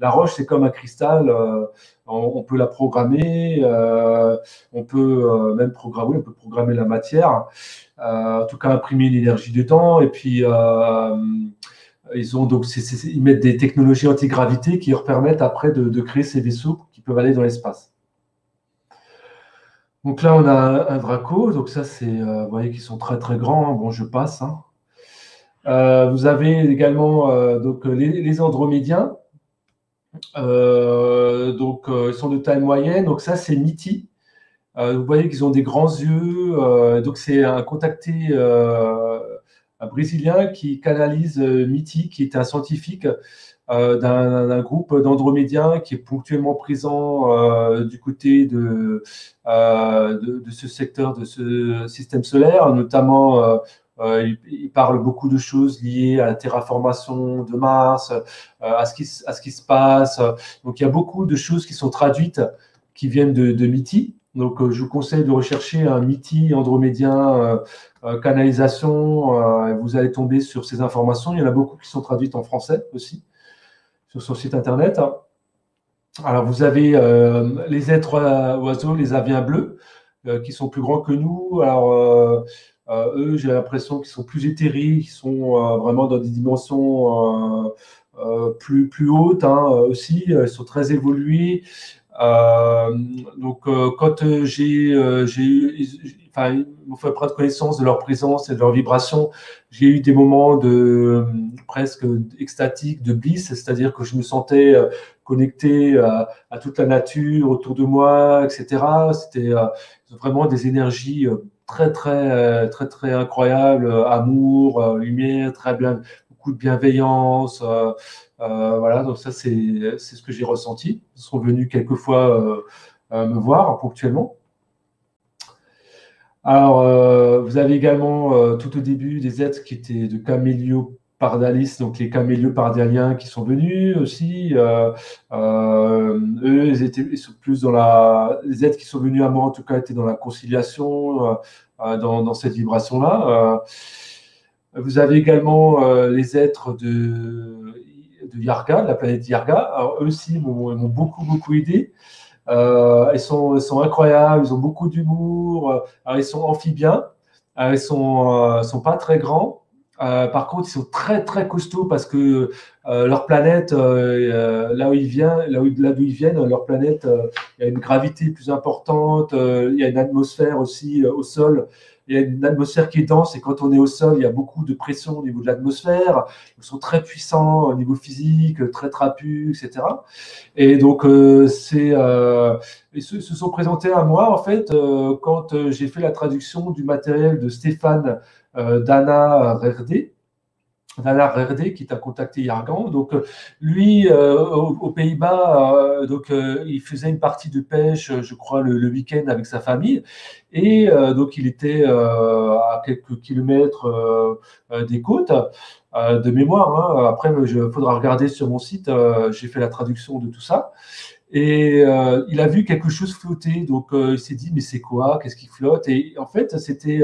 la roche, c'est comme un cristal, on peut la programmer, on peut même programmer, on peut programmer la matière. En tout cas, imprimer l'énergie du temps. Et puis, ils mettent des technologies anti-gravité qui leur permettent après de créer ces vaisseaux qui peuvent aller dans l'espace. Donc là, on a un Draco. Donc ça, c'est, vous voyez qu'ils sont très, très grands. Hein. Bon, je passe. Hein. Vous avez également donc, les Andromédiens. Ils sont de taille moyenne. Donc ça, c'est Mythi. Vous voyez qu'ils ont des grands yeux, donc c'est un contacté un Brésilien qui canalise Mythi, qui est un scientifique d'un groupe d'Andromédiens qui est ponctuellement présent du côté de ce secteur, de ce système solaire, notamment il parle beaucoup de choses liées à la terraformation de Mars, à ce qui se passe, donc il y a beaucoup de choses qui sont traduites, qui viennent de Mythi. Donc, je vous conseille de rechercher un Mythi andromédien canalisation. Et vous allez tomber sur ces informations. Il y en a beaucoup qui sont traduites en français aussi sur son site internet. Alors, vous avez les êtres oiseaux, les aviens bleus, qui sont plus grands que nous. Alors, eux, j'ai l'impression qu'ils sont plus éthérés, qu'ils sont vraiment dans des dimensions plus hautes hein, aussi. Ils sont très évolués. Quand ils m'ont fait prendre connaissance de leur présence et de leur vibration, j'ai eu des moments presque extatiques, de bliss, c'est-à-dire que je me sentais connecté à toute la nature autour de moi, etc. C'était vraiment des énergies très, très, très, très incroyables, amour, lumière, très bien, beaucoup de bienveillance. Voilà, donc ça, c'est ce que j'ai ressenti. Ils sont venus quelquefois me voir ponctuellement. Alors, vous avez également tout au début des êtres qui étaient de caméliopardalis, donc les camélopardaliens qui sont venus aussi. Eux, ils sont plus dans les êtres qui sont venus à moi, en tout cas, étaient dans la conciliation, dans cette vibration-là. Vous avez également les êtres de Iarga, de la planète Iarga. Alors, eux aussi m'ont beaucoup aidé. Ils sont incroyables, ils ont beaucoup d'humour. Ils sont amphibiens, ils sont pas très grands. Par contre, ils sont très très costauds parce que leur planète, là d'où ils viennent, leur planète, il y a une gravité plus importante, il y a une atmosphère aussi au sol. Il y a une atmosphère qui est dense et quand on est au sol, il y a beaucoup de pression au niveau de l'atmosphère. Ils sont très puissants au niveau physique, très trapus, etc. Et donc, ils se sont présentés à moi, en fait, quand j'ai fait la traduction du matériel de Stéphane d'Anna Rerdé, qui t'a contacté Iargan. Donc, lui, aux Pays-Bas, il faisait une partie de pêche, je crois, le week-end avec sa famille. Et donc, il était à quelques kilomètres des côtes, de mémoire. Hein. Après, il faudra regarder sur mon site, j'ai fait la traduction de tout ça. Et il a vu quelque chose flotter, donc il s'est dit, mais c'est quoi? Qu'est-ce qui flotte? Et en fait, c'était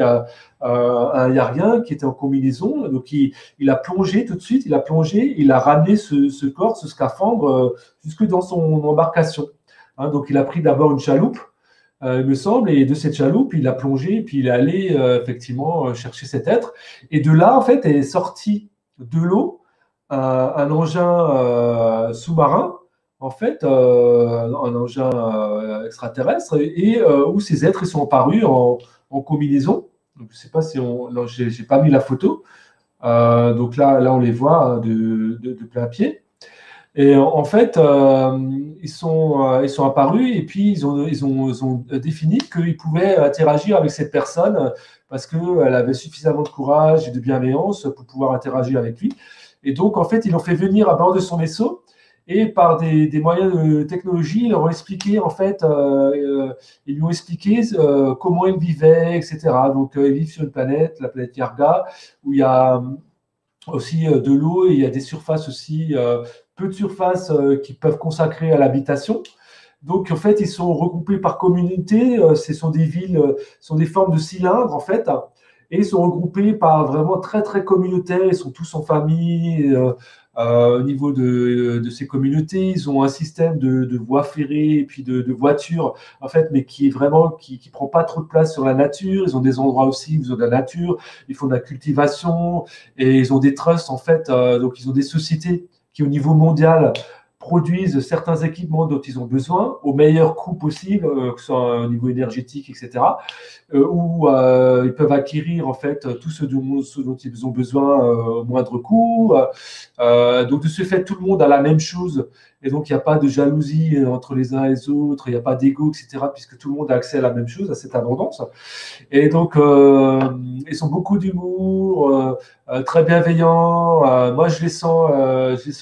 un Iargien qui était en combinaison, donc il a plongé tout de suite, il a ramené ce corps, ce scaphandre, jusque dans son embarcation. Hein, donc il a pris d'abord une chaloupe, il me semble, et de cette chaloupe, il a plongé, puis il est allé effectivement chercher cet être. Et de là, en fait, est sorti de l'eau un engin sous-marin, en fait, un engin extraterrestre, et où ces êtres sont apparus en combinaison. Donc, je ne sais pas si on... Non, je n'ai pas mis la photo. Donc là, on les voit hein, de plein pied. Et en fait, ils sont apparus et puis ils ont défini qu'ils pouvaient interagir avec cette personne parce qu'elle avait suffisamment de courage et de bienveillance pour pouvoir interagir avec lui. Et donc, en fait, ils l'ont fait venir à bord de son vaisseau. Et par des moyens de technologie, ils leur ont expliqué, en fait, ils lui ont expliqué comment ils vivaient, etc. Donc, ils vivent sur une planète, la planète Iarga, où il y a aussi de l'eau et il y a des surfaces aussi, peu de surfaces qu'ils peuvent consacrer à l'habitation. Donc, en fait, ils sont regroupés par communauté. Ce sont des villes, ce sont des formes de cylindres, en fait. Et ils sont regroupés par vraiment très, très communautaires. Ils sont tous en famille. Au niveau de ces communautés, ils ont un système de voies ferrées et puis de voitures, en fait, mais qui est vraiment, qui prend pas trop de place sur la nature. Ils ont des endroits aussi où ils ont de la nature, ils font de la cultivation et ils ont des trusts, en fait. Donc, ils ont des sociétés qui, au niveau mondial, produisent certains équipements dont ils ont besoin au meilleur coût possible, que ce soit au niveau énergétique, etc., où ils peuvent acquérir en fait tout ce dont ils ont besoin au moindre coût. Donc de ce fait, tout le monde a la même chose et donc il n'y a pas de jalousie entre les uns et les autres, il n'y a pas d'ego, etc., puisque tout le monde a accès à la même chose, à cette abondance. Et donc ils ont beaucoup d'humour, très bienveillants. Moi, je les sens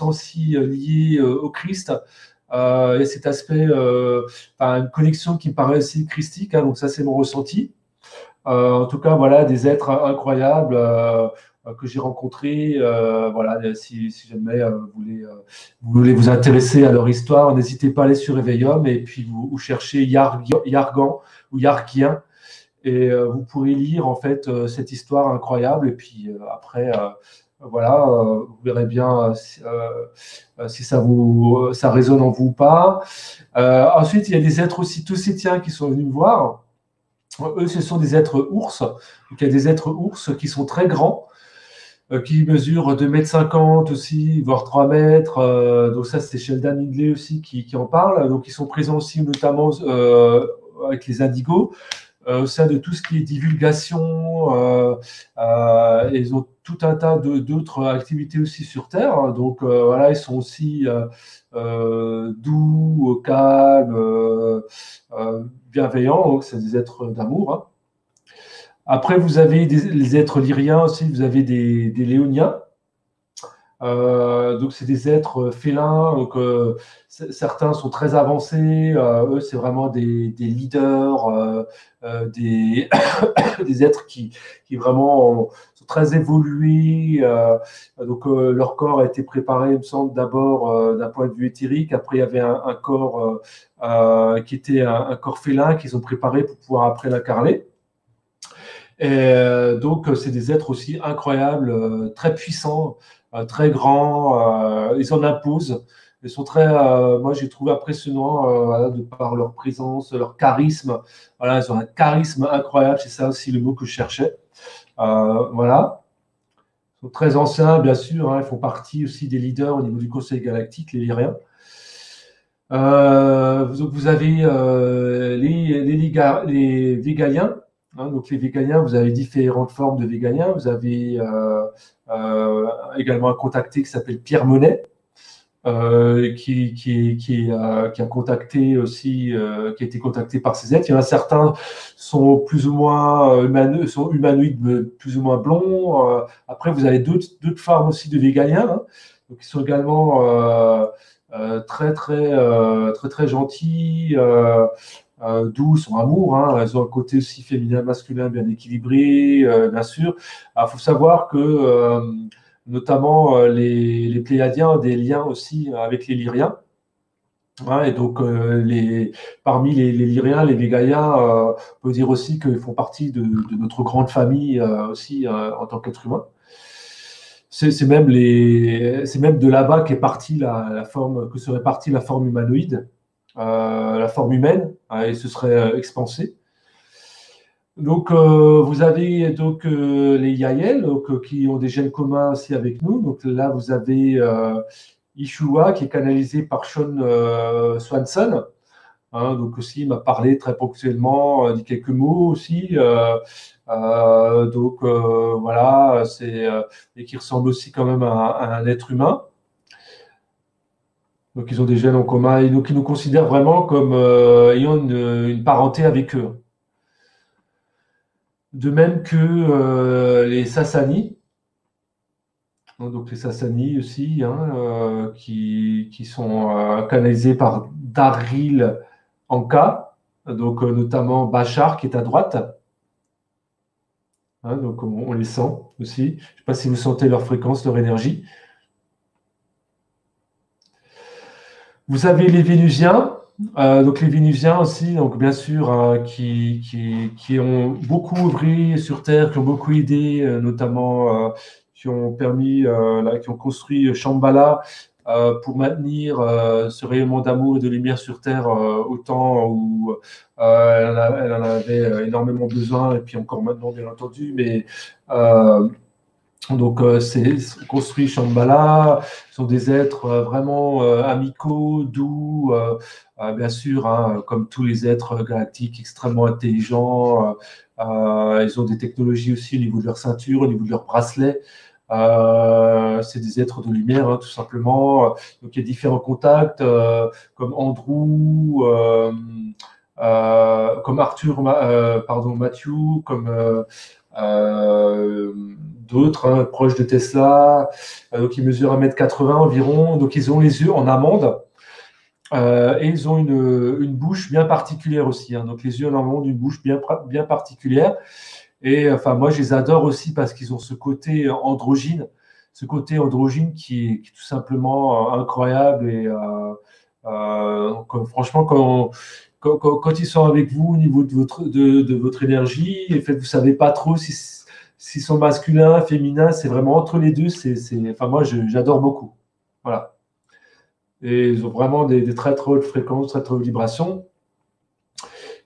aussi liés au Christ. Il y a cet aspect, une connexion qui me paraît aussi christique, hein, donc ça c'est mon ressenti. En tout cas, voilà, des êtres incroyables que j'ai rencontrés. Voilà, si jamais vous voulez vous intéresser à leur histoire, n'hésitez pas à aller sur Eveium et puis vous cherchez Iargan ou Iargien et vous pourrez lire en fait cette histoire incroyable. Et puis après, voilà, vous verrez bien si ça résonne en vous ou pas. Ensuite, il y a des êtres aussi tosétiens qui sont venus me voir. Eux, ce sont des êtres ours. Donc, il y a des êtres ours qui sont très grands, qui mesurent 2,50 m aussi, voire 3 mètres. Donc ça, c'est Sheldan Nidle aussi qui en parle. Donc, ils sont présents aussi notamment avec les indigos. Au sein de tout ce qui est divulgation, ils ont tout un tas d'autres activités aussi sur Terre. Donc voilà, ils sont aussi doux, calmes, bienveillants. Donc c'est des êtres d'amour. Hein. Après, vous avez les êtres lyriens aussi. Vous avez des léoniens. Donc c'est des êtres félins, donc certains sont très avancés, eux c'est vraiment des leaders, des êtres qui vraiment sont très évolués, donc leur corps a été préparé, il me semble, d'abord d'un point de vue éthérique, après il y avait un corps qui était un corps félin qu'ils ont préparé pour pouvoir après l'incarner. Et donc, c'est des êtres aussi incroyables, très puissants, très grands. Ils en imposent. Ils sont très, moi, j'ai trouvé impressionnant de par leur présence, leur charisme. Voilà, ils ont un charisme incroyable. C'est ça aussi le mot que je cherchais. Voilà. Ils sont très anciens, bien sûr. Hein, ils font partie aussi des leaders au niveau du Conseil galactique, les Lyriens. Donc, vous avez les Végaliens. Hein, donc les Végaliens, vous avez différentes formes de Végaliens. Vous avez également un contacté qui s'appelle Pierre Monet, qui a contacté aussi, qui a été contacté par ces êtres. Il y en a certains sont plus ou moins sont humanoïdes, plus ou moins blonds. Après, vous avez d'autres formes aussi de Végaliens, hein, donc qui sont également très gentils. Doux, son amour, hein. Elles ont un côté aussi féminin, masculin, bien équilibré, bien sûr. Il faut savoir que, notamment, les Pléiadiens ont des liens aussi avec les Lyriens. Hein, et donc, parmi les Lyriens, les Végaliens, on peut dire aussi qu'ils font partie de notre grande famille aussi en tant qu'être humain. C'est même, de là-bas qu'est partie la forme humanoïde, la forme humaine, et ce serait expansé. Donc, vous avez donc, les Yael, qui ont des gènes communs aussi avec nous. Donc là, vous avez... Ishua, qui est canalisé par Sean Swanson, hein, donc aussi il m'a parlé très ponctuellement, dit quelques mots aussi, donc voilà, et qui ressemble aussi quand même à un être humain. Donc ils ont des gènes en commun, et donc ils nous considèrent vraiment comme ayant une parenté avec eux. De même que les Sassanis. Donc les Sassanis aussi, hein, qui sont canalisés par Daril Anka, donc notamment Bachar qui est à droite. Hein, donc on les sent aussi. Je ne sais pas si vous sentez leur fréquence, leur énergie. Vous avez les Vénusiens, donc les Vénusiens aussi, donc bien sûr, hein, qui ont beaucoup œuvré sur Terre, qui ont beaucoup aidé, notamment. Qui ont permis, qui ont construit Shambhala pour maintenir ce rayonnement d'amour et de lumière sur Terre au temps où elle en avait énormément besoin, et puis encore maintenant, bien entendu. Mais donc, construit Shambhala, sont des êtres vraiment amicaux, doux, bien sûr, hein, comme tous les êtres galactiques, extrêmement intelligents. Ils ont des technologies aussi au niveau de leur ceinture, au niveau de leur bracelet. C'est des êtres de lumière, hein, tout simplement. Donc il y a différents contacts, comme Andrew, comme Arthur, pardon, Matthew, comme d'autres, hein, proches de Tesla. Donc ils mesurent 1,80 m environ. Donc ils ont les yeux en amande. Et ils ont une bouche bien particulière aussi, hein. Donc les yeux en amande, une bouche bien particulière. Et enfin, moi, je les adore aussi parce qu'ils ont ce côté androgyne qui est tout simplement incroyable. Et franchement, quand ils sont avec vous au niveau de votre énergie, en fait, vous ne savez pas trop s'ils sont masculins, féminins. C'est vraiment entre les deux. Enfin, moi, j'adore beaucoup. Voilà. Et ils ont vraiment des très très hautes fréquences, très très hautes vibrations.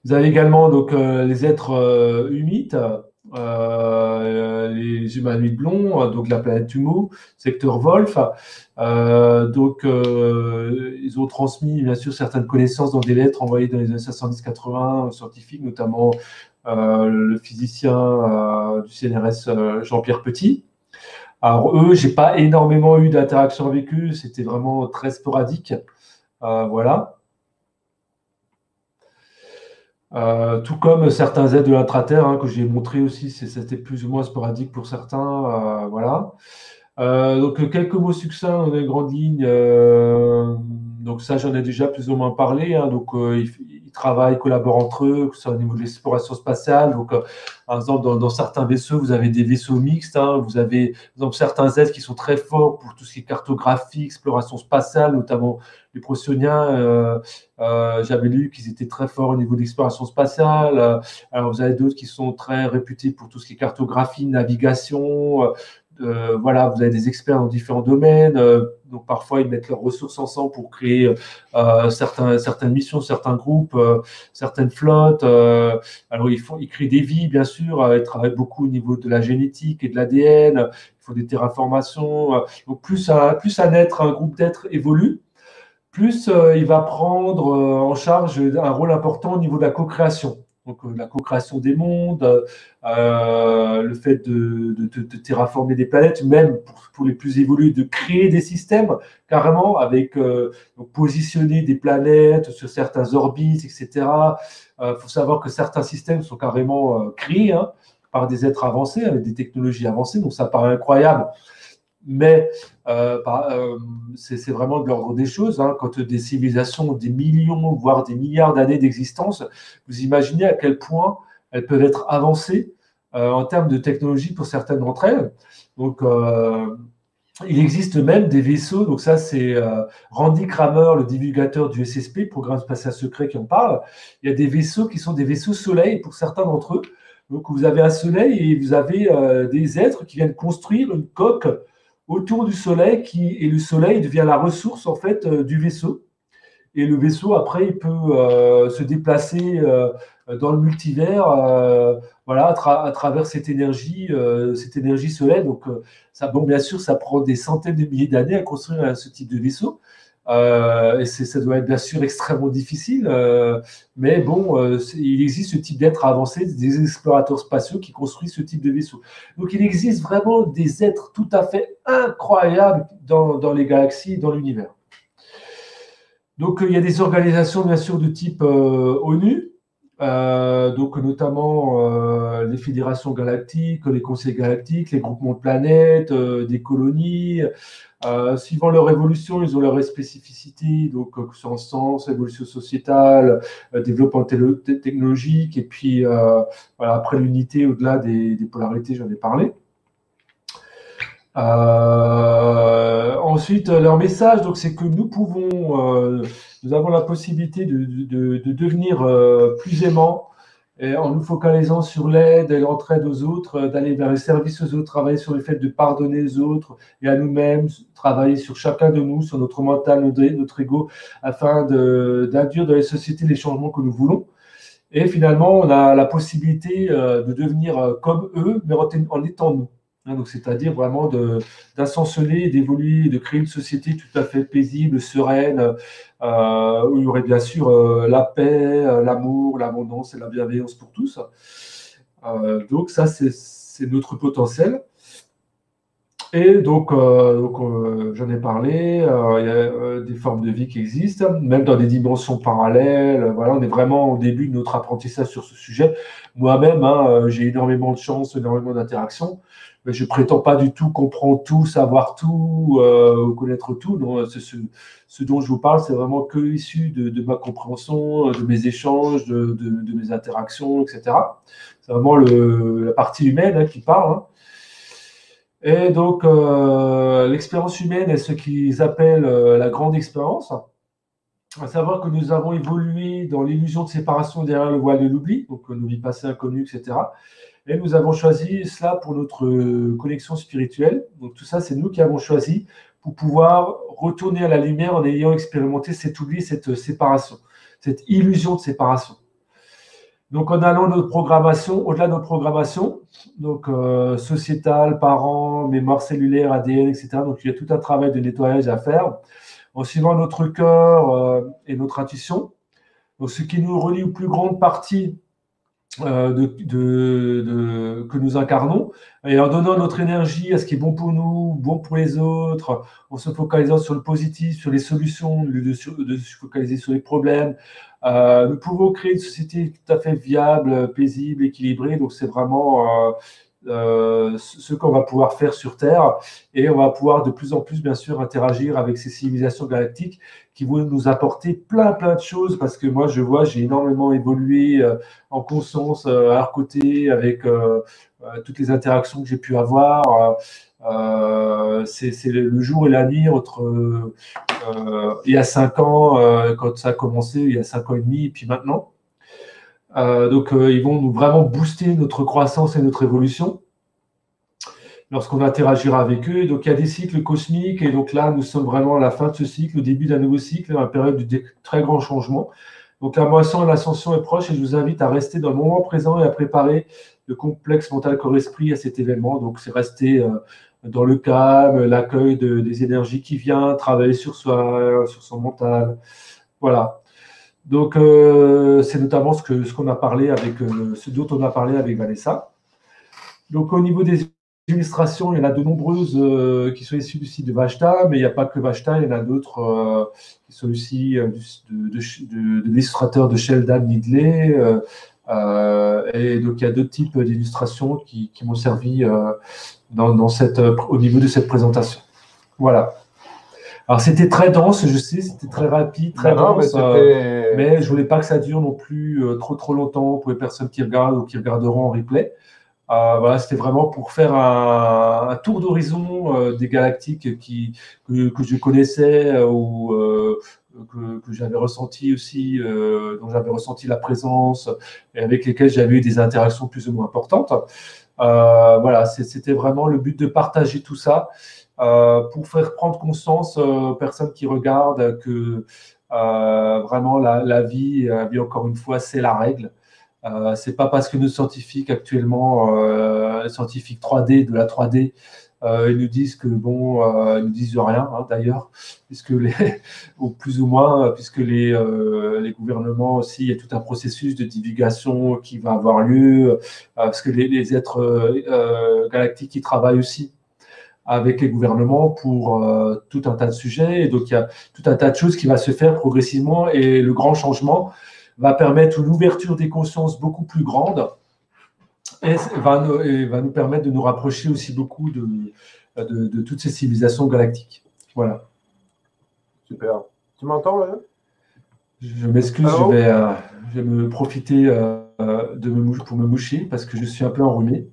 Vous avez également donc, les êtres humides, les humanoïdes blonds, donc la planète Humo, secteur Wolf. Donc, ils ont transmis bien sûr certaines connaissances dans des lettres envoyées dans les années 70-80 aux scientifiques, notamment le physicien du CNRS Jean-Pierre Petit. Alors eux, j'ai pas énormément eu d'interaction avec eux, c'était vraiment très sporadique, voilà. Tout comme certains aides de l'intra-terre, hein, que j'ai montré aussi, c'était plus ou moins sporadique pour certains, voilà. Donc quelques mots succincts dans les grandes lignes. Donc ça, j'en ai déjà plus ou moins parlé. Hein, donc ils travaillent, collaborent entre eux, que ce soit au niveau de l'exploration spatiale. Donc par exemple, dans certains vaisseaux, vous avez des vaisseaux mixtes. Hein, vous avez par exemple, certains êtres qui sont très forts pour tout ce qui est cartographie, exploration spatiale, notamment les Procyoniens. J'avais lu qu'ils étaient très forts au niveau de l'exploration spatiale. Alors vous avez d'autres qui sont très réputés pour tout ce qui est cartographie, navigation. Voilà, vous avez des experts dans différents domaines, donc parfois ils mettent leurs ressources ensemble pour créer certaines missions, certains groupes, certaines flottes. Alors ils créent des vies, bien sûr, ils travaillent beaucoup au niveau de la génétique et de l'ADN, ils font des terraformations. Donc plus un être, un groupe d'êtres évolue, plus il va prendre en charge un rôle important au niveau de la co-création. Donc, la co-création des mondes, le fait de terraformer des planètes, même pour les plus évolués, de créer des systèmes carrément, avec donc positionner des planètes sur certaines orbites, etc. Faut savoir que certains systèmes sont carrément créés, hein, par des êtres avancés, avec des technologies avancées, donc ça paraît incroyable. Mais c'est vraiment de l'ordre des choses. Hein, quand des civilisations ont des millions, voire des milliards d'années d'existence, vous imaginez à quel point elles peuvent être avancées en termes de technologie pour certaines d'entre elles. Donc, Il existe même des vaisseaux, donc ça c'est Randy Kramer, le divulgateur du SSP, programme spatial secret, qui en parle. Il y a des vaisseaux qui sont des vaisseaux soleil pour certains d'entre eux. Donc vous avez un soleil et vous avez des êtres qui viennent construire une coque autour du soleil et le soleil devient la ressource en fait du vaisseau. Et le vaisseau après il peut se déplacer dans le multivers voilà, à travers cette énergie solaire. Donc, ça, bon, bien sûr, ça prend des centaines de milliers d'années à construire ce type de vaisseau. Et ça doit être bien sûr extrêmement difficile. Mais bon, il existe ce type d'êtres avancés, des explorateurs spatiaux qui construisent ce type de vaisseau. Donc, il existe vraiment des êtres tout à fait incroyables dans les galaxies, dans l'univers. Donc, il y a des organisations, bien sûr, de type ONU. Donc notamment les fédérations galactiques, les conseils galactiques, les groupements de planètes, des colonies. Suivant leur évolution, ils ont leurs spécificités, donc que ce soit en sens, évolution sociétale, développement technologique, et puis voilà, après l'unité au-delà des polarités, j'en ai parlé. Ensuite, leur message, donc, c'est que nous pouvons, nous avons la possibilité de devenir plus aimants en nous focalisant sur l'aide et l'entraide aux autres, d'aller vers les services aux autres, travailler sur le fait de pardonner aux autres et à nous-mêmes, travailler sur chacun de nous, sur notre mental, notre ego, afin d'induire dans les sociétés les changements que nous voulons. Et finalement, on a la possibilité de devenir comme eux, mais en étant nous. C'est-à-dire vraiment d'ascensionner, d'évoluer, de créer une société tout à fait paisible, sereine, où il y aurait bien sûr la paix, l'amour, l'abondance et la bienveillance pour tous. Donc ça, c'est notre potentiel. Et donc j'en ai parlé, il y a des formes de vie qui existent, même dans des dimensions parallèles. Voilà, on est vraiment au début de notre apprentissage sur ce sujet. Moi-même, hein, j'ai énormément de chance, énormément d'interactions. Mais je ne prétends pas du tout comprendre tout, savoir tout, connaître tout. Non, ce dont je vous parle, c'est vraiment que issu de ma compréhension, de mes échanges, de mes interactions, etc. C'est vraiment la partie humaine hein, qui parle. Hein. Et donc, l'expérience humaine est ce qu'ils appellent la grande expérience. À savoir que nous avons évolué dans l'illusion de séparation derrière le voile de l'oubli, donc l'oubli passé, inconnu, etc. Et nous avons choisi cela pour notre connexion spirituelle. Donc tout ça, c'est nous qui avons choisi pour pouvoir retourner à la lumière en ayant expérimenté cet oubli, cette séparation, cette illusion de séparation. Donc en allant notre programmation, au-delà de notre programmation, donc sociétale, parents, mémoire cellulaire, ADN, etc. Donc il y a tout un travail de nettoyage à faire en suivant notre cœur et notre intuition. Donc ce qui nous relie aux plus grandes parties que nous incarnons, et en donnant notre énergie à ce qui est bon pour nous, bon pour les autres, en se focalisant sur le positif, sur les solutions, au lieu de se focaliser sur les problèmes, nous pouvons créer une société tout à fait viable, paisible, équilibrée. Donc c'est vraiment ce qu'on va pouvoir faire sur Terre, et on va pouvoir de plus en plus bien sûr interagir avec ces civilisations galactiques qui vont nous apporter plein de choses, parce que moi je vois, j'ai énormément évolué en conscience à leur côté avec toutes les interactions que j'ai pu avoir. C'est le jour et la nuit entre il y a 5 ans quand ça a commencé, il y a 5 ans et demi, et puis maintenant. Donc ils vont nous vraiment booster notre croissance et notre évolution lorsqu'on interagira avec eux. Donc il y a des cycles cosmiques, et donc là nous sommes vraiment à la fin de ce cycle, au début d'un nouveau cycle, à la période du très grand changement. Donc la moisson et l'ascension est proche, et je vous invite à rester dans le moment présent et à préparer le complexe mental corps-esprit à cet événement. Donc c'est rester dans le calme, l'accueil des énergies qui viennent, travailler sur soi, sur son mental, voilà. Donc, c'est notamment ce dont on a parlé avec Vanessa. Donc, au niveau des illustrations, il y en a de nombreuses qui sont issues du site de Vacheta, mais il n'y a pas que Vacheta, il y en a d'autres qui sont issues de l'illustrateur de Sheldan Nidle. Et donc, il y a 2 types d'illustrations qui m'ont servi au niveau de cette présentation. Voilà. Alors, c'était très dense, je sais, c'était très rapide, très dense, mais je voulais pas que ça dure non plus trop longtemps pour les personnes qui regardent ou qui regarderont en replay. Voilà, c'était vraiment pour faire un tour d'horizon des galactiques que je connaissais ou que j'avais ressenti aussi, dont j'avais ressenti la présence et avec lesquelles j'avais eu des interactions plus ou moins importantes. Voilà, c'était vraiment le but de partager tout ça pour faire prendre conscience aux personnes qui regardent que vraiment la vie, encore une fois, c'est la règle. C'est pas parce que nos scientifiques actuellement, scientifiques 3D, de la 3D, ils nous disent que bon, ils nous disent rien hein, d'ailleurs, puisque ou plus ou moins, puisque les gouvernements aussi, il y a tout un processus de divulgation qui va avoir lieu, parce que les êtres galactiques qui travaillent aussi avec les gouvernements pour tout un tas de sujets, et donc il y a tout un tas de choses qui va se faire progressivement, et le grand changement va permettre une ouverture des consciences beaucoup plus grande et va nous permettre de nous rapprocher aussi beaucoup de toutes ces civilisations galactiques. Voilà. Super. Tu m'entends là? Je m'excuse, je vais me profiter pour me moucher parce que je suis un peu enrhumé.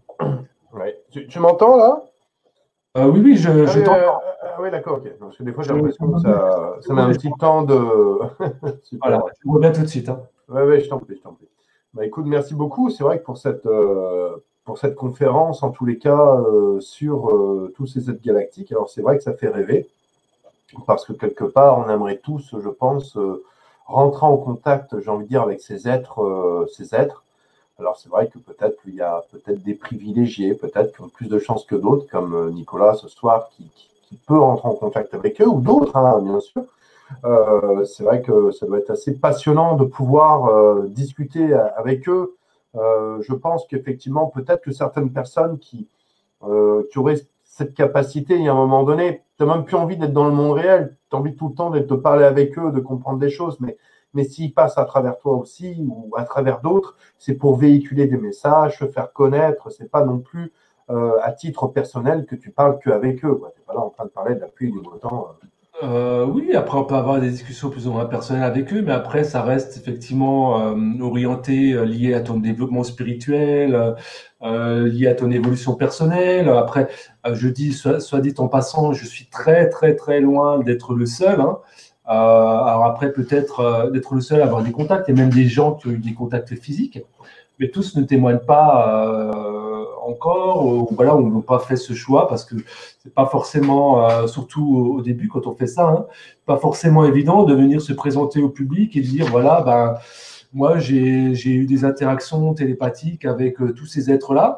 Ouais. Tu m'entends là? Oui, je t'entends. Oui, d'accord, ok. Parce que des fois, j'ai l'impression que ça met un petit temps de... Voilà, je reviens tout de suite. Hein. Oui, je t'en prie, je t'en prie. Bah, écoute, merci beaucoup. C'est vrai que pour cette conférence, en tous les cas, sur tous ces êtres galactiques, alors c'est vrai que ça fait rêver, parce que quelque part, on aimerait tous, je pense, rentrer en contact, j'ai envie de dire, avec ces êtres. Alors, c'est vrai que peut-être qu'il y a peut-être des privilégiés, peut-être qui ont plus de chance que d'autres, comme Nicolas ce soir, qui peut rentrer en contact avec eux, ou d'autres, hein, bien sûr. C'est vrai que ça doit être assez passionnant de pouvoir discuter avec eux. Je pense qu'effectivement, peut-être que certaines personnes qui auraient cette capacité, il y a un moment donné, tu n'as même plus envie d'être dans le monde réel, tu as envie tout le temps de parler avec eux, de comprendre des choses, mais s'ils passent à travers toi aussi, ou à travers d'autres, c'est pour véhiculer des messages, se faire connaître, c'est pas non plus... à titre personnel que tu parles qu'avec eux. Tu n'es pas là en train de parler de la pluie et du beau temps. Oui, après on peut avoir des discussions plus ou moins personnelles avec eux, mais après ça reste effectivement orienté, lié à ton développement spirituel, lié à ton évolution personnelle. Après, je dis, soit dit en passant, je suis très très très loin d'être le seul. Hein. Alors après peut-être d'être le seul à avoir des contacts, et même des gens qui ont eu des contacts physiques, mais tous ne témoignent pas... encore, ou voilà, on n'a pas fait ce choix parce que c'est pas forcément, surtout au début quand on fait ça, hein, pas forcément évident de venir se présenter au public et de dire voilà, ben moi j'ai eu des interactions télépathiques avec tous ces êtres-là.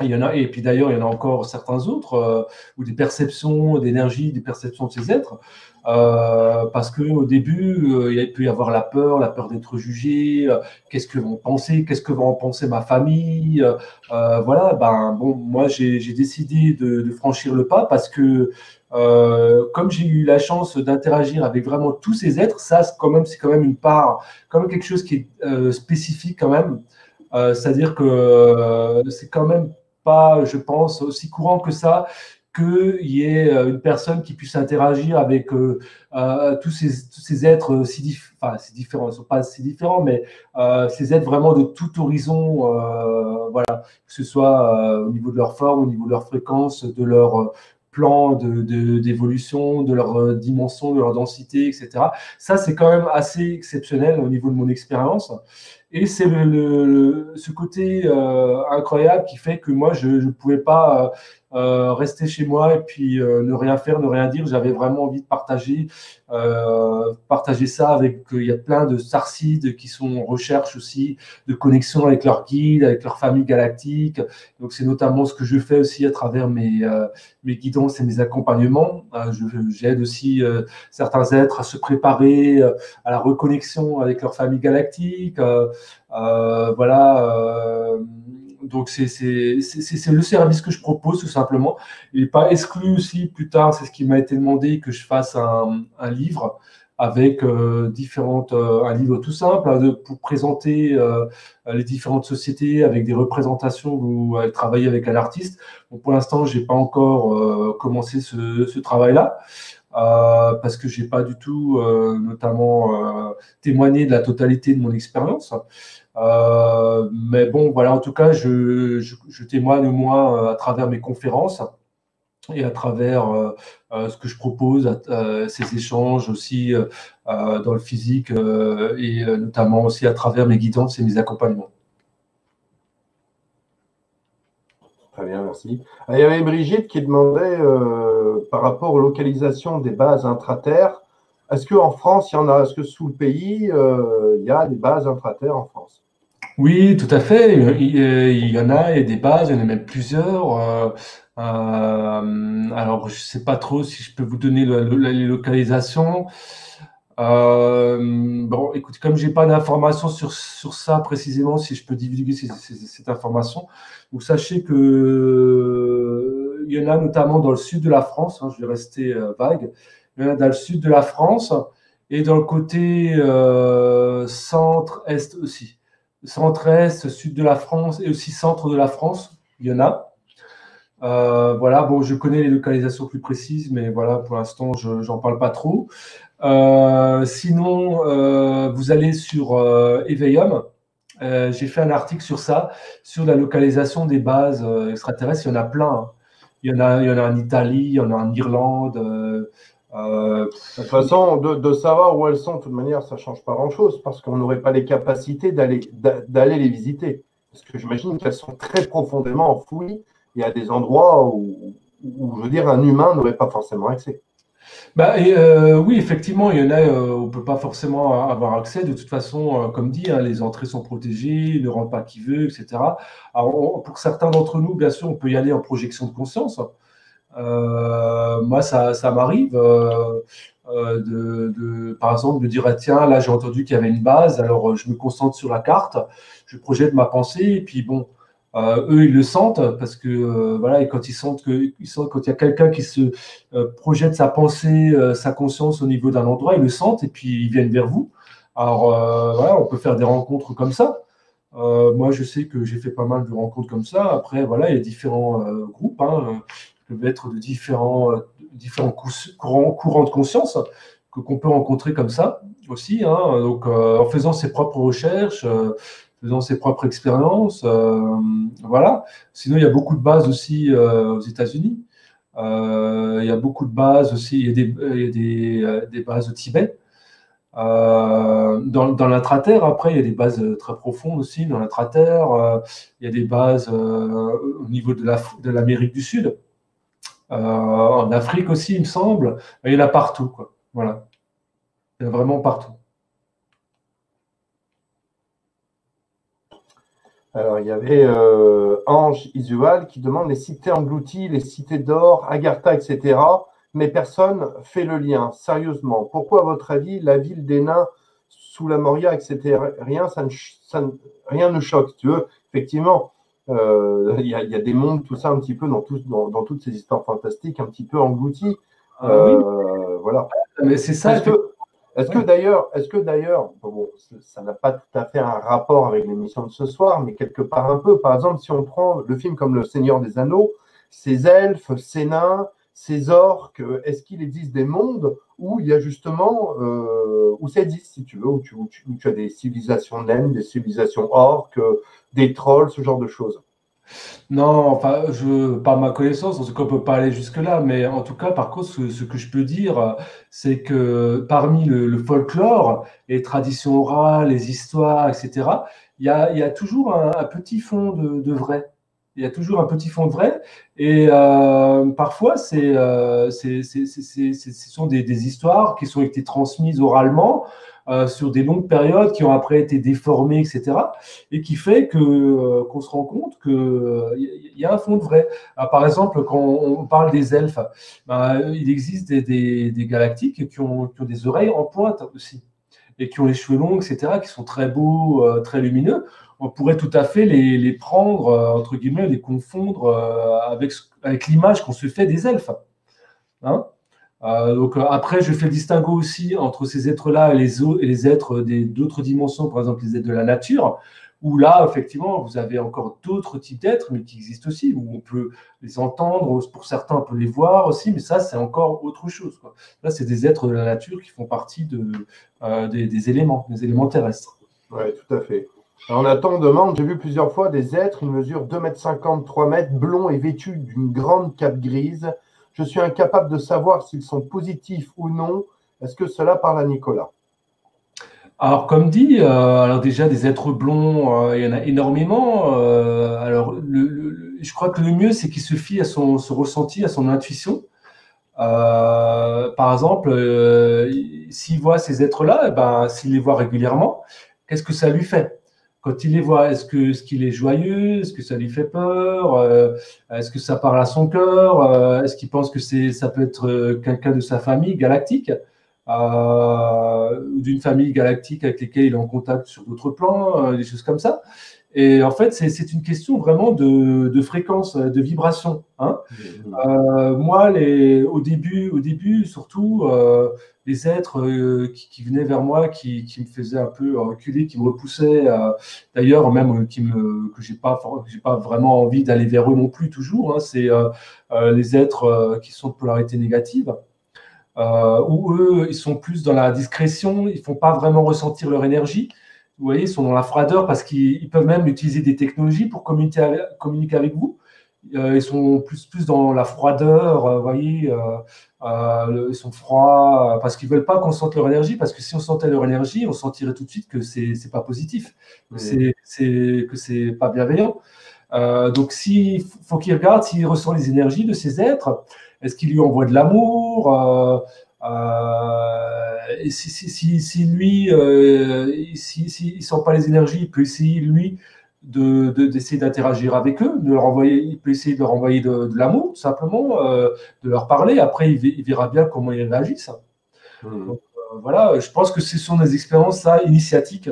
Il y en a, et puis d'ailleurs, il y en a encore certains autres, ou des perceptions d'énergie, des perceptions de ces êtres, parce qu'au début, il peut y avoir la peur d'être jugé, qu'est-ce que vont penser, qu'est-ce que va en penser ma famille, voilà, ben bon, moi j'ai décidé de franchir le pas parce que, comme j'ai eu la chance d'interagir avec vraiment tous ces êtres, ça c'est quand même une part, quand même quelque chose qui est spécifique quand même, c'est-à-dire que c'est quand même pas, je pense, aussi courant que ça, qu'il y ait une personne qui puisse interagir avec tous ces êtres si différents. Ils ne sont pas si différents, mais ces êtres vraiment de tout horizon, voilà, que ce soit au niveau de leur forme, au niveau de leur fréquence, de leur plan d'évolution, de leur dimension, de leur densité, etc. Ça, c'est quand même assez exceptionnel au niveau de mon expérience. Et c'est ce côté incroyable qui fait que moi, je ne pouvais pas rester chez moi et puis ne rien faire, ne rien dire. J'avais vraiment envie de partager ça avec... Il y a plein de starcides qui sont en recherche aussi de connexion avec leur guide, avec leur famille galactique. Donc, c'est notamment ce que je fais aussi à travers mes guidances et mes accompagnements. J'aide aussi certains êtres à se préparer à la reconnexion avec leur famille galactique. Voilà, donc c'est le service que je propose tout simplement. Il n'est pas exclu aussi plus tard, c'est ce qui m'a été demandé, que je fasse un livre avec un livre tout simple pour présenter les différentes sociétés avec des représentations ou travailler avec un artiste. Bon, pour l'instant, j'ai pas encore commencé ce travail-là. parce que j'ai pas du tout notamment témoigné de la totalité de mon expérience. Mais bon, voilà, en tout cas, je témoigne au moins à travers mes conférences et à travers ce que je propose, ces échanges aussi dans le physique et notamment aussi à travers mes guidances et mes accompagnements. Très bien, merci. Il y avait Brigitte qui demandait par rapport aux localisations des bases intraterres, est-ce qu'en France, il y en a, est-ce que sous le pays, il y a des bases intraterres en France? Oui, tout à fait. Il y en a, il y a des bases, il y en a même plusieurs. Alors, je ne sais pas trop si je peux vous donner les localisations. Bon, écoutez, comme je n'ai pas d'informations sur ça précisément, si je peux divulguer cette information, vous sachez que il y en a notamment dans le sud de la France, hein, je vais rester vague, il y en a dans le sud de la France et dans le côté centre-est aussi. Centre-est, sud de la France et aussi centre de la France, il y en a. Voilà, bon, je connais les localisations plus précises, mais voilà, pour l'instant, j'en parle pas trop. Sinon, vous allez sur Eveium. J'ai fait un article sur ça, sur la localisation des bases extraterrestres. Il y en a plein. Hein. Il y en a en Italie, il y en a en Irlande. De toute façon, de savoir où elles sont, de toute manière, ça ne change pas grand-chose parce qu'on n'aurait pas les capacités d'aller les visiter. Parce que j'imagine qu'elles sont très profondément enfouies. Il y a des endroits où je veux dire, un humain n'aurait pas forcément accès. Bah, oui, effectivement, il y en a on ne peut pas forcément avoir accès. De toute façon, comme dit, hein, les entrées sont protégées, ne rentre pas qui veut, etc. Alors, pour certains d'entre nous, bien sûr, on peut y aller en projection de conscience. Moi, ça m'arrive, par exemple, de dire ah, « Tiens, là, j'ai entendu qu'il y avait une base, alors je me concentre sur la carte, je projette ma pensée, et puis bon… » eux, ils le sentent parce que voilà, et quand ils sentent quand il y a quelqu'un qui se projette sa pensée, sa conscience au niveau d'un endroit, ils le sentent et puis ils viennent vers vous. Alors voilà, on peut faire des rencontres comme ça. Moi, je sais que j'ai fait pas mal de rencontres comme ça. Après, voilà, il y a différents groupes, hein, qui peuvent être de différents courants de conscience qu'on peut rencontrer comme ça aussi. Hein, donc, en faisant ses propres recherches. Faisant ses propres expériences, voilà. Sinon, il y a beaucoup de bases aussi aux États-Unis. Il y a beaucoup de bases aussi, il y a des bases au Tibet. Dans l'intraterre, après, il y a des bases très profondes aussi dans l'intraterre. Il y a des bases au niveau de l'Amérique du Sud. En Afrique aussi, il me semble. Il y en a partout, quoi. Voilà. Il y en a vraiment partout. Alors, il y avait Ange Isual qui demande les cités englouties, les cités d'or, Agartha, etc. Mais personne fait le lien, sérieusement. Pourquoi, à votre avis, la ville des nains sous la Moria, etc., rien ne choque, tu veux. Effectivement, il y a des mondes, tout ça, un petit peu, dans toutes ces histoires fantastiques, un petit peu englouties. Oui. Voilà. Mais c'est ça. Est-ce que d'ailleurs, bon, ça n'a pas tout à fait un rapport avec l'émission de ce soir, mais quelque part un peu, par exemple, si on prend le film comme Le Seigneur des Anneaux, ces elfes, ces nains, ces orques, est-ce qu'il existe des mondes où il y a justement, où ça existe, si tu veux, où tu as des civilisations naines, des civilisations orques, des trolls, ce genre de choses? Non, enfin, par ma connaissance, en tout cas, on ne peut pas aller jusque-là, mais en tout cas, par contre, ce que je peux dire, c'est que parmi le folklore, les traditions orales, les histoires, etc., il y a toujours un petit fond de vrai. Il y a toujours un petit fond de vrai, et parfois, ce sont des histoires qui ont été transmises oralement, sur des longues périodes qui ont après été déformées, etc. Et qui fait qu'on se rend compte qu'il y a un fond de vrai. Alors, par exemple, quand on parle des elfes, ben, il existe des galactiques qui ont des oreilles en pointe aussi, et qui ont les cheveux longs, etc., qui sont très beaux, très lumineux. On pourrait tout à fait les prendre, entre guillemets, les confondre avec l'image qu'on se fait des elfes. Hein ? Donc après, je fais le distinguo aussi entre ces êtres-là et les êtres d'autres dimensions, par exemple les êtres de la nature, où là, effectivement, vous avez encore d'autres types d'êtres, mais qui existent aussi, où on peut les entendre, pour certains, on peut les voir aussi, mais ça, c'est encore autre chose, quoi. Là, c'est des êtres de la nature qui font partie des éléments terrestres. Oui, tout à fait. Alors, Nathan on demande, j'ai vu plusieurs fois des êtres, ils mesurent 2,50 m, 3 m, blonds et vêtus d'une grande cape grise. Je suis incapable de savoir s'ils sont positifs ou non. Est-ce que cela parle à Nicolas ? Alors, comme dit, alors déjà, des êtres blonds, il y en a énormément. Alors, je crois que le mieux, c'est qu'il se fie à son ressenti, à son intuition. Par exemple, s'il voit ces êtres-là, ben, s'il les voit régulièrement, qu'est-ce que ça lui fait ? Quand il les voit, est-ce qu'il est joyeux? Est-ce que ça lui fait peur? Est-ce que ça parle à son cœur? Est-ce qu'il pense que ça peut être quelqu'un de sa famille galactique, d'une famille galactique avec lesquelles il est en contact sur d'autres plans, des choses comme ça? Et en fait, c'est une question vraiment de fréquence, de vibration, hein. Moi, au début, surtout, les êtres qui venaient vers moi, qui me faisaient un peu reculer, qui me repoussaient, d'ailleurs, même que j'ai pas vraiment envie d'aller vers eux non plus toujours, hein, c'est les êtres qui sont de polarité négative, où eux, ils sont plus dans la discrétion, ils font pas vraiment ressentir leur énergie. Vous voyez, ils sont dans la froideur parce qu'ils peuvent même utiliser des technologies pour communiquer avec vous. Ils sont plus dans la froideur, vous voyez, ils sont froids parce qu'ils ne veulent pas qu'on sente leur énergie, parce que si on sentait leur énergie, on sentirait tout de suite que ce n'est pas positif, que ce n'est pas bienveillant. Donc, faut qu'il regarde s'il ressent les énergies de ces êtres. Est-ce qu'il lui envoie de l'amour? Si lui, s'il ne sent pas les énergies, il peut essayer, lui, d'essayer d'interagir avec eux, il peut essayer de leur envoyer de l'amour, tout simplement, de leur parler. Après, il verra bien comment ils réagissent. Donc, voilà, je pense que ce sont des expériences initiatiques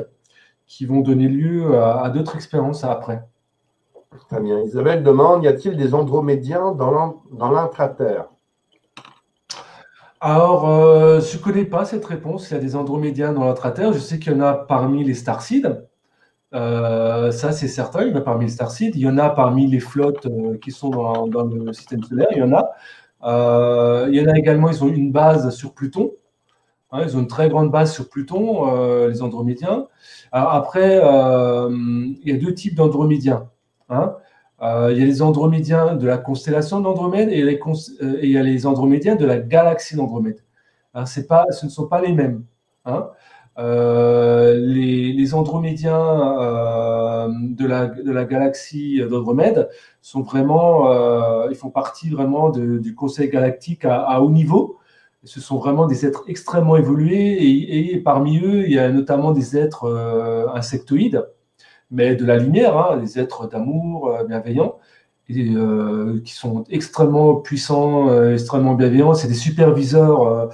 qui vont donner lieu à d'autres expériences après. Très bien. Isabelle demande, y a-t-il des Andromédiens dans l'intra-terre? Alors, je ne connais pas cette réponse. Il y a des Andromédiens dans l'intra-terre. Je sais qu'il y en a parmi les Starseeds. Ça, c'est certain. Il y en a parmi les Starseeds. Il y en a parmi les flottes qui sont dans le système solaire. Il y en a. Il y en a également. Ils ont une base sur Pluton. Hein, ils ont une très grande base sur Pluton, les Andromédiens. Alors, après, il y a deux types d'Andromédiens. Hein. Il y a les Andromédiens de la constellation d'Andromède et il y a les Andromédiens de la galaxie d'Andromède. Hein, ce ne sont pas les mêmes. Hein. Les Andromédiens de la galaxie d'Andromède sont vraiment, ils font partie vraiment du Conseil galactique à haut niveau. Ce sont vraiment des êtres extrêmement évolués et parmi eux, il y a notamment des êtres insectoïdes, mais de la lumière, hein, des êtres d'amour bienveillants, et, qui sont extrêmement puissants, extrêmement bienveillants. C'est des superviseurs,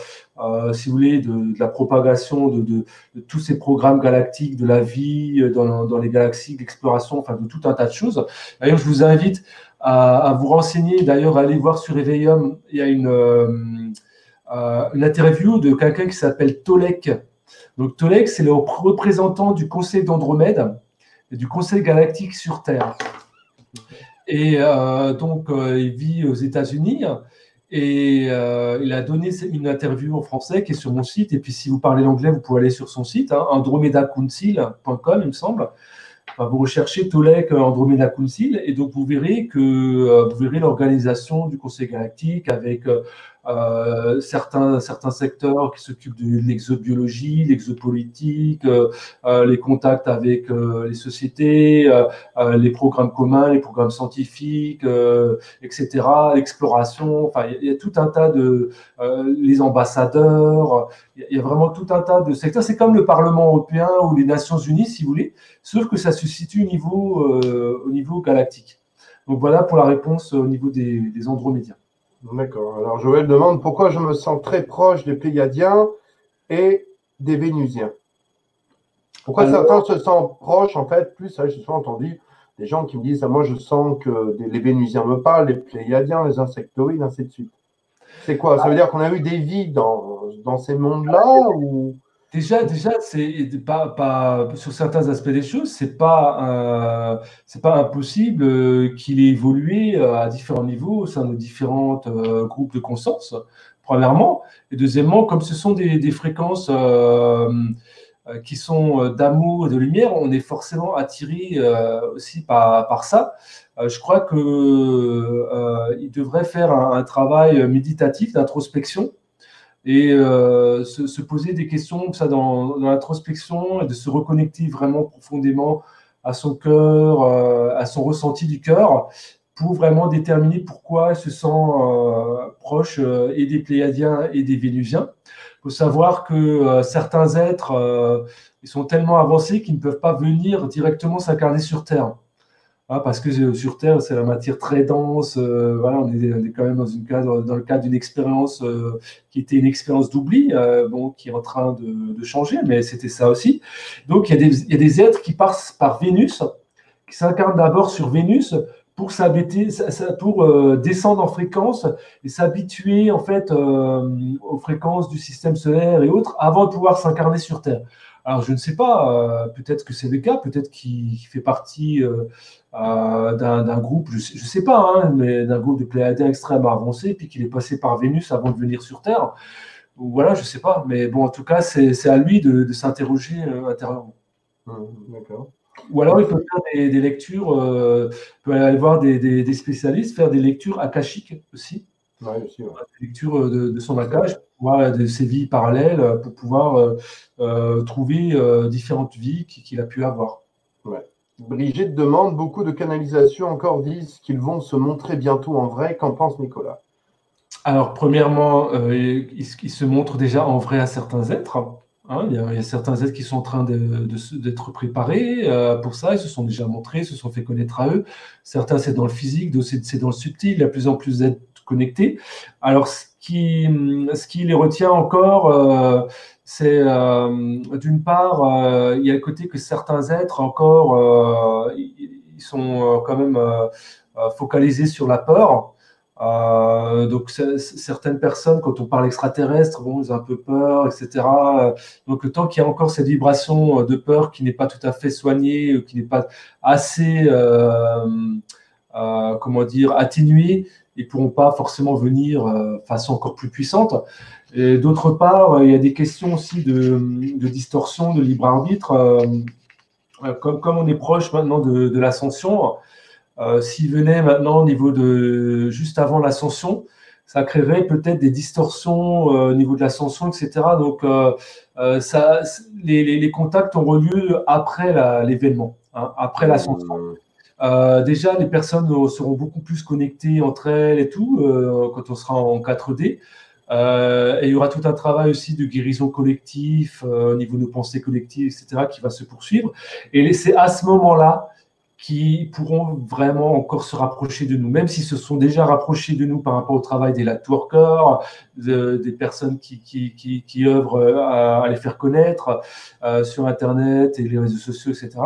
si vous voulez, de la propagation de tous ces programmes galactiques, de la vie dans les galaxies, d'exploration, enfin de tout un tas de choses. D'ailleurs, je vous invite à vous renseigner, d'ailleurs, à aller voir sur Eveium, il y a une interview de quelqu'un qui s'appelle Tolec. Donc Tolec, c'est le représentant du Conseil d'Andromède, du Conseil galactique sur Terre. Et donc, il vit aux États-Unis et il a donné une interview en français qui est sur mon site. Et puis, si vous parlez l'anglais, vous pouvez aller sur son site, hein, andromedacouncil.com, il me semble. Enfin, vous recherchez Tolec Andromeda Council et donc vous verrez l'organisation du Conseil galactique avec certains secteurs qui s'occupent de l'exobiologie, l'exopolitique, les contacts avec les sociétés, les programmes communs, les programmes scientifiques, etc., l'exploration. Enfin, il y a tout un tas de les ambassadeurs. Il y a vraiment tout un tas de secteurs. C'est comme le Parlement européen ou les Nations unies, si vous voulez, sauf que ça se situe au niveau galactique. Donc voilà pour la réponse au niveau des Andromédiens. D'accord. Alors, Joël demande pourquoi je me sens très proche des Pléiadiens et des Vénusiens. Pourquoi certains se sentent proches, en fait, plus, j'ai souvent entendu des gens qui me disent « moi, je sens que les Vénusiens me parlent, les Pléiadiens, les insectoïdes, ainsi de suite ». C'est quoi? Ça veut dire qu'on a eu des vies dans ces mondes-là ou... Déjà, c'est pas sur certains aspects des choses, c'est pas impossible qu'il ait évolué à différents niveaux au sein de différents groupes de conscience, premièrement. Et deuxièmement, comme ce sont des fréquences qui sont d'amour et de lumière, on est forcément attiré aussi par ça. Je crois qu'il devrait faire un travail méditatif d'introspection et se poser des questions ça, dans l'introspection, et de se reconnecter vraiment profondément à son cœur, à son ressenti du cœur, pour vraiment déterminer pourquoi il se sent proche et des Pléiadiens et des Vénusiens. Il faut savoir que certains êtres ils sont tellement avancés qu'ils ne peuvent pas venir directement s'incarner sur Terre. Hein, parce que sur Terre, c'est la matière très dense. Voilà, on est quand même dans le cadre d'une expérience qui était une expérience d'oubli, bon, qui est en train de changer, mais c'était ça aussi. Donc, il y a des êtres qui passent par Vénus, qui s'incarnent d'abord sur Vénus pour descendre en fréquence et s'habituer en fait aux fréquences du système solaire et autres avant de pouvoir s'incarner sur Terre. Alors, je ne sais pas, peut-être que c'est le cas, peut-être qu'il fait partie d'un groupe, je sais pas, hein, mais d'un groupe de Pléiadiens extrêmement avancé, puis qu'il est passé par Vénus avant de venir sur Terre. Voilà, je sais pas, mais bon, en tout cas, c'est à lui de s'interroger intérieurement. D'accord. Ou alors il peut faire des lectures, il peut aller voir des spécialistes, faire des lectures akashiques aussi, ouais. Des lectures de son akash, de ses vies parallèles, pour pouvoir trouver différentes vies qu'il a pu avoir. Ouais. Brigitte demande, beaucoup de canalisations encore disent qu'ils vont se montrer bientôt en vrai, qu'en pense Nicolas? Alors premièrement, ils se montrent déjà en vrai à certains êtres. Hein, il y a certains êtres qui sont en train d'être préparés pour ça, ils se sont déjà montrés, ils se sont fait connaître à eux. Certains, c'est dans le physique, d'autres, c'est dans le subtil, il y a de plus en plus d'êtres connectés. Alors, ce qui les retient encore, c'est d'une part, il y a le côté que certains êtres encore, ils sont quand même focalisés sur la peur. Donc certaines personnes, quand on parle extraterrestre, bon, ils ont un peu peur, etc. Donc tant qu'il y a encore cette vibration de peur qui n'est pas tout à fait soignée, qui n'est pas assez comment dire, atténuée, ils ne pourront pas forcément venir de façon encore plus puissante. Et d'autre part, il y a des questions aussi de distorsion, de libre arbitre. Comme on est proche maintenant de l'ascension, s'il venait maintenant au niveau de juste avant l'ascension, ça créerait peut-être des distorsions au niveau de l'ascension, etc. Donc, les contacts auront lieu après l'événement, hein, après l'ascension. Déjà, les personnes seront beaucoup plus connectées entre elles et tout quand on sera en 4D. Et il y aura tout un travail aussi de guérison collective au niveau de nos pensées collectives, etc., qui va se poursuivre. Et c'est à ce moment-là qui pourront vraiment encore se rapprocher de nous, même s'ils se sont déjà rapprochés de nous par rapport au travail des lightworkers, des personnes qui œuvrent à les faire connaître sur Internet et les réseaux sociaux, etc.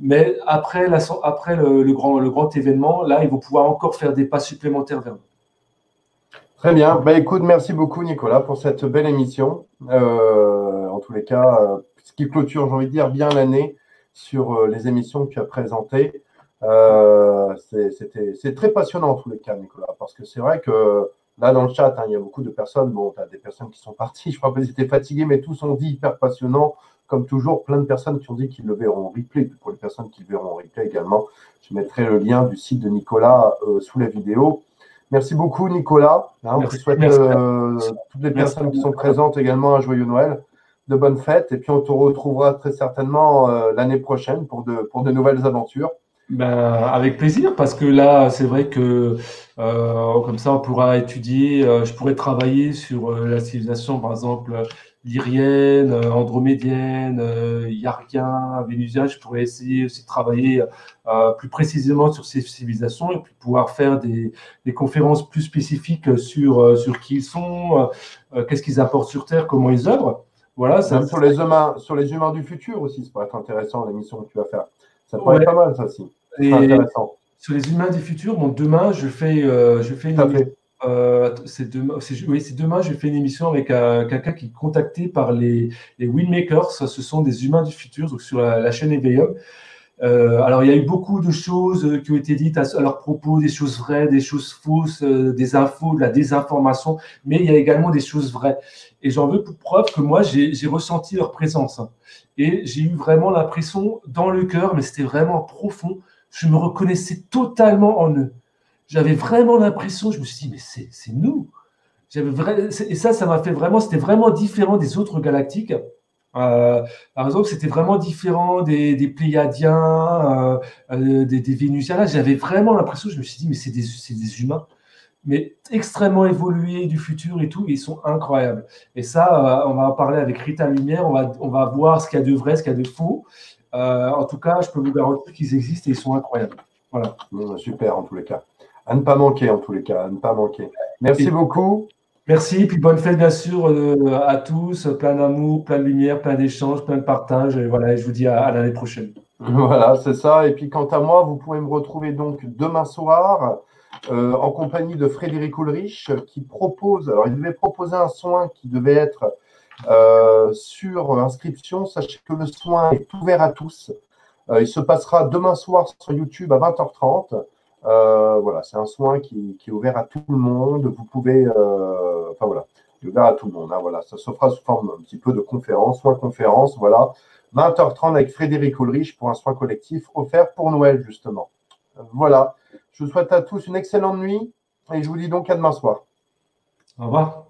Mais après le grand événement, là, ils vont pouvoir encore faire des pas supplémentaires vers nous. Très bien. Bah, écoute, merci beaucoup, Nicolas, pour cette belle émission. En tous les cas, ce qui clôture, j'ai envie de dire, bien l'année, sur les émissions que tu as présentées. C'est très passionnant en tous les cas, Nicolas, parce que c'est vrai que là, dans le chat, hein, il y a beaucoup de personnes, bon, tu as des personnes qui sont parties, je crois qu'elles étaient fatiguées, mais tous ont dit hyper passionnant, comme toujours, plein de personnes qui ont dit qu'ils le verront en replay. Pour les personnes qui le verront en replay également, je mettrai le lien du site de Nicolas sous la vidéo. Merci beaucoup, Nicolas. Hein, on souhaite toutes les personnes qui sont présentes également un joyeux Noël, de bonnes fêtes, et puis on te retrouvera très certainement l'année prochaine pour de nouvelles aventures. Ben, avec plaisir, parce que là, c'est vrai que comme ça, on pourra étudier, je pourrais travailler sur la civilisation, par exemple, lyrienne, andromédienne, iargien, vénusien. Je pourrais essayer aussi de travailler plus précisément sur ces civilisations et puis pouvoir faire des conférences plus spécifiques sur qui ils sont, qu'est-ce qu'ils apportent sur Terre, comment ils œuvrent. Voilà, ça, sur les humains du futur aussi, ça pourrait être intéressant, l'émission que tu vas faire. Ça pourrait être pas mal, ça aussi. C'est intéressant. Sur les humains du futur, bon, demain, je fais une c'est demain, oui, demain, je fais une émission avec quelqu'un qui est contacté par les Windmakers. Ce sont des humains du futur, donc sur la chaîne Eveillum. Alors, il y a eu beaucoup de choses qui ont été dites à leur propos, des choses vraies, des choses fausses, des infos, de la désinformation, mais il y a également des choses vraies. Et j'en veux pour preuve que moi, j'ai ressenti leur présence. Et j'ai eu vraiment l'impression dans le cœur, mais c'était vraiment profond, je me reconnaissais totalement en eux. J'avais vraiment l'impression, je me suis dit, mais c'est nous. Et ça m'a fait vraiment, c'était vraiment différent des autres galactiques. Par exemple, c'était vraiment différent des Pléiadiens, des Vénusiens. Là, j'avais vraiment l'impression, je me suis dit, mais c'est des humains, mais extrêmement évolués du futur et tout, et ils sont incroyables. Et ça, on va en parler avec Rita Lumière, on va voir ce qu'il y a de vrai, ce qu'il y a de faux. En tout cas, je peux vous garantir qu'ils existent et ils sont incroyables. Voilà. Super, en tous les cas. À ne pas manquer, en tous les cas, à ne pas manquer. Merci beaucoup. Merci, puis bonne fête bien sûr à tous, plein d'amour, plein de lumière, plein d'échanges, plein de partage, et voilà, je vous dis à l'année prochaine. Voilà, c'est ça, et puis quant à moi, vous pouvez me retrouver donc demain soir en compagnie de Frédéric Ulrich qui propose, alors il devait proposer un soin qui devait être sur inscription, sachez que le soin est ouvert à tous, il se passera demain soir sur YouTube à 20h30, voilà, c'est un soin qui est ouvert à tout le monde. Vous pouvez, enfin voilà, ouvert à tout le monde. Hein, voilà, ça se fera sous forme un petit peu de conférence, soin conférence. Voilà, 20h30 avec Frédéric Ulrich pour un soin collectif offert pour Noël justement. Voilà, je vous souhaite à tous une excellente nuit et je vous dis donc à demain soir. Au revoir.